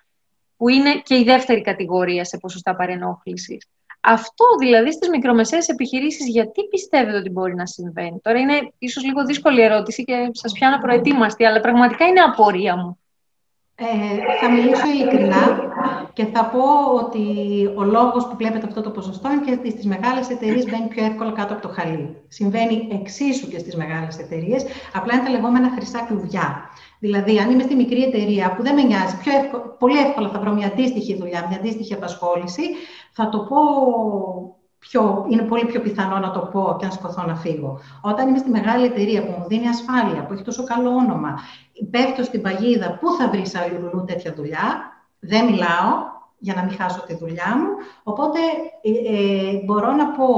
που είναι και η δεύτερη κατηγορία σε ποσοστά παρενόχλησης. Αυτό δηλαδή στις μικρομεσαίες επιχειρήσεις, γιατί πιστεύετε ότι μπορεί να συμβαίνει? Τώρα είναι ίσως λίγο δύσκολη ερώτηση και σας πιάνω προετοίμαστη, αλλά πραγματικά είναι απορία μου. Ε, θα μιλήσω ειλικρινά και θα πω ότι ο λόγος που βλέπετε αυτό το ποσοστό είναι και στις μεγάλες εταιρείες μπαίνει πιο εύκολα κάτω από το χαλί. Συμβαίνει εξίσου και στις μεγάλες εταιρείες, απλά είναι τα λεγόμενα χρυσά κλουβιά. Δηλαδή, αν είμαι στη μικρή εταιρεία που δεν με νοιάζει, πιο εύκολα, πολύ εύκολα θα βρω μια αντίστοιχη δουλειά, μια αντίστοιχη απασχόληση, θα το πω... Πιο, είναι πολύ πιο πιθανό να το πω και να σκοθώ να φύγω. Όταν είμαι στη μεγάλη εταιρεία που μου δίνει ασφάλεια, που έχει τόσο καλό όνομα, πέφτω στην παγίδα, πού θα βρεις αλλού τέτοια δουλειά, δεν μιλάω για να μην χάσω τη δουλειά μου. Οπότε ε, ε, μπορώ να πω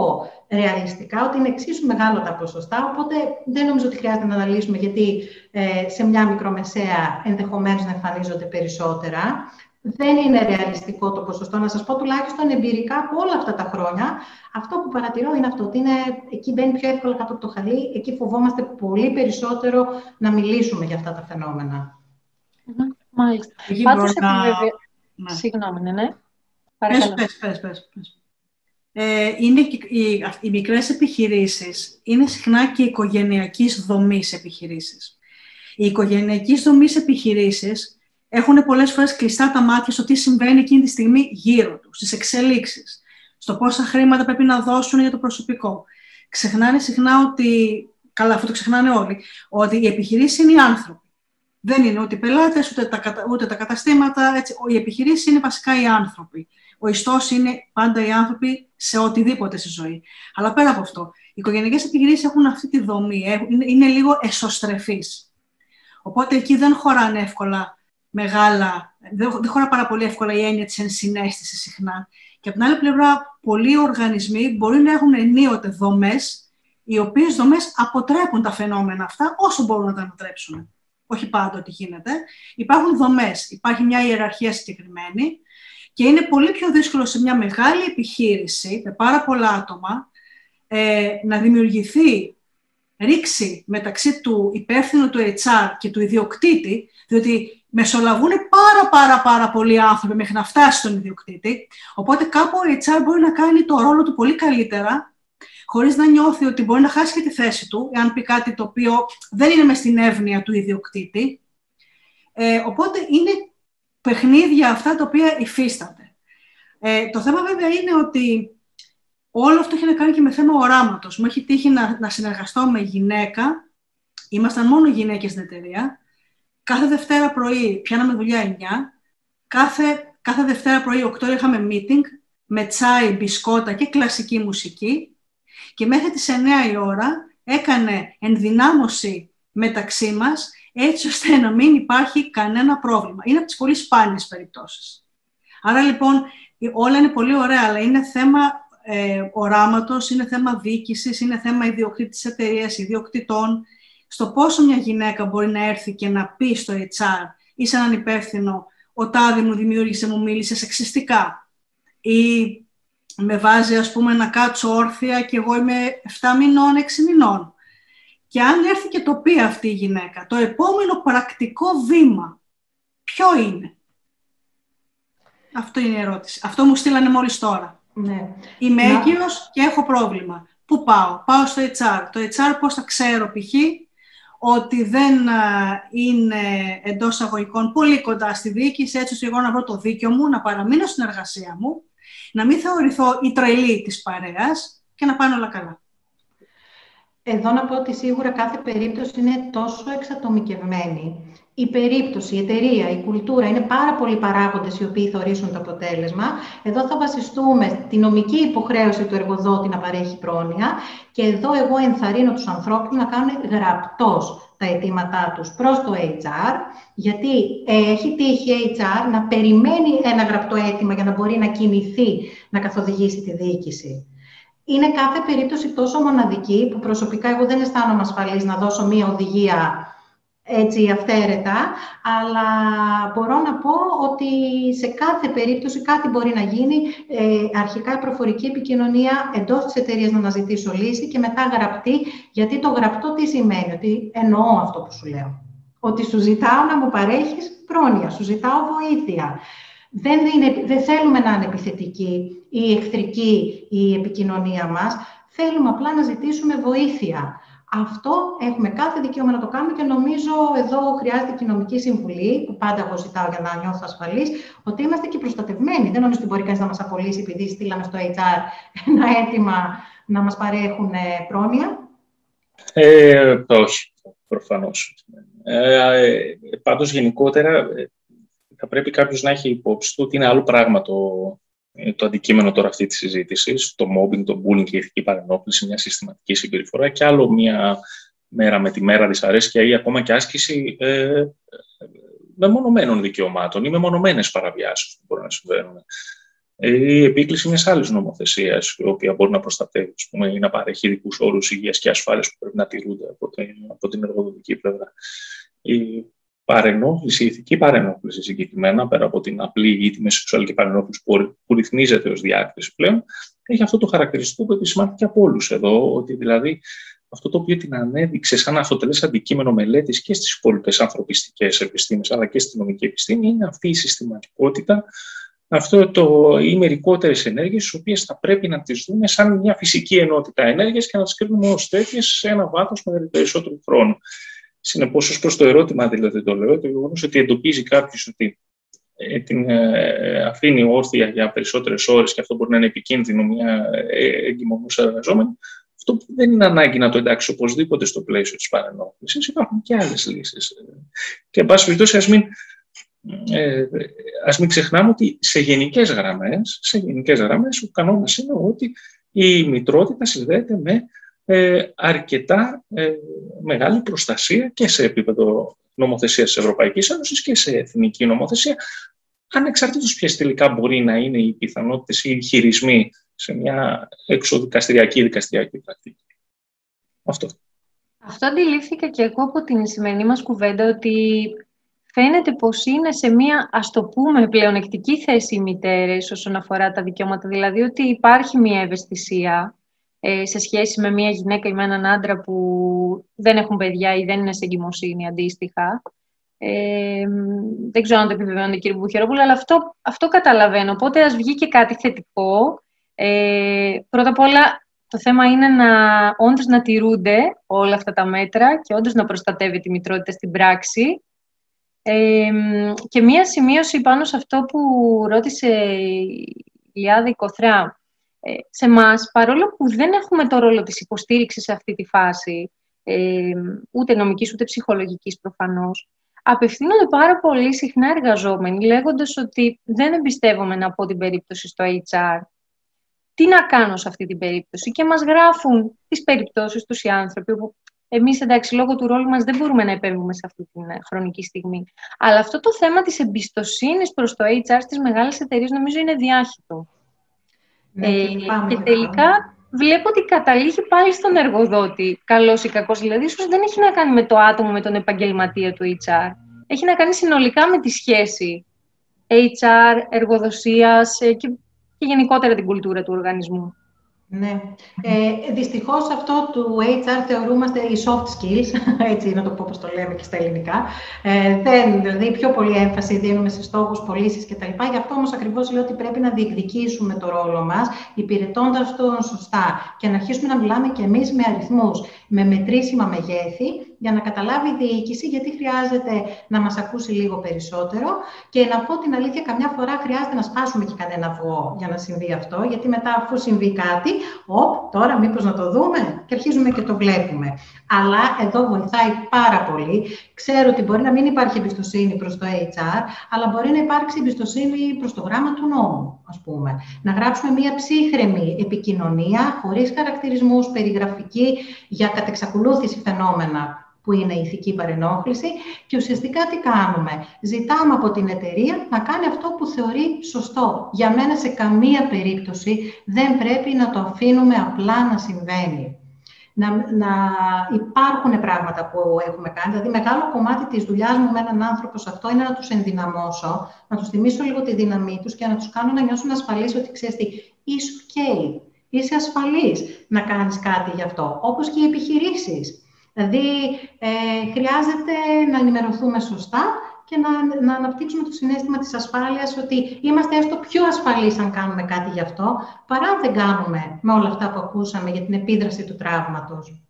ρεαλιστικά ότι είναι εξίσου μεγάλο τα ποσοστά, οπότε δεν νομίζω ότι χρειάζεται να αναλύσουμε γιατί ε, σε μια μικρομεσαία ενδεχομένως να εμφανίζονται περισσότερα. Δεν είναι ρεαλιστικό το ποσοστό. Να σας πω τουλάχιστον εμπειρικά από όλα αυτά τα χρόνια, αυτό που παρατηρώ είναι αυτό, ότι είναι, εκεί μπαίνει πιο εύκολα κάτω από το χαλί, εκεί φοβόμαστε πολύ περισσότερο να μιλήσουμε για αυτά τα φαινόμενα. Mm-hmm. Μάλιστα. Πάντως να... επιβεβαιώνει. Ναι. Συγγνώμη, ναι. Παρακαλώ. Πες, πες, πες, πες. Ε, είναι, οι, οι μικρές επιχειρήσεις είναι συχνά και οικογενειακής δομής επιχειρήσεις. Οι οικογενειακής δομής επιχειρήσεις έχουν πολλές φορές κλειστά τα μάτια στο τι συμβαίνει εκείνη τη στιγμή γύρω τους, στις εξελίξεις, στο πόσα χρήματα πρέπει να δώσουν για το προσωπικό. Ξεχνάνε συχνά ότι, καλά αυτό το ξεχνάνε όλοι, ότι οι επιχειρήσεις είναι οι άνθρωποι. Δεν είναι ούτε οι πελάτες, ούτε τα, ούτε τα καταστήματα. Έτσι. Οι επιχειρήσεις είναι βασικά οι άνθρωποι. Ο ιστός είναι πάντα οι άνθρωποι σε οτιδήποτε στη ζωή. Αλλά πέρα από αυτό, οι οικογενειακές επιχειρήσεις έχουν αυτή τη δομή, είναι, είναι λίγο εσωστρεφείς. Οπότε εκεί δεν χωράνε εύκολα. Μεγάλα, δεν χωρά πάρα πολύ εύκολα η έννοια της ενσυναίσθησης συχνά. Και από την άλλη πλευρά, πολλοί οργανισμοί μπορεί να έχουν ενίοτε δομές, οι οποίες δομές αποτρέπουν τα φαινόμενα αυτά όσο μπορούν να τα αποτρέψουν. Όχι πάντα ότι γίνεται. Υπάρχουν δομές, υπάρχει μια ιεραρχία συγκεκριμένη και είναι πολύ πιο δύσκολο σε μια μεγάλη επιχείρηση με πάρα πολλά άτομα ε, να δημιουργηθεί ρίξη μεταξύ του υπεύθυνου του έιτς αρ και του ιδιοκτήτη, διότι μεσολαβούν πάρα πάρα πάρα πολλοί άνθρωποι μέχρι να φτάσει στον ιδιοκτήτη, οπότε κάπου ο έιτς αρ μπορεί να κάνει το ρόλο του πολύ καλύτερα, χωρίς να νιώθει ότι μπορεί να χάσει και τη θέση του, εάν πει κάτι το οποίο δεν είναι μες στην εύνοια του ιδιοκτήτη. Ε, οπότε είναι παιχνίδια αυτά τα οποία υφίστανται. Ε, το θέμα βέβαια είναι ότι όλο αυτό έχει να κάνει και με θέμα οράματος. Μου έχει τύχει να, να συνεργαστώ με γυναίκα. Ήμασταν μόνο γυναίκες στην εταιρεία. Κάθε Δευτέρα πρωί πιάναμε δουλειά εννιά. Κάθε, κάθε Δευτέρα πρωί οκτώ είχαμε meeting με τσάι, μπισκότα και κλασική μουσική. Και μέχρι τις εννιά η ώρα έκανε ενδυνάμωση μεταξύ μας, έτσι ώστε να μην υπάρχει κανένα πρόβλημα. Είναι από τις πολύ σπάνιες περιπτώσεις. Άρα λοιπόν όλα είναι πολύ ωραία, αλλά είναι θέμα ε, οράματος, είναι θέμα διοίκησης, είναι θέμα ιδιοκτήτης εταιρείας, ιδιοκτητών. Στο πόσο μια γυναίκα μπορεί να έρθει και να πει στο έιτς αρ ή σε έναν υπεύθυνο, ο τάδε μου δημιούργησε, μου μίλησε σεξιστικά ή με βάζει ας πούμε να κάτσω όρθια και εγώ είμαι εφτά μηνών, έξι μηνών. Και αν έρθει και το πει αυτή η γυναίκα, το επόμενο πρακτικό βήμα, ποιο είναι? Αυτό είναι η ερώτηση. Αυτό μου στείλανε μόλις τώρα. Ναι. Είμαι να... έγκυος και έχω πρόβλημα. Πού πάω? Πάω στο έιτς αρ. Το έιτς αρ πώς θα ξέρω π.χ. ότι δεν είναι εντός αγωγικών πολύ κοντά στη διοίκηση, έτσι ώστε εγώ να βρω το δίκιο μου, να παραμείνω στην εργασία μου, να μην θεωρηθώ η τρελή της παρέας και να πάνε όλα καλά. Εδώ να πω ότι σίγουρα κάθε περίπτωση είναι τόσο εξατομικευμένη. Η περίπτωση, η εταιρεία, η κουλτούρα, είναι πάρα πολλοί παράγοντες οι οποίοι θα ορίσουν το αποτέλεσμα. Εδώ θα βασιστούμε τη νομική υποχρέωση του εργοδότη να παρέχει πρόνοια και εδώ εγώ ενθαρρύνω τους ανθρώπους να κάνουν γραπτός τα αιτήματά τους προς το έιτς αρ, γιατί έχει τύχει έιτς αρ να περιμένει ένα γραπτό αίτημα για να μπορεί να κινηθεί, να καθοδηγήσει τη διοίκηση. Είναι κάθε περίπτωση τόσο μοναδική που προσωπικά εγώ δεν αισθάνομαι ασφαλής να δώσω μία οδηγία έτσι αυθαίρετα, αλλά μπορώ να πω ότι σε κάθε περίπτωση κάτι μπορεί να γίνει. Ε, αρχικά προφορική επικοινωνία εντός της εταιρείας να αναζητήσω λύση και μετά γραπτή, γιατί το γραπτό τι σημαίνει? Ότι εννοώ αυτό που σου λέω. Ότι σου ζητάω να μου παρέχεις πρόνοια, σου ζητάω βοήθεια. Δεν, είναι, δεν θέλουμε να είναι επιθετική ή εχθρική η επικοινωνία μας. Θέλουμε απλά να ζητήσουμε βοήθεια. Αυτό έχουμε κάθε δικαίωμα να το κάνουμε και νομίζω εδώ χρειάζεται η κοινωνική συμβουλή, που πάντα εγώ ζητάω για να νιώθω ασφαλής, ότι είμαστε και προστατευμένοι. Δεν νομίζω ότι μπορεί κανείς να μας απολύσει επειδή στείλαμε στο έιτς αρ ένα αίτημα να μας παρέχουν πρόνοια. Ε, όχι, προφανώς. Ε, πάντως γενικότερα... θα πρέπει κάποιος να έχει υπόψη του ότι είναι άλλο πράγμα το, το αντικείμενο τώρα αυτή τη συζήτηση, το mobbing, το bullying και η ηθική παρενόχληση, μια συστηματική συμπεριφορά, και άλλο μια μέρα με τη μέρα δυσαρέσκεια ή ακόμα και άσκηση ε, μεμονωμένων δικαιωμάτων ή μεμονωμένες παραβιάσεις που μπορούν να συμβαίνουν. Η επίκληση μιας άλλης νομοθεσίας, η οποία μπορεί να προστατεύει πούμε, ή να παρέχει ειδικούς όρους υγείας και ασφάλειας που πρέπει να τηρούνται από την, από την εργοδοτική πλευρά. Παρενόχληση, ηθική παρενόχληση συγκεκριμένα, πέρα από την απλή ή τη σεξουαλική παρενόχληση που ρυθμίζεται ως διάκριση πλέον, έχει αυτό το χαρακτηριστικό που επισημάνθηκε από όλους εδώ, ότι δηλαδή αυτό το οποίο την ανέδειξε σαν να αποτελέσει αντικείμενο μελέτης και στις υπόλοιπες ανθρωπιστικές επιστήμες, αλλά και στη νομική επιστήμη, είναι αυτή η συστηματικότητα, αυτό το, οι μερικότερες ενέργειες, τις οποίες θα πρέπει να τις δούμε σαν μια φυσική ενότητα ενέργειας και να τις κρίνουμε ως τέτοιες σε ένα βάθος με περισσότερο χρόνο. Συνεπώς, ως προς το ερώτημα, δηλαδή το λέω, το γεγονός ότι εντοπίζει κάποιος ότι ε, την ε, αφήνει όρθια για περισσότερες ώρες και αυτό μπορεί να είναι επικίνδυνο μια ε, εγκυμονούσα εργαζόμενη, αυτό δεν είναι ανάγκη να το εντάξει οπωσδήποτε στο πλαίσιο της παρενόχλησης. Υπάρχουν και άλλες λύσεις. Και, εν πάση περιπτώσει, ας μην, ε, ας μην ξεχνάμε ότι σε γενικές γραμμές, σε γενικές γραμμές, ο κανόνας είναι ότι η μητρότητα συνδέεται με Ε, αρκετά ε, μεγάλη προστασία και σε επίπεδο νομοθεσίας της Ευρωπαϊκής Ένωσης και σε εθνική νομοθεσία, ανεξαρτήτως ποιες τελικά μπορεί να είναι οι πιθανότητες ή οι χειρισμοί σε μια εξωδικαστηριακή ή δικαστηριακή πρακτική. Αυτό. Αυτό αντιλήφθηκα και εγώ από την σημερινή μας κουβέντα, ότι φαίνεται πως είναι σε μια, ας το πούμε, πλεονεκτική θέση οι μητέρες όσον αφορά τα δικαιώματα, δηλαδή ότι υπάρχει μια ευαισθησία ε, σε σχέση με μια γυναίκα ή με έναν άντρα που δεν έχουν παιδιά ή δεν είναι σε εγκυμοσύνη αντίστοιχα. Ε, δεν ξέρω αν το επιβεβαιώνετε, κύριε Μπουμπουχερόπουλε, αλλά αυτό, αυτό καταλαβαίνω. Οπότε ας βγει και κάτι θετικό. Ε, πρώτα απ' όλα, το θέμα είναι να, όντως να τηρούνται όλα αυτά τα μέτρα και όντως να προστατεύεται η μητρότητα στην πράξη. Ε, και μία σημείωση πάνω σε αυτό που ρώτησε η Ηλιάδα Κοθρά. Ε, σε εμάς, παρόλο που δεν έχουμε το ρόλο της υποστήριξης σε αυτή τη φάση, ε, ούτε νομικής ούτε ψυχολογικής προφανώς, απευθύνονται πάρα πολύ συχνά εργαζόμενοι, λέγοντας ότι δεν εμπιστεύομαι να πω την περίπτωση στο έιτς αρ. Τι να κάνω σε αυτή την περίπτωση? Και μας γράφουν τις περιπτώσεις τους οι άνθρωποι, που εμείς, εντάξει, λόγω του ρόλου μας δεν μπορούμε να επέμβουμε σε αυτή την χρονική στιγμή. Αλλά αυτό το θέμα της εμπιστοσύνης προς το έιτς αρ στις μεγάλες εταιρείες νομίζω είναι διάχυτο. Ναι, ε, και, και τελικά βλέπω ότι καταλήγει πάλι στον εργοδότη, καλός ή κακός. Δηλαδή, ίσως δεν έχει να κάνει με το άτομο, με τον επαγγελματία του έιτς αρ. Έχει να κάνει συνολικά με τη σχέση έιτς αρ, εργοδοσίας και, και γενικότερα την κουλτούρα του οργανισμού. Ναι. Ε, δυστυχώς αυτό του έιτς αρ θεωρούμαστε οι soft skills, έτσι να το πω όπως το λέμε και στα ελληνικά. Ε, δεν, δηλαδή πιο πολύ έμφαση δίνουμε σε στόχους, πωλήσεις κτλ. Γι' αυτό όμως ακριβώς λέω ότι πρέπει να διεκδικήσουμε το ρόλο μας, υπηρετώντας τον σωστά και να αρχίσουμε να μιλάμε και εμείς με αριθμούς, με μετρήσιμα μεγέθη, για να καταλάβει η διοίκηση γιατί χρειάζεται να μας ακούσει λίγο περισσότερο. Και να πω την αλήθεια, καμιά φορά χρειάζεται να σπάσουμε και κανένα βουό για να συμβεί αυτό, γιατί μετά αφού συμβεί κάτι, «Ωπ, τώρα μήπως να το δούμε» και αρχίζουμε και το βλέπουμε. Αλλά εδώ βοηθάει πάρα πολύ. Ξέρω ότι μπορεί να μην υπάρχει εμπιστοσύνη προς το έιτς αρ, αλλά μπορεί να υπάρξει εμπιστοσύνη προς το γράμμα του νόμου, ας πούμε. Να γράψουμε μια ψύχρεμη επικοινωνία, χωρίς χαρακτηρισμούς, περιγραφική, για κατεξακολούθηση φαινόμενα που είναι η ηθική παρενόχληση. Και ουσιαστικά τι κάνουμε? Ζητάμε από την εταιρεία να κάνει αυτό που θεωρεί σωστό. Για μένα σε καμία περίπτωση δεν πρέπει να το αφήνουμε απλά να συμβαίνει. Να, να υπάρχουν πράγματα που έχουμε κάνει. Δηλαδή, μεγάλο κομμάτι της δουλειάς μου με έναν άνθρωπο σε αυτό είναι να τους ενδυναμώσω, να τους θυμίσω λίγο τη δύναμή τους και να τους κάνω να νιώσουν ασφαλείς ότι ξέρεις τι, είσαι ok, είσαι ασφαλής να κάνεις κάτι γι' αυτό. Όπως και οι επιχειρήσεις. Δηλαδή, ε, χρειάζεται να ενημερωθούμε σωστά και να, να αναπτύξουμε το συναίσθημα της ασφάλειας, ότι είμαστε έστω πιο ασφαλείς αν κάνουμε κάτι γι' αυτό, παρά αν δεν κάνουμε με όλα αυτά που ακούσαμε για την επίδραση του τραύματος.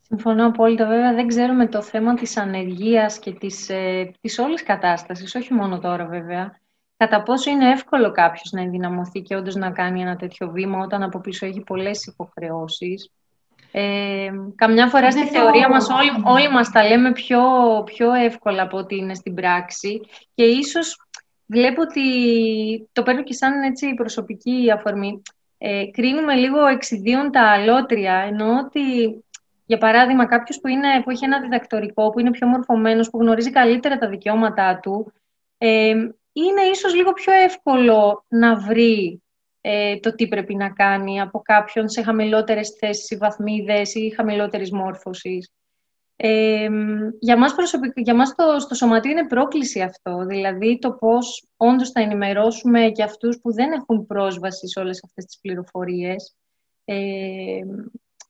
Συμφωνώ απόλυτα. Βέβαια, δεν ξέρουμε το θέμα της ανεργίας και της, ε, της όλης κατάστασης, όχι μόνο τώρα βέβαια. Κατά πόσο είναι εύκολο κάποιος να ενδυναμωθεί και όντως να κάνει ένα τέτοιο βήμα, όταν από πίσω έχει πολλές υποχρεώσεις. Ε, καμιά φορά είναι στη θεωρία μας όλοι, όλοι μας τα λέμε πιο, πιο εύκολα από ό,τι είναι στην πράξη, και ίσως βλέπω ότι το παίρνω και σαν έτσι προσωπική αφορμή, ε, κρίνουμε λίγο εξιδίων τα αλότρια, ενώ ότι για παράδειγμα κάποιος που, είναι, που έχει ένα διδακτορικό, που είναι πιο μορφωμένος, που γνωρίζει καλύτερα τα δικαιώματά του, ε, είναι ίσως λίγο πιο εύκολο να βρει το τι πρέπει να κάνει από κάποιον σε χαμηλότερες θέσεις ή βαθμίδες ή χαμηλότερης μόρφωσης. Ε, για μας, προσωπικά, για μας το, στο σωματείο είναι πρόκληση αυτό, δηλαδή το πώς όντως θα ενημερώσουμε και αυτούς που δεν έχουν πρόσβαση σε όλες αυτές τις πληροφορίες, ε,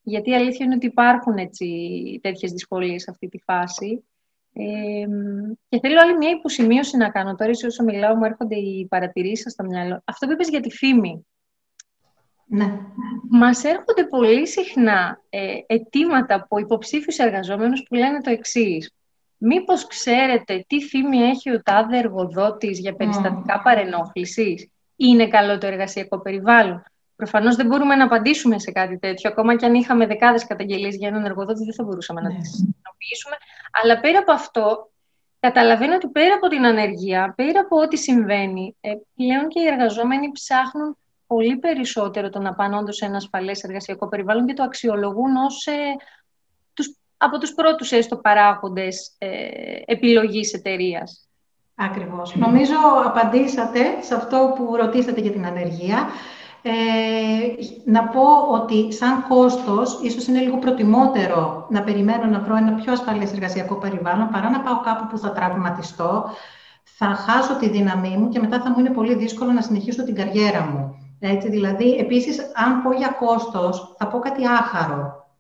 γιατί η αλήθεια είναι ότι υπάρχουν έτσι, τέτοιες δυσκολίες σε αυτή τη φάση. Ε, και θέλω άλλη μια υποσημείωση να κάνω τώρα, όσο μιλάω μου έρχονται οι παρατηρήσεις σας στο μυαλό. Αυτό που είπες για τη φήμη. Ναι. Μας έρχονται πολύ συχνά ε, αιτήματα από υποψήφιους εργαζόμενους που λένε το εξής: μήπως ξέρετε τι φήμη έχει ο τάδε εργοδότης για περιστατικά mm. παρενόχλησης? Είναι καλό το εργασιακό περιβάλλον? Προφανώς δεν μπορούμε να απαντήσουμε σε κάτι τέτοιο. Ακόμα και αν είχαμε δεκάδες καταγγελίες για έναν εργοδότη, δεν θα μπορούσαμε ναι. να τις συνοποιήσουμε. Αλλά πέρα από αυτό, καταλαβαίνω ότι πέρα από την ανεργία, πέρα από ό,τι συμβαίνει, πλέον και οι εργαζόμενοι ψάχνουν πολύ περισσότερο το να πάνε όντως σε ένα ασφαλές εργασιακό περιβάλλον και το αξιολογούν ως ε, τους, από τους πρώτους έστω παράγοντες ε, επιλογής εταιρείας. Ακριβώς. Νομίζω απαντήσατε σε αυτό που ρωτήσατε για την ανεργία. Ε, να πω ότι σαν κόστος, ίσως είναι λίγο προτιμότερο να περιμένω να βρω ένα πιο ασφαλές εργασιακό περιβάλλον, παρά να πάω κάπου που θα τραυματιστώ, θα χάσω τη δύναμή μου και μετά θα μου είναι πολύ δύσκολο να συνεχίσω την καριέρα μου. Έτσι, δηλαδή, επίσης, αν πω για κόστος, θα πω κάτι άχαρο.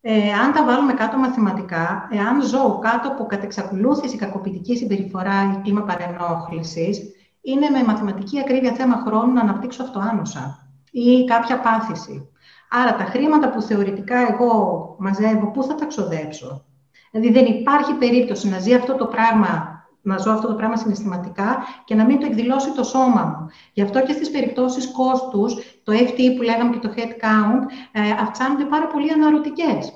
Ε, αν τα βάλουμε κάτω μαθηματικά, εάν ζω κάτω από κατεξακολούθηση κακοποιητική συμπεριφορά ή κλίμα παρενόχλησης, είναι με μαθηματική ακρίβεια θέμα χρόνου να αναπτύξω αυτοάνωσα ή κάποια πάθηση. Άρα, τα χρήματα που θεωρητικά εγώ μαζεύω, πού θα τα ξοδέψω? Δηλαδή, δεν υπάρχει περίπτωση να ζει αυτό το πράγμα... να ζω αυτό το πράγμα συναισθηματικά και να μην το εκδηλώσει το σώμα μου. Γι' αυτό και στις περιπτώσεις κόστους, το εφ τι ι που λέγαμε και το head count, ε, αυξάνονται πάρα πολύ αναρωτικές.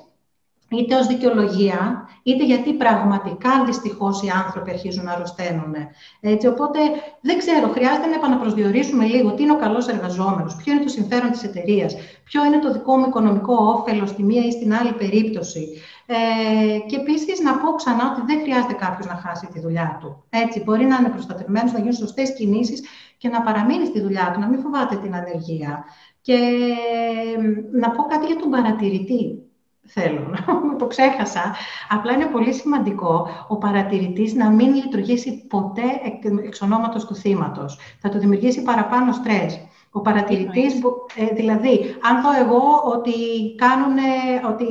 Είτε ως δικαιολογία, είτε γιατί πραγματικά δυστυχώς οι άνθρωποι αρχίζουν να αρρωσταίνουν. Έτσι, οπότε δεν ξέρω, χρειάζεται να επαναπροσδιορίσουμε λίγο τι είναι ο καλός εργαζόμενος, ποιο είναι το συμφέρον της εταιρείας, ποιο είναι το δικό μου οικονομικό όφελος στη μία ή στην άλλη περίπτωση. Ε, και επίσης να πω ξανά ότι δεν χρειάζεται κάποιος να χάσει τη δουλειά του. Έτσι, μπορεί να είναι προστατευμένος, να γίνουν σωστές κινήσεις και να παραμείνει στη δουλειά του, να μην φοβάται την ανεργία. Και να πω κάτι για τον παρατηρητή. Θέλω, το ξέχασα. Απλά είναι πολύ σημαντικό ο παρατηρητής να μην λειτουργήσει ποτέ εξ ονόματος του θύματος. Θα του δημιουργήσει παραπάνω στρες. Ο παρατηρητής, ε, δηλαδή, αν δω εγώ ότι, κάνουνε, ότι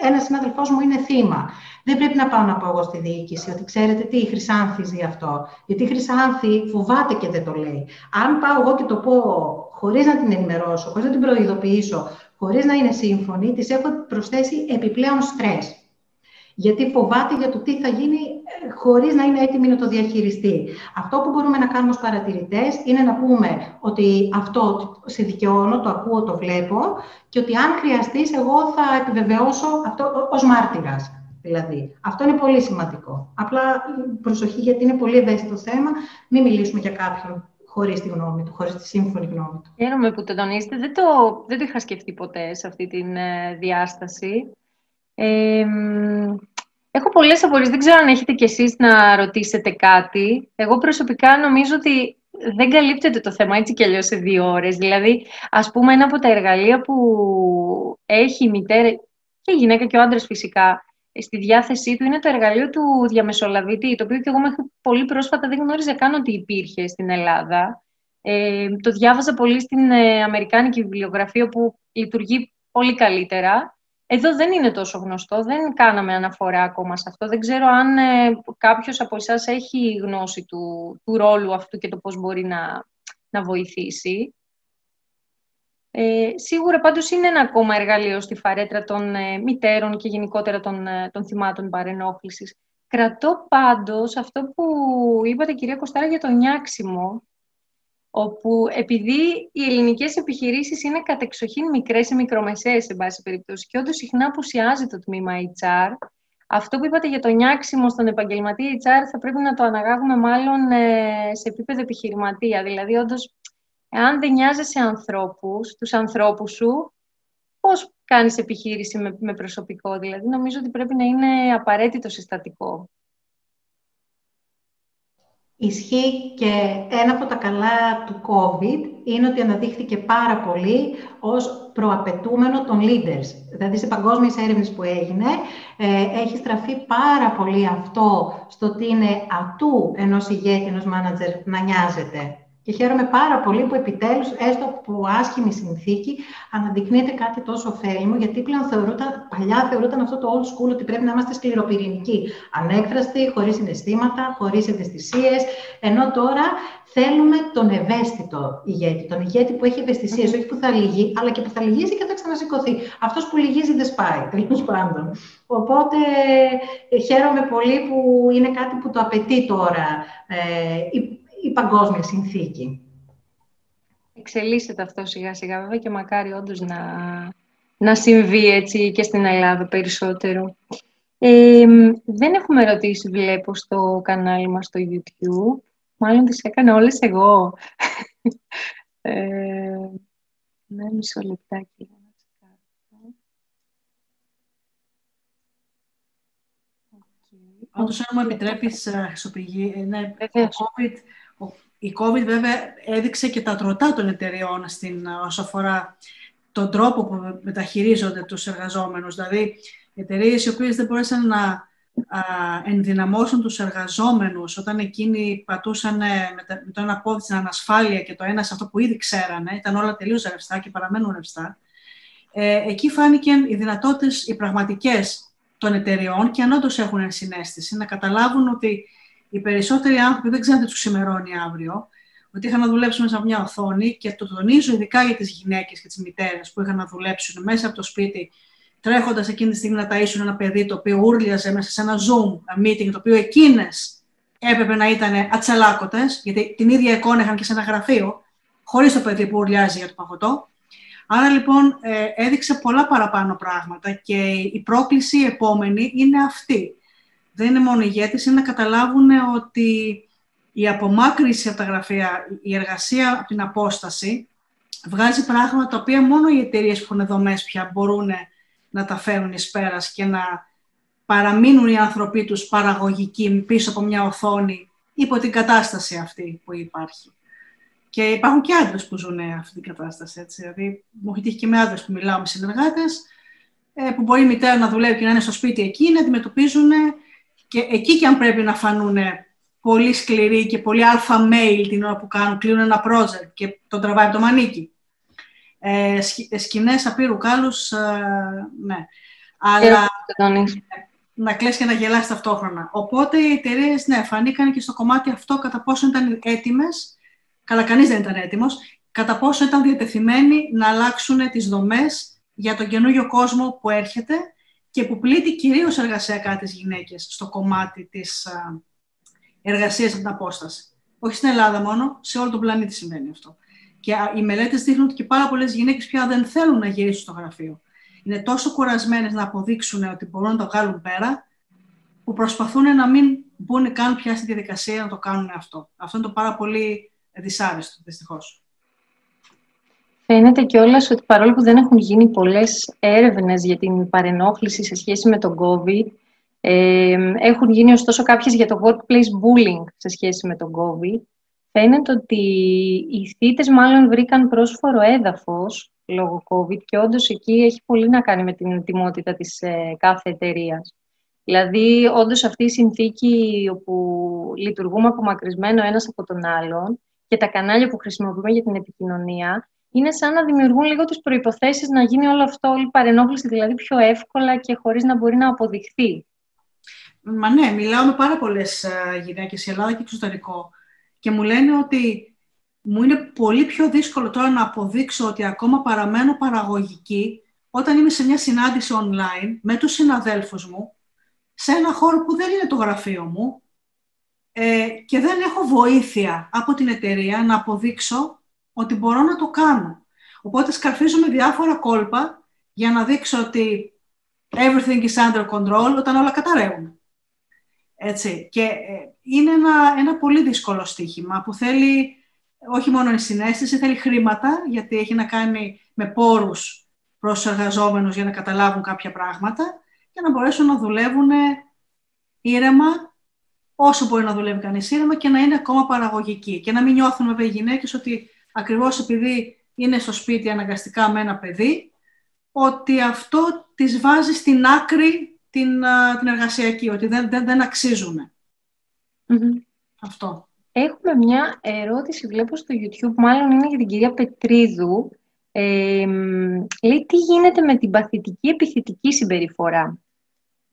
ένας συναδελφός μου είναι θύμα, δεν πρέπει να πάω να πω εγώ στη διοίκηση ότι ξέρετε τι, η Χρυσάνθη ζει αυτό. Γιατί η Χρυσάνθη φοβάται και δεν το λέει. Αν πάω εγώ και το πω χωρίς να την ενημερώσω, χωρίς να την προειδοποιήσω, χωρίς να είναι σύμφωνη, της έχω προσθέσει επιπλέον στρες. Γιατί φοβάται για το τι θα γίνει χωρίς να είναι έτοιμη να το διαχειριστεί. Αυτό που μπορούμε να κάνουμε ως παρατηρητές είναι να πούμε ότι αυτό σε δικαιώνω, το ακούω, το βλέπω και ότι αν χρειαστείς εγώ θα επιβεβαιώσω αυτό ως μάρτυρας. Δηλαδή. Αυτό είναι πολύ σημαντικό. Απλά προσοχή γιατί είναι πολύ ευαίσθητο θέμα. Μην μιλήσουμε για κάποιον χωρίς τη γνώμη του, χωρίς τη σύμφωνη γνώμη του. Χαίρομαι που το τονίσετε. Δεν το, δεν το είχα σκεφτεί ποτέ σε αυτή τη ε, διάσταση. Ε, έχω πολλές απορίες. Δεν ξέρω αν έχετε κι εσείς να ρωτήσετε κάτι. Εγώ προσωπικά νομίζω ότι δεν καλύπτεται το θέμα έτσι κι αλλιώς σε δύο ώρες. Δηλαδή, ας πούμε, ένα από τα εργαλεία που έχει η μητέρα και η γυναίκα και ο άντρας φυσικά στη διάθεσή του είναι το εργαλείο του διαμεσολαβητή, το οποίο και εγώ μέχρι πολύ πρόσφατα δεν γνώριζα καν ότι υπήρχε στην Ελλάδα. Ε, το διάβαζα πολύ στην ε, αμερικάνικη βιβλιογραφία που λειτουργεί πολύ καλύτερα. Εδώ δεν είναι τόσο γνωστό, δεν κάναμε αναφορά ακόμα σε αυτό. Δεν ξέρω αν ε, κάποιος από εσάς έχει γνώση του, του ρόλου αυτού και το πώς μπορεί να, να βοηθήσει. Ε, σίγουρα πάντως είναι ένα ακόμα εργαλείο στη φαρέτρα των ε, μητέρων και γενικότερα των, ε, των θυμάτων παρενόχλησης. Κρατώ πάντως αυτό που είπατε κυρία Κωστάρα για το νιάξιμο, όπου επειδή οι ελληνικές επιχειρήσεις είναι κατεξοχήν μικρές ή μικρομεσαίες σε πάση περιπτώσει και όντως συχνά απουσιάζει το τμήμα έιτς αρ, αυτό που είπατε για το νιάξιμο στον επαγγελματή έιτς αρ θα πρέπει να το αναγάγουμε μάλλον ε, σε επίπεδο επιχειρηματία, δηλαδή όντως εάν δεν νοιάζεσαι ανθρώπους, τους ανθρώπους σου, πώς κάνεις επιχείρηση με, με προσωπικό, δηλαδή, νομίζω ότι πρέπει να είναι απαραίτητο συστατικό. Ισχύει και ένα από τα καλά του COVID είναι ότι αναδείχθηκε πάρα πολύ ως προαπαιτούμενο των leaders. Δηλαδή, σε παγκόσμιες έρευνες που έγινε, ε, έχει στραφεί πάρα πολύ αυτό στο ότι είναι ατού ενός ηγέτη, ενός μάνατζερ να νοιάζεται. Και χαίρομαι πάρα πολύ που επιτέλους, έστω από άσχημη συνθήκη, αναδεικνύεται κάτι τόσο ωφέλιμο, γιατί πλέον θεωρούταν, παλιά θεωρούταν αυτό το old school ότι πρέπει να είμαστε σκληροπυρηνικοί, ανέκφραστοι, χωρίς συναισθήματα, χωρίς ευαισθησίες, ενώ τώρα θέλουμε τον ευαίσθητο ηγέτη, τον ηγέτη που έχει ευαισθησίες, όχι που θα λυγεί, αλλά και που θα λυγίζει και θα ξανασηκωθεί. Αυτός που λυγίζει δεν σπάει, τέλος πάντων. Οπότε χαίρομαι πολύ που είναι κάτι που το απαιτεί τώρα. Ε, η παγκόσμια συνθήκη. Εξελίσσεται αυτό σιγά σιγά βέβαια και μακάρι όντως να, να συμβεί έτσι και στην Ελλάδα περισσότερο. Ε, δεν έχουμε ερωτήσει βλέπω στο κανάλι μας στο YouTube. Μάλλον τις έκανα όλες εγώ. ε, ναι, μισό λεπτάκι. Όντως, αν μου επιτρέπεις, Χρυσοπηγή, ναι, COVID, η COVID βέβαια έδειξε και τα τροτά των εταιρεών στην, όσο αφορά τον τρόπο που μεταχειρίζονται τους εργαζόμενους. Δηλαδή, εταιρείες οι οποίες δεν μπορέσαν να α, ενδυναμώσουν τους εργαζόμενους όταν εκείνοι πατούσαν με, με το ένα πόδι στην ανασφάλεια και το ένα σε αυτό που ήδη ξέρανε, ήταν όλα τελείως ρευστά και παραμένουν ρευστά, ε, εκεί φάνηκαν οι δυνατότητες, οι πραγματικές των εταιριών και αν όντως έχουν ενσυναίσθηση, να καταλάβουν ότι οι περισσότεροι άνθρωποι δεν ξέρουν τι τους ξημερώνει αύριο, ότι είχαν να δουλέψουν μέσα από μια οθόνη και το τονίζω ειδικά για τις γυναίκες και τις μητέρες που είχαν να δουλέψουν μέσα από το σπίτι, τρέχοντας εκείνη τη στιγμή να ταΐσουν ένα παιδί το οποίο ούρλιαζε μέσα σε ένα Zoom ένα meeting, το οποίο εκείνες έπρεπε να ήταν ατσαλάκωτες, γιατί την ίδια εικόνα είχαν και σε ένα γραφείο, χωρίς το παιδί που ούρλιάζει για το παγωτό. Άρα λοιπόν έδειξε πολλά παραπάνω πράγματα και η πρόκληση επόμενη είναι αυτή. Δεν είναι μόνο οι ηγέτες, είναι να καταλάβουν ότι η απομάκρυνση από τα γραφεία, η εργασία από την απόσταση, βγάζει πράγματα τα οποία μόνο οι εταιρείες που έχουν δομές πια μπορούν να τα φέρουν εις πέρας και να παραμείνουν οι άνθρωποι τους παραγωγικοί πίσω από μια οθόνη υπό την κατάσταση αυτή που υπάρχει. Και υπάρχουν και άντρες που ζουν αυτή την κατάσταση. Έτσι. Δηλαδή, μου έχει τύχει και με άντρες που μιλάω με συνεργάτες, που μπορεί η μητέρα να δουλεύει και να είναι στο σπίτι εκεί, να αντιμετωπίζουν και εκεί και αν πρέπει να φανούν πολύ σκληροί και πολύ αλφα-mail την ώρα που κάνουν, κλείνουν ένα project και τον τραβάει από το μανίκι. Ε, σκηνές απείρου κάλους, ε, ναι. Αλλά να κλαις και να γελάς ταυτόχρονα. Οπότε οι εταιρείες, ναι, φανήκαν και στο κομμάτι αυτό κατά πόσο ήταν έτοιμες, καλά κανείς δεν ήταν έτοιμος, κατά πόσο ήταν διατεθειμένοι να αλλάξουν τις δομές για τον καινούριο κόσμο που έρχεται και που πλήττει κυρίως εργασιακά τις γυναίκες στο κομμάτι της εργασίας από την απόσταση. Όχι στην Ελλάδα μόνο, σε όλο τον πλανήτη συμβαίνει αυτό. Και οι μελέτες δείχνουν ότι και πάρα πολλές γυναίκες πια δεν θέλουν να γυρίσουν στο γραφείο. Είναι τόσο κουρασμένες να αποδείξουν ότι μπορούν να το βγάλουν πέρα, που προσπαθούν να μην μπουν καν πια στη διαδικασία να το κάνουν αυτό. Αυτό είναι το πάρα πολύ δυσάρεστο, δυστυχώς. Φαίνεται κιόλας ότι παρόλο που δεν έχουν γίνει πολλές έρευνες για την παρενόχληση σε σχέση με τον COVID, ε, έχουν γίνει ωστόσο κάποιες για το workplace bullying σε σχέση με τον COVID. Φαίνεται ότι οι θύτες μάλλον βρήκαν πρόσφορο έδαφος λόγω COVID και όντως εκεί έχει πολύ να κάνει με την ετοιμότητα της ε, κάθε εταιρείας. Δηλαδή, όντως αυτή η συνθήκη όπου λειτουργούμε απομακρυσμένο ένας από τον άλλον και τα κανάλια που χρησιμοποιούμε για την επικοινωνία είναι σαν να δημιουργούν λίγο τις προϋποθέσεις να γίνει όλο αυτό, όλη η παρενόχληση δηλαδή πιο εύκολα και χωρίς να μπορεί να αποδειχθεί. Μα ναι, μιλάω με πάρα πολλές γυναίκες στην Ελλάδα και εξωτερικό. Και μου λένε ότι μου είναι πολύ πιο δύσκολο τώρα να αποδείξω ότι ακόμα παραμένω παραγωγική όταν είμαι σε μια συνάντηση online με τους συναδέλφους μου, σε ένα χώρο που δεν είναι το γραφείο μου ε, και δεν έχω βοήθεια από την εταιρεία να αποδείξω ότι μπορώ να το κάνω. Οπότε σκαρφίζομαι διάφορα κόλπα για να δείξω ότι everything is under control όταν όλα καταρρέουν. Έτσι. Και είναι ένα, ένα πολύ δύσκολο στοίχημα που θέλει όχι μόνο η συναίσθηση, θέλει χρήματα, γιατί έχει να κάνει με πόρους προς τους εργαζόμενους για να καταλάβουν κάποια πράγματα και να μπορέσουν να δουλεύουν ήρεμα, όσο μπορεί να δουλεύει κανείς ήρεμα και να είναι ακόμα παραγωγική. Και να μην νιώθουν βέβαια οι γυναίκες ότι ακριβώς επειδή είναι στο σπίτι αναγκαστικά με ένα παιδί, ότι αυτό τις βάζει στην άκρη Την, την εργασιακή, ότι δεν, δεν, δεν αξίζουν. Mm-hmm. Αυτό. Έχουμε μια ερώτηση, βλέπω στο YouTube, μάλλον είναι για την κυρία Πετρίδου. Ε, λέει, τι γίνεται με την παθητική επιθετική συμπεριφορά.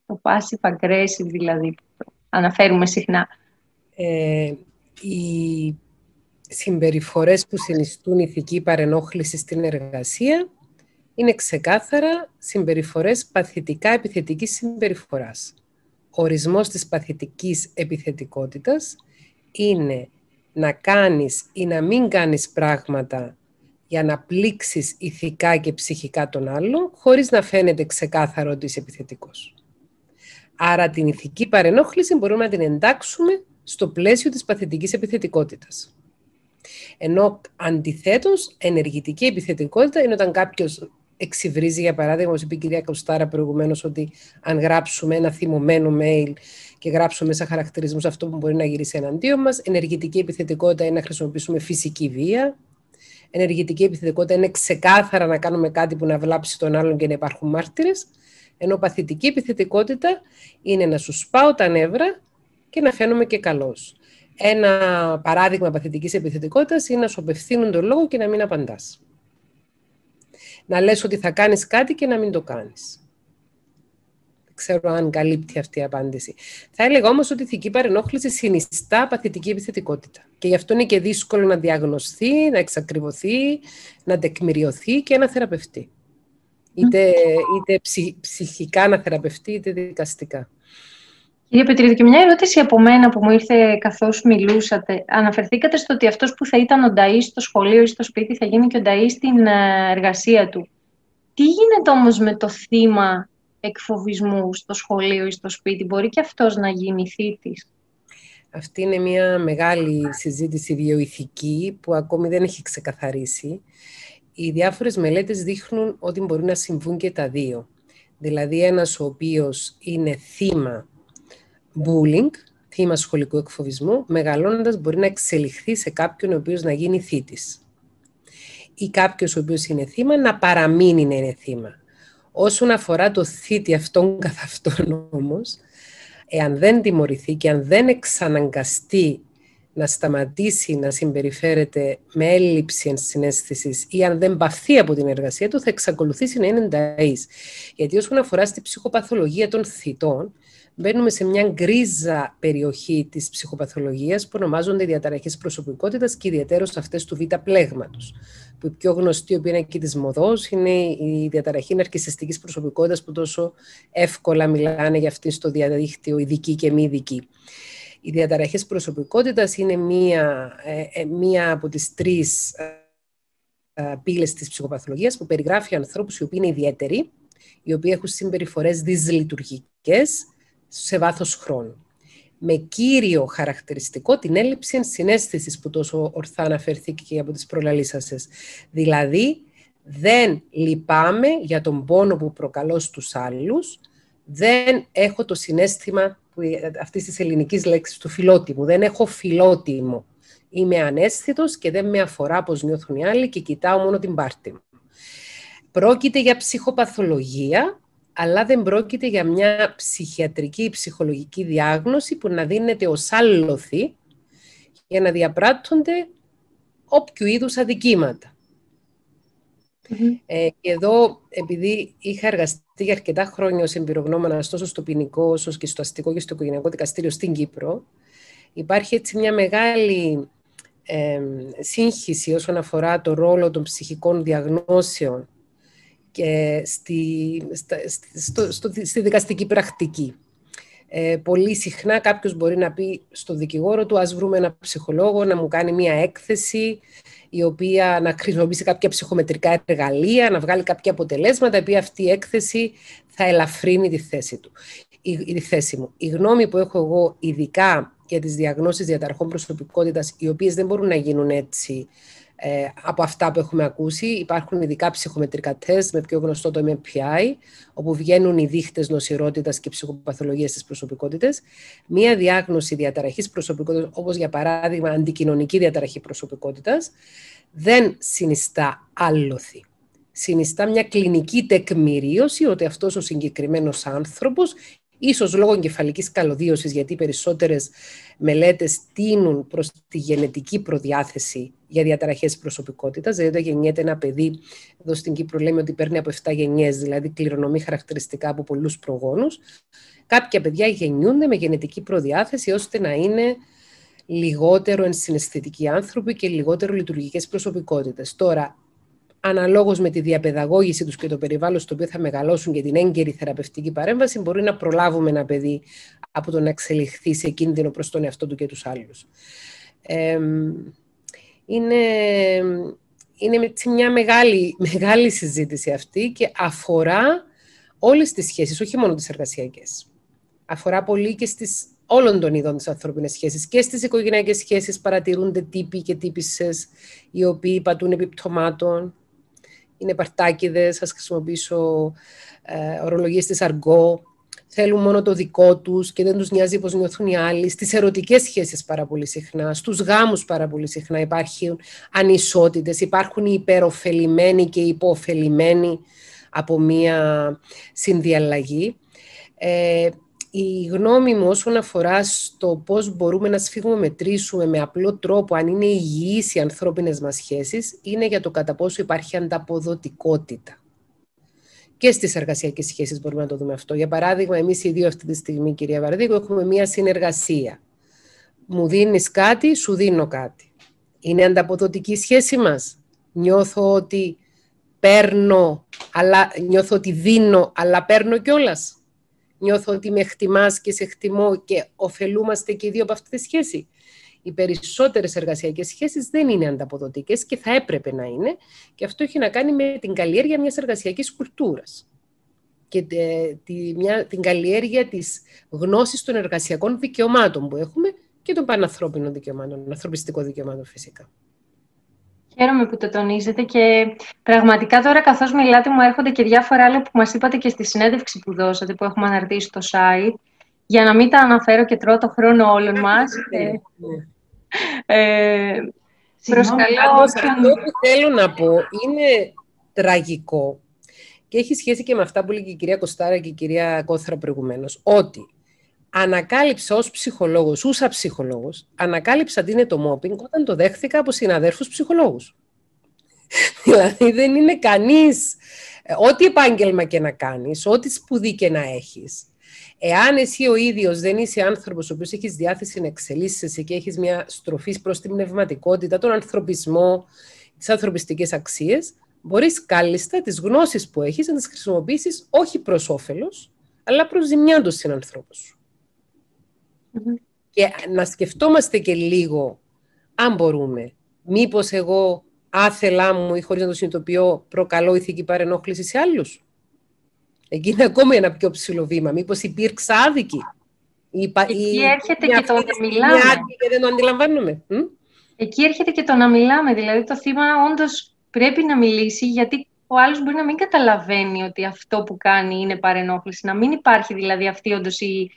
Το passive aggressive δηλαδή, που αναφέρουμε συχνά. Ε, οι συμπεριφορές που συνιστούν ηθική παρενόχληση στην εργασία είναι ξεκάθαρα συμπεριφορές παθητικά επιθετικής συμπεριφοράς. Ο ορισμός της παθητικής επιθετικότητας είναι να κάνεις ή να μην κάνεις πράγματα για να πλήξεις ηθικά και ψυχικά τον άλλον, χωρίς να φαίνεται ξεκάθαρο ότι είσαι επιθετικός. Άρα την ηθική παρενόχληση μπορούμε να την εντάξουμε στο πλαίσιο της παθητικής επιθετικότητας. Ενώ αντιθέτως, ενεργητική επιθετικότητα είναι όταν κάποιος εξυβρίζει, για παράδειγμα, όπως είπε η κυρία Κωστάρα προηγουμένως, ότι αν γράψουμε ένα θυμωμένο mail και γράψουμε μέσα χαρακτηρισμούς αυτό που μπορεί να γυρίσει εναντίον μας. Ενεργητική επιθετικότητα είναι να χρησιμοποιήσουμε φυσική βία. Ενεργητική επιθετικότητα είναι ξεκάθαρα να κάνουμε κάτι που να βλάψει τον άλλον και να υπάρχουν μάρτυρες. Ενώ παθητική επιθετικότητα είναι να σου σπάω τα νεύρα και να φαίνομαι και καλός. Ένα παράδειγμα παθητικής επιθετικότητας είναι να σου απευθύνουν τον λόγο και να μην απαντάς. Να λες ότι θα κάνεις κάτι και να μην το κάνεις. Δεν ξέρω αν καλύπτει αυτή η απάντηση. Θα έλεγα όμως ότι η ηθική παρενόχληση συνιστά παθητική επιθετικότητα. Και γι' αυτό είναι και δύσκολο να διαγνωστεί, να εξακριβωθεί, να τεκμηριωθεί και να θεραπευτεί. Είτε, είτε ψυχ, ψυχικά να θεραπευτεί, είτε δικαστικά. Κυρία Πετρίδου, και μια ερώτηση από μένα που μου ήρθε καθώς μιλούσατε. Αναφερθήκατε στο ότι αυτός που θα ήταν ο νταΐς στο σχολείο ή στο σπίτι θα γίνει και ο νταΐς στην εργασία του. Τι γίνεται όμως με το θύμα εκφοβισμού στο σχολείο ή στο σπίτι? Μπορεί και αυτός να γίνει θύτης? Αυτή είναι μια μεγάλη συζήτηση βιοηθική που ακόμη δεν έχει ξεκαθαρίσει. Οι διάφορες μελέτες δείχνουν ότι μπορεί να συμβούν και τα δύο. Δηλαδή ένας ο οποίος είναι θύμα bullying, θύμα σχολικού εκφοβισμού, μεγαλώνοντας μπορεί να εξελιχθεί σε κάποιον ο οποίος να γίνει θύτης. Ή κάποιος ο οποίος είναι θύμα να παραμείνει να είναι θύμα. Όσον αφορά το θύτη αυτόν καθ' αυτόν όμως, εάν δεν τιμωρηθεί και αν δεν εξαναγκαστεί να σταματήσει να συμπεριφέρεται με έλλειψη ενσυναίσθησης ή αν δεν παθεί από την εργασία του, θα εξακολουθήσει να είναι νταΐς. Γιατί όσον αφορά στη ψυχοπαθολογία των θητών, μπαίνουμε σε μια γκρίζα περιοχή της ψυχοπαθολογίας που ονομάζονται διαταραχές προσωπικότητας και ιδιαίτερως αυτές του β' πλέγματος. Που η πιο γνωστή, η οποία είναι εκεί της μοδός, είναι η διαταραχή ναρκισσιστικής προσωπικότητας που τόσο εύκολα μιλάνε για αυτή στο διαδίκτυο, ειδικοί και μη ειδικοί. Οι διαταραχές προσωπικότητας είναι μία, ε, μία από τις τρεις ε, πύλες της ψυχοπαθολογίας που περιγράφει ανθρώπους οι οποίοι είναι ιδιαίτεροι, οι οποίοι έχουν συμπεριφορές δυσλειτουργικές σε βάθος χρόνου. Με κύριο χαρακτηριστικό την έλλειψη ενσυναίσθησης που τόσο ορθά αναφερθήκε και από τις προλαλήσασες. Δηλαδή, δεν λυπάμαι για τον πόνο που προκαλώ στους άλλους, δεν έχω το συναίσθημα αυτής της ελληνικής λέξης του φιλότιμου. Δεν έχω φιλότιμο. Είμαι αναίσθητος και δεν με αφορά πώς νιώθουν οι άλλοι και κοιτάω μόνο την πάρτη μου. Πρόκειται για ψυχοπαθολογία, αλλά δεν πρόκειται για μια ψυχιατρική ή ψυχολογική διάγνωση που να δίνεται ως άλοθη για να διαπράττονται όποιου είδους αδικήματα. Mm-hmm. Ε, και εδώ, επειδή είχα εργαστεί για αρκετά χρόνια ως εμπειρογνώμονας τόσο στο ποινικό, όσο και στο αστικό και στο οικογενειακό δικαστήριο στην Κύπρο, υπάρχει έτσι μια μεγάλη ε, σύγχυση όσον αφορά το ρόλο των ψυχικών διαγνώσεων και στη, στα, στο, στο, στη δικαστική πρακτική. Ε, πολύ συχνά κάποιος μπορεί να πει στον δικηγόρο του ας βρούμε ένα ψυχολόγο να μου κάνει μια έκθεση η οποία να χρησιμοποιήσει κάποια ψυχομετρικά εργαλεία, να βγάλει κάποια αποτελέσματα, επειδή αυτή η έκθεση θα ελαφρύνει τη θέση του, η, τη θέση μου. Η γνώμη που έχω εγώ ειδικά για τις διαγνώσεις διαταραχών προσωπικότητας, οι οποίες δεν μπορούν να γίνουν έτσι ε, από αυτά που έχουμε ακούσει. Υπάρχουν ειδικά ψυχομετρικά τεστ, με πιο γνωστό το εμ πι άι, όπου βγαίνουν οι δείχτες νοσηρότητας και ψυχοπαθολογίας στις προσωπικότητες. Μία διάγνωση διαταραχής προσωπικότητας, όπως για παράδειγμα αντικοινωνική διαταραχή προσωπικότητας, δεν συνιστά άλοθη. Συνιστά μια κλινική τεκμηρίωση ότι αυτός ο συγκεκριμένος άνθρωπος, ίσως λόγω εγκεφαλικής καλωδίωσης, γιατί οι περισσότερες μελέτες τείνουν προς τη γενετική προδιάθεση για διαταραχές προσωπικότητας. Δηλαδή, όταν γεννιέται ένα παιδί, εδώ στην Κύπρο λέμε ότι παίρνει από επτά γενιές, δηλαδή κληρονομεί χαρακτηριστικά από πολλούς προγόνους. Κάποια παιδιά γεννιούνται με γενετική προδιάθεση ώστε να είναι λιγότερο ενσυναισθητικοί άνθρωποι και λιγότερο λειτουργικές προσωπικότητες. Τώρα, αναλόγως με τη διαπαιδαγώγηση τους και το περιβάλλον στο οποίο θα μεγαλώσουν και την έγκαιρη θεραπευτική παρέμβαση, μπορεί να προλάβουμε ένα παιδί από το να εξελιχθεί σε κίνδυνο προς τον εαυτό του και τους άλλους. Ε, είναι είναι μια μεγάλη, μεγάλη συζήτηση αυτή και αφορά όλες τις σχέσεις, όχι μόνο τις εργασιακές. Αφορά πολύ και στις όλων των ειδών της ανθρώπινης σχέσης. Και στις οικογενειακές σχέσεις παρατηρούνται τύποι και τύπισσες, οι οποίοι πατούν επιπτωμάτων. Είναι παρτάκιδες, ας χρησιμοποιήσω ε, ορολογίες της αργό, θέλουν μόνο το δικό τους και δεν τους νοιάζει πώς νιώθουν οι άλλοι. Στις ερωτικές σχέσεις πάρα πολύ συχνά, στους γάμους πάρα πολύ συχνά υπάρχουν ανισότητες, υπάρχουν οι υπεροφελημένοι και οι υποφελημένοι. από μία συνδιαλλαγή. Ε, η γνώμη μου όσον αφορά στο πώς μπορούμε να σφιγμομετρήσουμε με απλό τρόπο αν είναι υγιείς οι ανθρώπινες μας σχέσεις, είναι για το κατά πόσο υπάρχει ανταποδοτικότητα. Και στις εργασιακές σχέσεις μπορούμε να το δούμε αυτό. Για παράδειγμα, εμείς οι δύο αυτή τη στιγμή, κυρία Βαρδίκου, έχουμε μία συνεργασία. Μου δίνεις κάτι, σου δίνω κάτι. Είναι ανταποδοτική η σχέση μας. Νιώθω ότι παίρνω, αλλά νιώθω ότι δίνω, αλλά παίρνω κιόλας. Νιώθω ότι με χτιμάς και σε χτιμώ και ωφελούμαστε και οι δύο από αυτή τη σχέση. Οι περισσότερες εργασιακές σχέσεις δεν είναι ανταποδοτικές και θα έπρεπε να είναι. Και αυτό έχει να κάνει με την καλλιέργεια μιας εργασιακής κουλτούρας και την καλλιέργεια της γνώσης των εργασιακών δικαιωμάτων που έχουμε και των πανανθρώπινων δικαιωμάτων, ανθρωπιστικών δικαιωμάτων φυσικά. Χαίρομαι που το τονίζετε και πραγματικά τώρα καθώς μιλάτε μου έρχονται και διάφορα άλλα που μας είπατε και στη συνέντευξη που δώσατε, που έχουμε αναρτήσει στο site, για να μην τα αναφέρω και τρώω το χρόνο όλων μας. Προσκαλώ όσον... Αυτό που θέλω να πω είναι τραγικό και έχει σχέση και με αυτά που λέει και η κυρία Κωστάρα και η κυρία Κόθρα προηγουμένως, ότι ανακάλυψα ως ψυχολόγος, ούσα ψυχολόγος, ανακάλυψα τι είναι το μόπινγκ όταν το δέχθηκα από συναδέρφους ψυχολόγους. Δηλαδή δεν είναι κανείς, ό,τι επάγγελμα και να κάνεις, ό,τι σπουδή και να έχεις. Εάν εσύ ο ίδιος δεν είσαι άνθρωπος ο οποίος έχεις διάθεση να εξελίσσεσαι και έχεις μια στροφή προς την πνευματικότητα, τον ανθρωπισμό, τις ανθρωπιστικές αξίες, μπορείς κάλλιστα τις γνώσεις που έχεις να τις χρησιμοποιήσεις όχι προς όφελος, αλλά προς ζημιά των συνανθρώπων σου. Mm-hmm. Και να σκεφτόμαστε και λίγο, αν μπορούμε, μήπως εγώ άθελά μου ή χωρίς να το συνειδητοποιώ προκαλώ ηθική παρενόχληση σε άλλους. Εκεί είναι ακόμη ένα πιο ψηλό βήμα. Μήπως υπήρξα άδικη. Εκεί έρχεται και το να μιλάμε. Και δεν το αντιλαμβάνομαι. Εκεί έρχεται και το να μιλάμε. Δηλαδή το θύμα όντως πρέπει να μιλήσει, γιατί ο άλλος μπορεί να μην καταλαβαίνει ότι αυτό που κάνει είναι παρενόχληση. Να μην υπάρχει δηλαδή αυτή όντως η,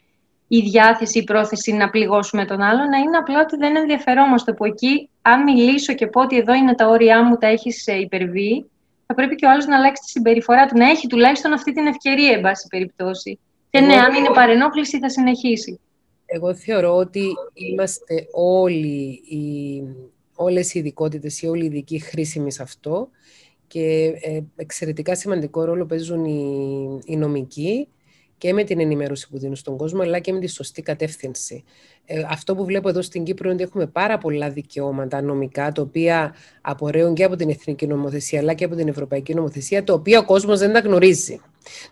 η διάθεση, η πρόθεση να πληγώσουμε τον άλλον, να είναι απλά ότι δεν ενδιαφερόμαστε. Που εκεί, αν μιλήσω και πω ότι εδώ είναι τα όρια μου, τα έχεις υπερβεί, θα πρέπει και ο άλλος να αλλάξει τη συμπεριφορά του, να έχει τουλάχιστον αυτή την ευκαιρία, εν πάση περιπτώσει. Και ναι, αν είναι παρενόχληση, θα συνεχίσει. Εγώ θεωρώ ότι είμαστε όλοι οι, όλες οι ειδικότητες ή όλοι οι ειδικοί χρήσιμοι σε αυτό. Και εξαιρετικά σημαντικό ρόλο παίζουν οι, οι νομικοί και με την ενημέρωση που δίνουν στον κόσμο, αλλά και με τη σωστή κατεύθυνση. Ε, αυτό που βλέπω εδώ στην Κύπρο είναι ότι έχουμε πάρα πολλά δικαιώματα νομικά, τα οποία απορρέουν και από την Εθνική Νομοθεσία, αλλά και από την Ευρωπαϊκή Νομοθεσία, τα οποία ο κόσμος δεν τα γνωρίζει.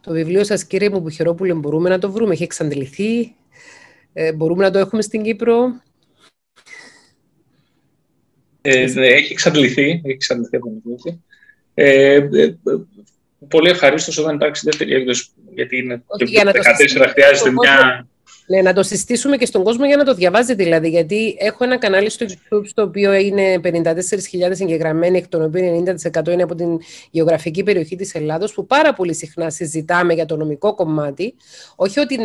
Το βιβλίο σας, κύριε Μπουμπουχερόπουλε, μπορούμε να το βρούμε. Έχει εξαντληθεί. Ε, μπορούμε να το έχουμε στην Κύπρο. Ε, έχει εξαντληθεί. Έχει εξαντληθεί από την Κύπρο. Ε, πολύ ευχαρίστως όταν υπάρξει δεύτερη έκδοση, γιατί είναι όχι, το για να δεκατέσσερα το χρειάζεται μια... Ναι, να το συστήσουμε και στον κόσμο για να το διαβάζετε δηλαδή, γιατί έχω ένα κανάλι στο YouTube στο οποίο είναι πενήντα τέσσερις χιλιάδες εγγεγραμμένοι, εκ των οποίων ενενήντα τοις εκατό είναι από την γεωγραφική περιοχή της Ελλάδος, που πάρα πολύ συχνά συζητάμε για το νομικό κομμάτι, όχι ότι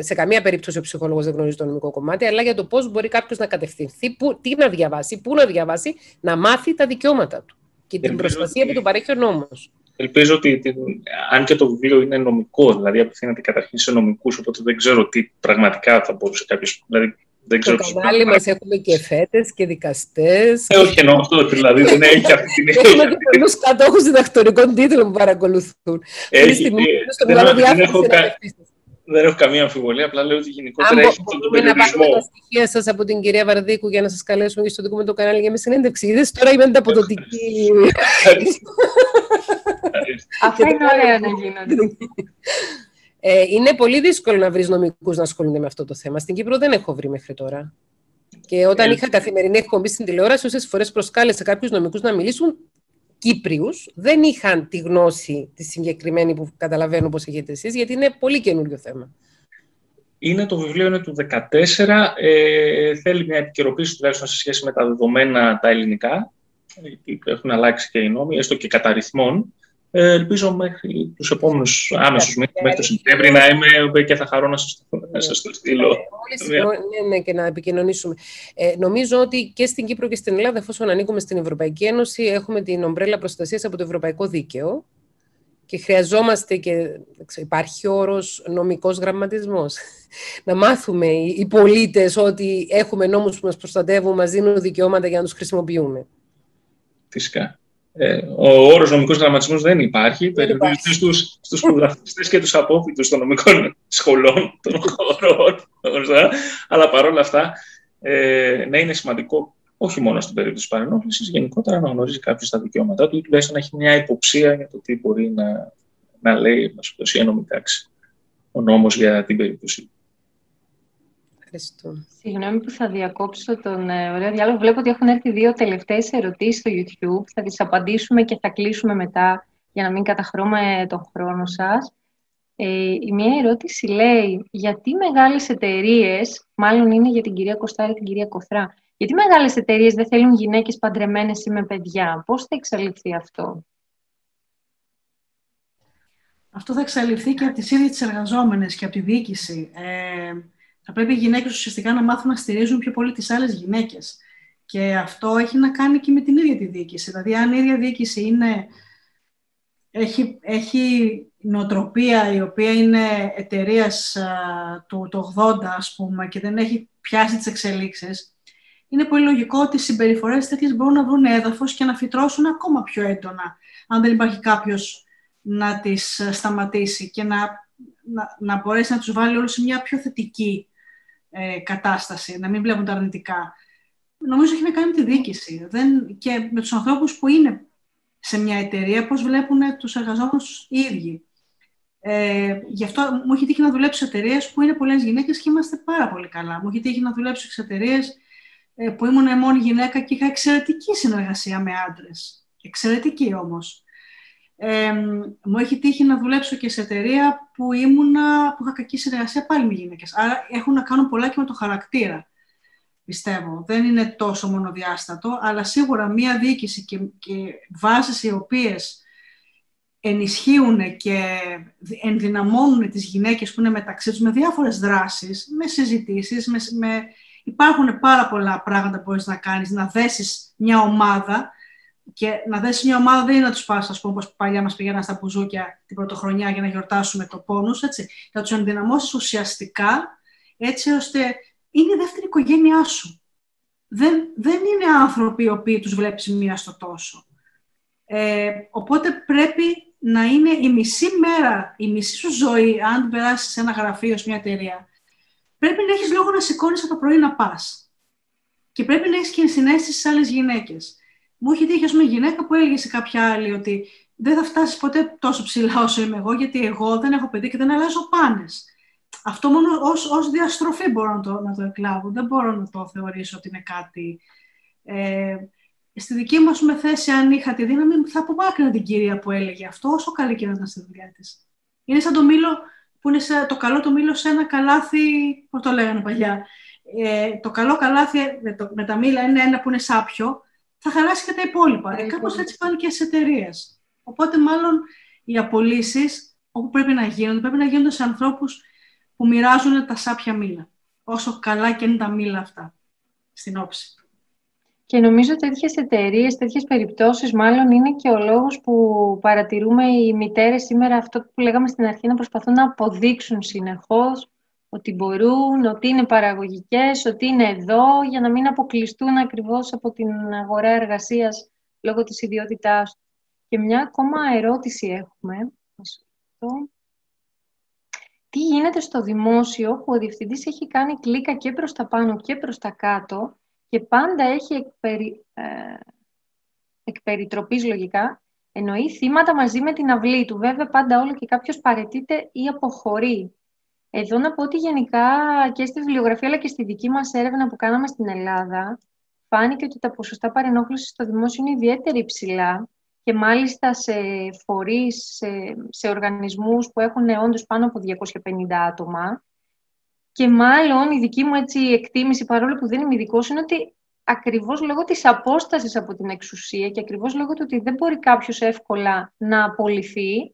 σε καμία περίπτωση ο ψυχολόγος δεν γνωρίζει το νομικό κομμάτι, αλλά για το πώς μπορεί κάποιος να κατευθυνθεί, που, τι να διαβάσει, πού να διαβάσει, να μάθει τα δικαιώματα του και την ελπίζω προστασία ότι... που του παρέχει ο νόμος. Ελπίζω ότι, ότι αν και το βιβλίο είναι νομικό, δηλαδή απευθύνεται καταρχήν σε νομικούς, οπότε δεν ξέρω τι πραγματικά θα μπορούσε κάποιος. Δηλαδή, δεν ξέρω το κανάλι μας έχουμε και φέτες και δικαστές. Ε, όχι εννοώ αυτό, δηλαδή δεν έχει αυτή την έννοια. Έχουμε πολλούς κατόχους διδακτορικών τίτλων που παρακολουθούν. Δεν έχω καμία αμφιβολία, απλά λέω ότι γενικότερα έχει αυτόν τον περιορισμό. Μπορούμε να πάρουμε τα στοιχεία σας από την κυρία Βαρδίκου για να σας καλέσουμε και στο δικό μου το κανάλι για μια συνέντευξη. Είδες, τώρα είμαι ανταποδοτική. Αυτά είναι ωραία να γίνονται. Είναι πολύ δύσκολο να βρεις νομικούς να ασχολούνται με αυτό το θέμα. Στην Κύπρο δεν έχω βρει μέχρι τώρα. Και όταν είχα καθημερινή εκπομπή στην τηλεόραση, όσες φορές προσκάλεσα κάποιους νομικούς να μιλήσουν, Κύπριους, δεν είχαν τη γνώση τη συγκεκριμένη που καταλαβαίνω πως έχετε εσείς, γιατί είναι πολύ καινούριο θέμα. Είναι το βιβλίο, είναι του δεκατέσσερα, ε, θέλει μια επικαιροποίηση τουλάχιστον σε σχέση με τα δεδομένα τα ελληνικά, έχουν αλλάξει και οι νόμοι, έστω και κατά ρυθμών. Ε, ελπίζω μέχρι τους επόμενους άμεσους μήνες, μέχρι το Σεπτέμβρη, να είμαι και θα χαρώ να σας, να σας το στείλω. Ναι, ναι, ναι, και να επικοινωνήσουμε. Ε, νομίζω ότι και στην Κύπρο και στην Ελλάδα, εφόσον ανήκουμε στην Ευρωπαϊκή Ένωση, έχουμε την ομπρέλα προστασίας από το Ευρωπαϊκό Δίκαιο. και χρειαζόμαστε και υπάρχει όρος νομικός γραμματισμός. Να μάθουμε οι πολίτες ότι έχουμε νόμους που μας προστατεύουν, μας δίνουν δικαιώματα για να τους χρησιμοποιούμε. Φυσικά. Ε, ο όρος νομικός γραμματισμός δεν υπάρχει. Περιορίζεται στους, στους προγραφιστές και τους απόφοιτους των νομικών σχολών, των χωρών. Αλλά παρόλα αυτά, ε, ναι, είναι σημαντικό. Όχι μόνο στην περίπτωση της παρενόχλησης, γενικότερα να γνωρίζει κάποιος τα δικαιώματά του ή τουλάχιστον να έχει μια υποψία για το τι μπορεί να, να λέει μας η ένωμη τάξη, ο νόμος για την περίπτωση. Ευχαριστώ. Συγγνώμη που θα διακόψω τον ωραίο διάλογο. Βλέπω ότι έχουν έρθει δύο τελευταίες ερωτήσεις στο YouTube. Θα τις απαντήσουμε και θα κλείσουμε μετά για να μην καταχρώμε τον χρόνο σας. Ε, η μία ερώτηση λέει, γιατί μεγάλες εταιρείες, μάλλον είναι για την κυρία Κωστάρα και την κυρία Κοθρά, γιατί μεγάλες εταιρείες δεν θέλουν γυναίκες παντρεμένες ή με παιδιά? Πώς θα εξαλειφθεί αυτό? Αυτό θα εξαλειφθεί και από τις ίδιες τις εργαζόμενες και από τη διοίκηση. Ε, θα πρέπει οι γυναίκες ουσιαστικά να μάθουν να στηρίζουν πιο πολύ τις άλλες γυναίκες. Και αυτό έχει να κάνει και με την ίδια τη διοίκηση. Δηλαδή, αν η ίδια διοίκηση είναι, έχει, έχει νοοτροπία η οποία είναι εταιρείας του ογδόντα, ας πούμε, και δεν έχει πιάσει τις εξελίξεις, είναι πολύ λογικό ότι οι συμπεριφορές τέτοιες μπορούν να βρουν έδαφος και να φυτρώσουν ακόμα πιο έντονα, αν δεν υπάρχει κάποιος να τις σταματήσει και να, να, να μπορέσει να τους βάλει όλους σε μια πιο θετική ε, κατάσταση, να μην βλέπουν τα αρνητικά. Νομίζω έχει να κάνει με τη διοίκηση δεν, και με τους ανθρώπους που είναι σε μια εταιρεία, πώς βλέπουν τους εργαζόμενους οι ίδιοι. Ε, γι' αυτό μου έχει τύχει να δουλέψω σε εταιρείες που είναι πολλές γυναίκες και είμαστε πάρα πολύ καλά. Μου έχει τύχει να δουλέψω σε εταιρείες που ήμουν μόνη γυναίκα και είχα εξαιρετική συνεργασία με άντρες. Εξαιρετική όμως. Ε, μου έχει τύχει να δουλέψω και σε εταιρεία που, ήμουνα, που είχα κακή συνεργασία πάλι με γυναίκες. Άρα έχουν να κάνουν πολλά και με το χαρακτήρα, πιστεύω. Δεν είναι τόσο μονοδιάστατο, αλλά σίγουρα μία διοίκηση και, και βάσεις οι οποίες ενισχύουν και ενδυναμώνουν τις γυναίκες που είναι μεταξύ τους με διάφορες δράσεις, με συζητήσεις, με... με υπάρχουν πάρα πολλά πράγματα που μπορείς να κάνεις, να δέσεις μια ομάδα. Και να δέσεις μια ομάδα δεν είναι να τους πας, ας πούμε, όπως παλιά μας πηγαίναν στα μπουζούκια την πρωτοχρονιά για να γιορτάσουμε το πόνους, έτσι. Να τους ενδυναμώσεις ουσιαστικά, έτσι ώστε είναι η δεύτερη οικογένειά σου. Δεν, δεν είναι άνθρωποι οι οποίοι τους βλέπεις μία στο τόσο. Ε, οπότε πρέπει να είναι η μισή μέρα, η μισή σου ζωή, αν περάσεις σε ένα γραφείο, σε μια εταιρεία, πρέπει να έχεις λόγο να σηκώνεις από το πρωί να πας. Και πρέπει να έχεις και συνέστηση στις άλλες γυναίκες. Μου είχε τύχει, ας πούμε, γυναίκα που έλεγε σε κάποια άλλη ότι δεν θα φτάσεις ποτέ τόσο ψηλά όσο είμαι εγώ, γιατί εγώ δεν έχω παιδί και δεν αλλάζω πάνες. Αυτό μόνο ως, ως διαστροφή μπορώ να το, να το εκλάβω. Δεν μπορώ να το θεωρήσω ότι είναι κάτι. Ε, στη δική μου, ας πούμε, θέση, αν είχα τη δύναμη, θα απομάκρυνα την κυρία που έλεγε αυτό, όσο καλή και να ήταν στη δουλειά της. Είναι σαν το μήλο. Που είναι σε, το καλό το μήλο σε ένα καλάθι, πώς το λέγανε παλιά. Ε, το καλό καλάθι με, το, με τα μήλα είναι ένα που είναι σάπιο, θα χαλάσει και τα υπόλοιπα. Ε, κάπως έτσι πάνε και στις εταιρείες. Οπότε, μάλλον οι απολύσεις όπου πρέπει να γίνονται, πρέπει να γίνονται σε ανθρώπους που μοιράζουν τα σάπια μήλα. Όσο καλά και είναι τα μήλα αυτά στην όψη. Και νομίζω τέτοιες εταιρείες, τέτοιες περιπτώσεις, μάλλον είναι και ο λόγος που παρατηρούμε οι μητέρες σήμερα αυτό που λέγαμε στην αρχή, να προσπαθούν να αποδείξουν συνεχώς ότι μπορούν, ότι είναι παραγωγικές, ότι είναι εδώ, για να μην αποκλειστούν ακριβώς από την αγορά εργασίας λόγω της ιδιότητάς του. Και μια ακόμα ερώτηση έχουμε. Τι γίνεται στο δημόσιο που ο διευθυντής έχει κάνει κλίκα και προς τα πάνω και προς τα κάτω και πάντα έχει εκπερι... ε... εκπεριτροπής λογικά, εννοεί θύματα μαζί με την αυλή του. Βέβαια, πάντα όλο και κάποιος παρετείται ή αποχωρεί. Εδώ να πω ότι γενικά και στη βιβλιογραφία, αλλά και στη δική μας έρευνα που κάναμε στην Ελλάδα, φάνηκε ότι τα ποσοστά παρενόχλησης στο δημόσιο είναι ιδιαίτερα υψηλά και μάλιστα σε φορείς, σε, σε οργανισμούς που έχουν όντως πάνω από διακόσια πενήντα άτομα. Και μάλλον η δική μου έτσι εκτίμηση, παρόλο που δεν είμαι ειδικός, είναι ότι ακριβώς λόγω της απόστασης από την εξουσία και ακριβώς λόγω του ότι δεν μπορεί κάποιος εύκολα να απολυθεί,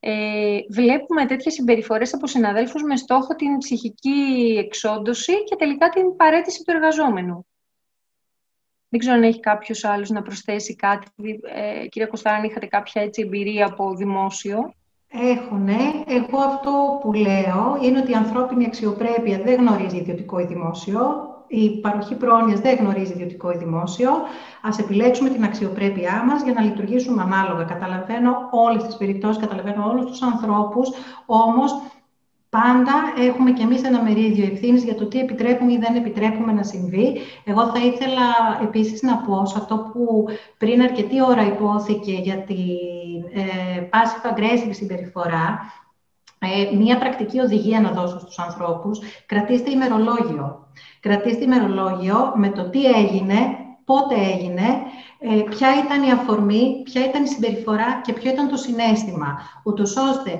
ε, βλέπουμε τέτοιες συμπεριφορές από συναδέλφους με στόχο την ψυχική εξόντωση και τελικά την παραίτηση του εργαζόμενου. Δεν ξέρω αν έχει κάποιος άλλος να προσθέσει κάτι. Ε, κυρία Κωστάρα, αν είχατε κάποια έτσι εμπειρία από δημόσιο. Έχω, ναι. Εγώ αυτό που λέω είναι ότι η ανθρώπινη αξιοπρέπεια δεν γνωρίζει ιδιωτικό ή δημόσιο. Η παροχή πρόνοιας δεν γνωρίζει ιδιωτικό ή δημόσιο. Ας επιλέξουμε την αξιοπρέπειά μας για να λειτουργήσουμε ανάλογα. Καταλαβαίνω όλες τις περιπτώσεις, καταλαβαίνω όλους τους ανθρώπους, όμως πάντα έχουμε κι εμείς ένα μερίδιο ευθύνης για το τι επιτρέπουμε ή δεν επιτρέπουμε να συμβεί. Εγώ θα ήθελα επίσης να πω σε αυτό που πριν αρκετή ώρα υπόθηκε για την ε, passive aggressive συμπεριφορά. Ε, μία πρακτική οδηγία να δώσω στους ανθρώπους. Κρατήστε ημερολόγιο. Κρατήστε ημερολόγιο με το τι έγινε, πότε έγινε, ε, ποια ήταν η αφορμή, ποια ήταν η συμπεριφορά και ποιο ήταν το συναίσθημα. Ούτως ώστε,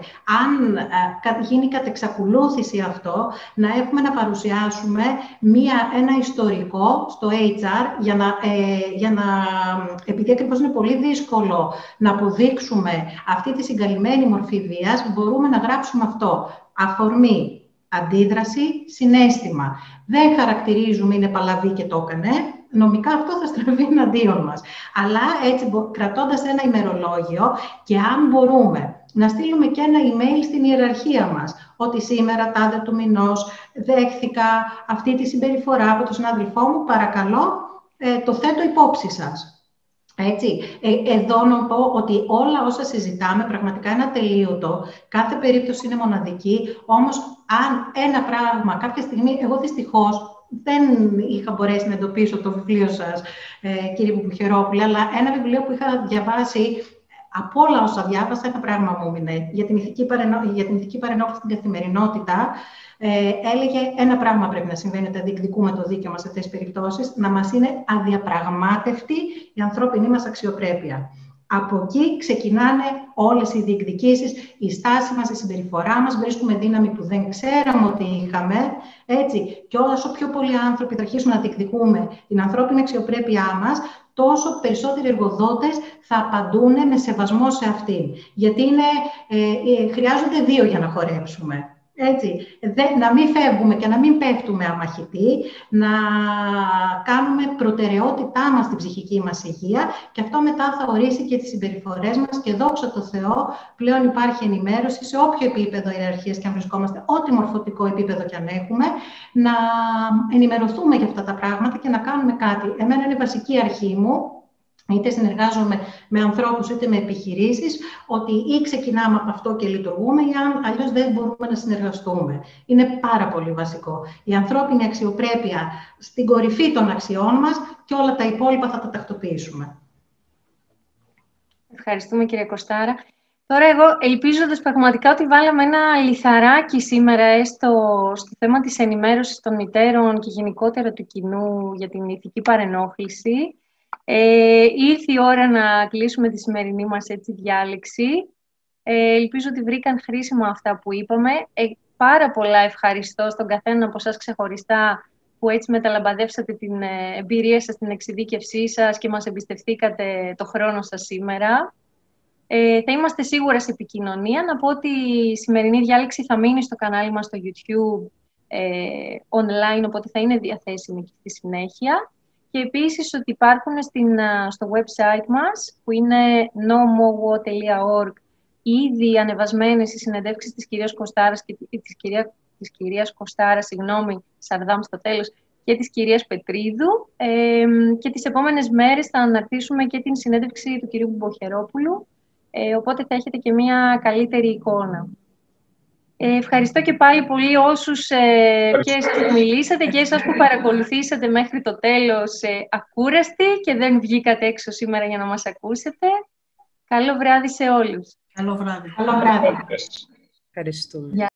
αν ε, γίνει κατ' εξακολούθηση αυτό, να έχουμε να παρουσιάσουμε μία, ένα ιστορικό στο έιτς αρ, για να, ε, για να, επειδή ακριβώς είναι πολύ δύσκολο να αποδείξουμε αυτή τη συγκαλυμμένη μορφή βίας, μπορούμε να γράψουμε αυτό. Αφορμή, αντίδραση, συναίσθημα. Δεν χαρακτηρίζουμε είναι παλαβή και το έκανε. Νομικά αυτό θα στραβεί εναντίον μας. Αλλά έτσι κρατώντας ένα ημερολόγιο και αν μπορούμε να στείλουμε και ένα email στην ιεραρχία μας, ότι σήμερα, τάδε του μηνός, δέχθηκα αυτή τη συμπεριφορά από τον συνάδελφό μου, παρακαλώ, ε, το θέτω υπόψη σας. Έτσι. Ε, εδώ να πω ότι όλα όσα συζητάμε πραγματικά είναι ατελείωτο, κάθε περίπτωση είναι μοναδική, όμως αν ένα πράγμα κάποια στιγμή, εγώ δυστυχώς δεν είχα μπορέσει να εντοπίσω το βιβλίο σας, ε, κύριε Μπουμπουχερόπουλε, αλλά ένα βιβλίο που είχα διαβάσει, από όλα όσα διάβασα, ένα πράγμα μου έμεινε. Για την ηθική παρενόχληση παρενό, στην καθημερινότητα, ε, έλεγε ένα πράγμα πρέπει να συμβαίνει όταν διεκδικούμε το δίκαιο μας σε αυτές τις περιπτώσεις, να μας είναι αδιαπραγμάτευτη η ανθρώπινή μας αξιοπρέπεια. Από εκεί ξεκινάνε όλες οι διεκδικήσεις, η στάση μας, η συμπεριφορά μας, βρίσκουμε δύναμη που δεν ξέραμε ότι είχαμε, έτσι. Και όσο πιο πολλοί άνθρωποι θα αρχίσουμε να διεκδικούμε την ανθρώπινη αξιοπρέπειά μας, τόσο περισσότεροι εργοδότες θα απαντούν με σεβασμό σε αυτήν. Γιατί είναι, ε, ε, χρειάζονται δύο για να χορέψουμε. Έτσι, Δε, να μην φεύγουμε και να μην πέφτουμε αμαχητοί, να κάνουμε προτεραιότητά μας την ψυχική μας υγεία και αυτό μετά θα ορίσει και τις συμπεριφορές μας και δόξα τω Θεώ πλέον υπάρχει ενημέρωση σε όποιο επίπεδο ιεραρχίας και αν βρισκόμαστε, ό,τι μορφωτικό επίπεδο και αν έχουμε, να ενημερωθούμε για αυτά τα πράγματα και να κάνουμε κάτι. Εμένα είναι βασική αρχή μου, είτε συνεργάζομαι με ανθρώπους, είτε με επιχειρήσεις, ότι ή ξεκινάμε από αυτό και λειτουργούμε, ή αν αλλιώς δεν μπορούμε να συνεργαστούμε. Είναι πάρα πολύ βασικό. Η ανθρώπινη αξιοπρέπεια στην κορυφή των αξιών μας και όλα τα υπόλοιπα θα τα τακτοποιήσουμε. Ευχαριστούμε, κυρία Κωστάρα. Τώρα εγώ, ελπίζοντας πραγματικά ότι βάλαμε ένα λιθαράκι σήμερα στο, στο θέμα της ενημέρωσης των μητέρων και γενικότερα του κοινού για την ηθική παρενόχληση, Ε, ήρθε η ώρα να κλείσουμε τη σημερινή μας έτσι, διάλεξη. Ε, ελπίζω ότι βρήκαν χρήσιμα αυτά που είπαμε. Ε, πάρα πολλά ευχαριστώ στον καθένα από σας ξεχωριστά που έτσι μεταλαμπαδεύσατε την εμπειρία σας, την εξειδίκευσή σας και μας εμπιστευτήκατε το χρόνο σας σήμερα. Ε, θα είμαστε σίγουρα σε επικοινωνία. Να πω ότι η σημερινή διάλεξη θα μείνει στο κανάλι μας στο YouTube ε, online, οπότε θα είναι διαθέσιμη και στη συνέχεια. Και επίσης ότι υπάρχουν στην, στο website μας, που είναι νόμομπινγκ τελεία οργκ, ήδη ανεβασμένες οι συνεντεύξεις της κυρίας Κωστάρας και της, κυρία, της κυρίας Κωστάρας, συγγνώμη, Σαρδάμ στο τέλος, και της κυρίας Πετρίδου. Ε, και τις επόμενες μέρες θα αναρτήσουμε και την συνέντευξη του κυρίου Μπουμπουχερόπουλου, ε, οπότε θα έχετε και μια καλύτερη εικόνα. Ε, ευχαριστώ και πάλι πολύ όσους ε, και εσάς που μιλήσατε και εσάς που παρακολουθήσατε μέχρι το τέλος ε, ακούραστη και δεν βγήκατε έξω σήμερα για να μας ακούσετε. Καλό βράδυ σε όλους. Καλό βράδυ. Καλό βράδυ. Ευχαριστούμε.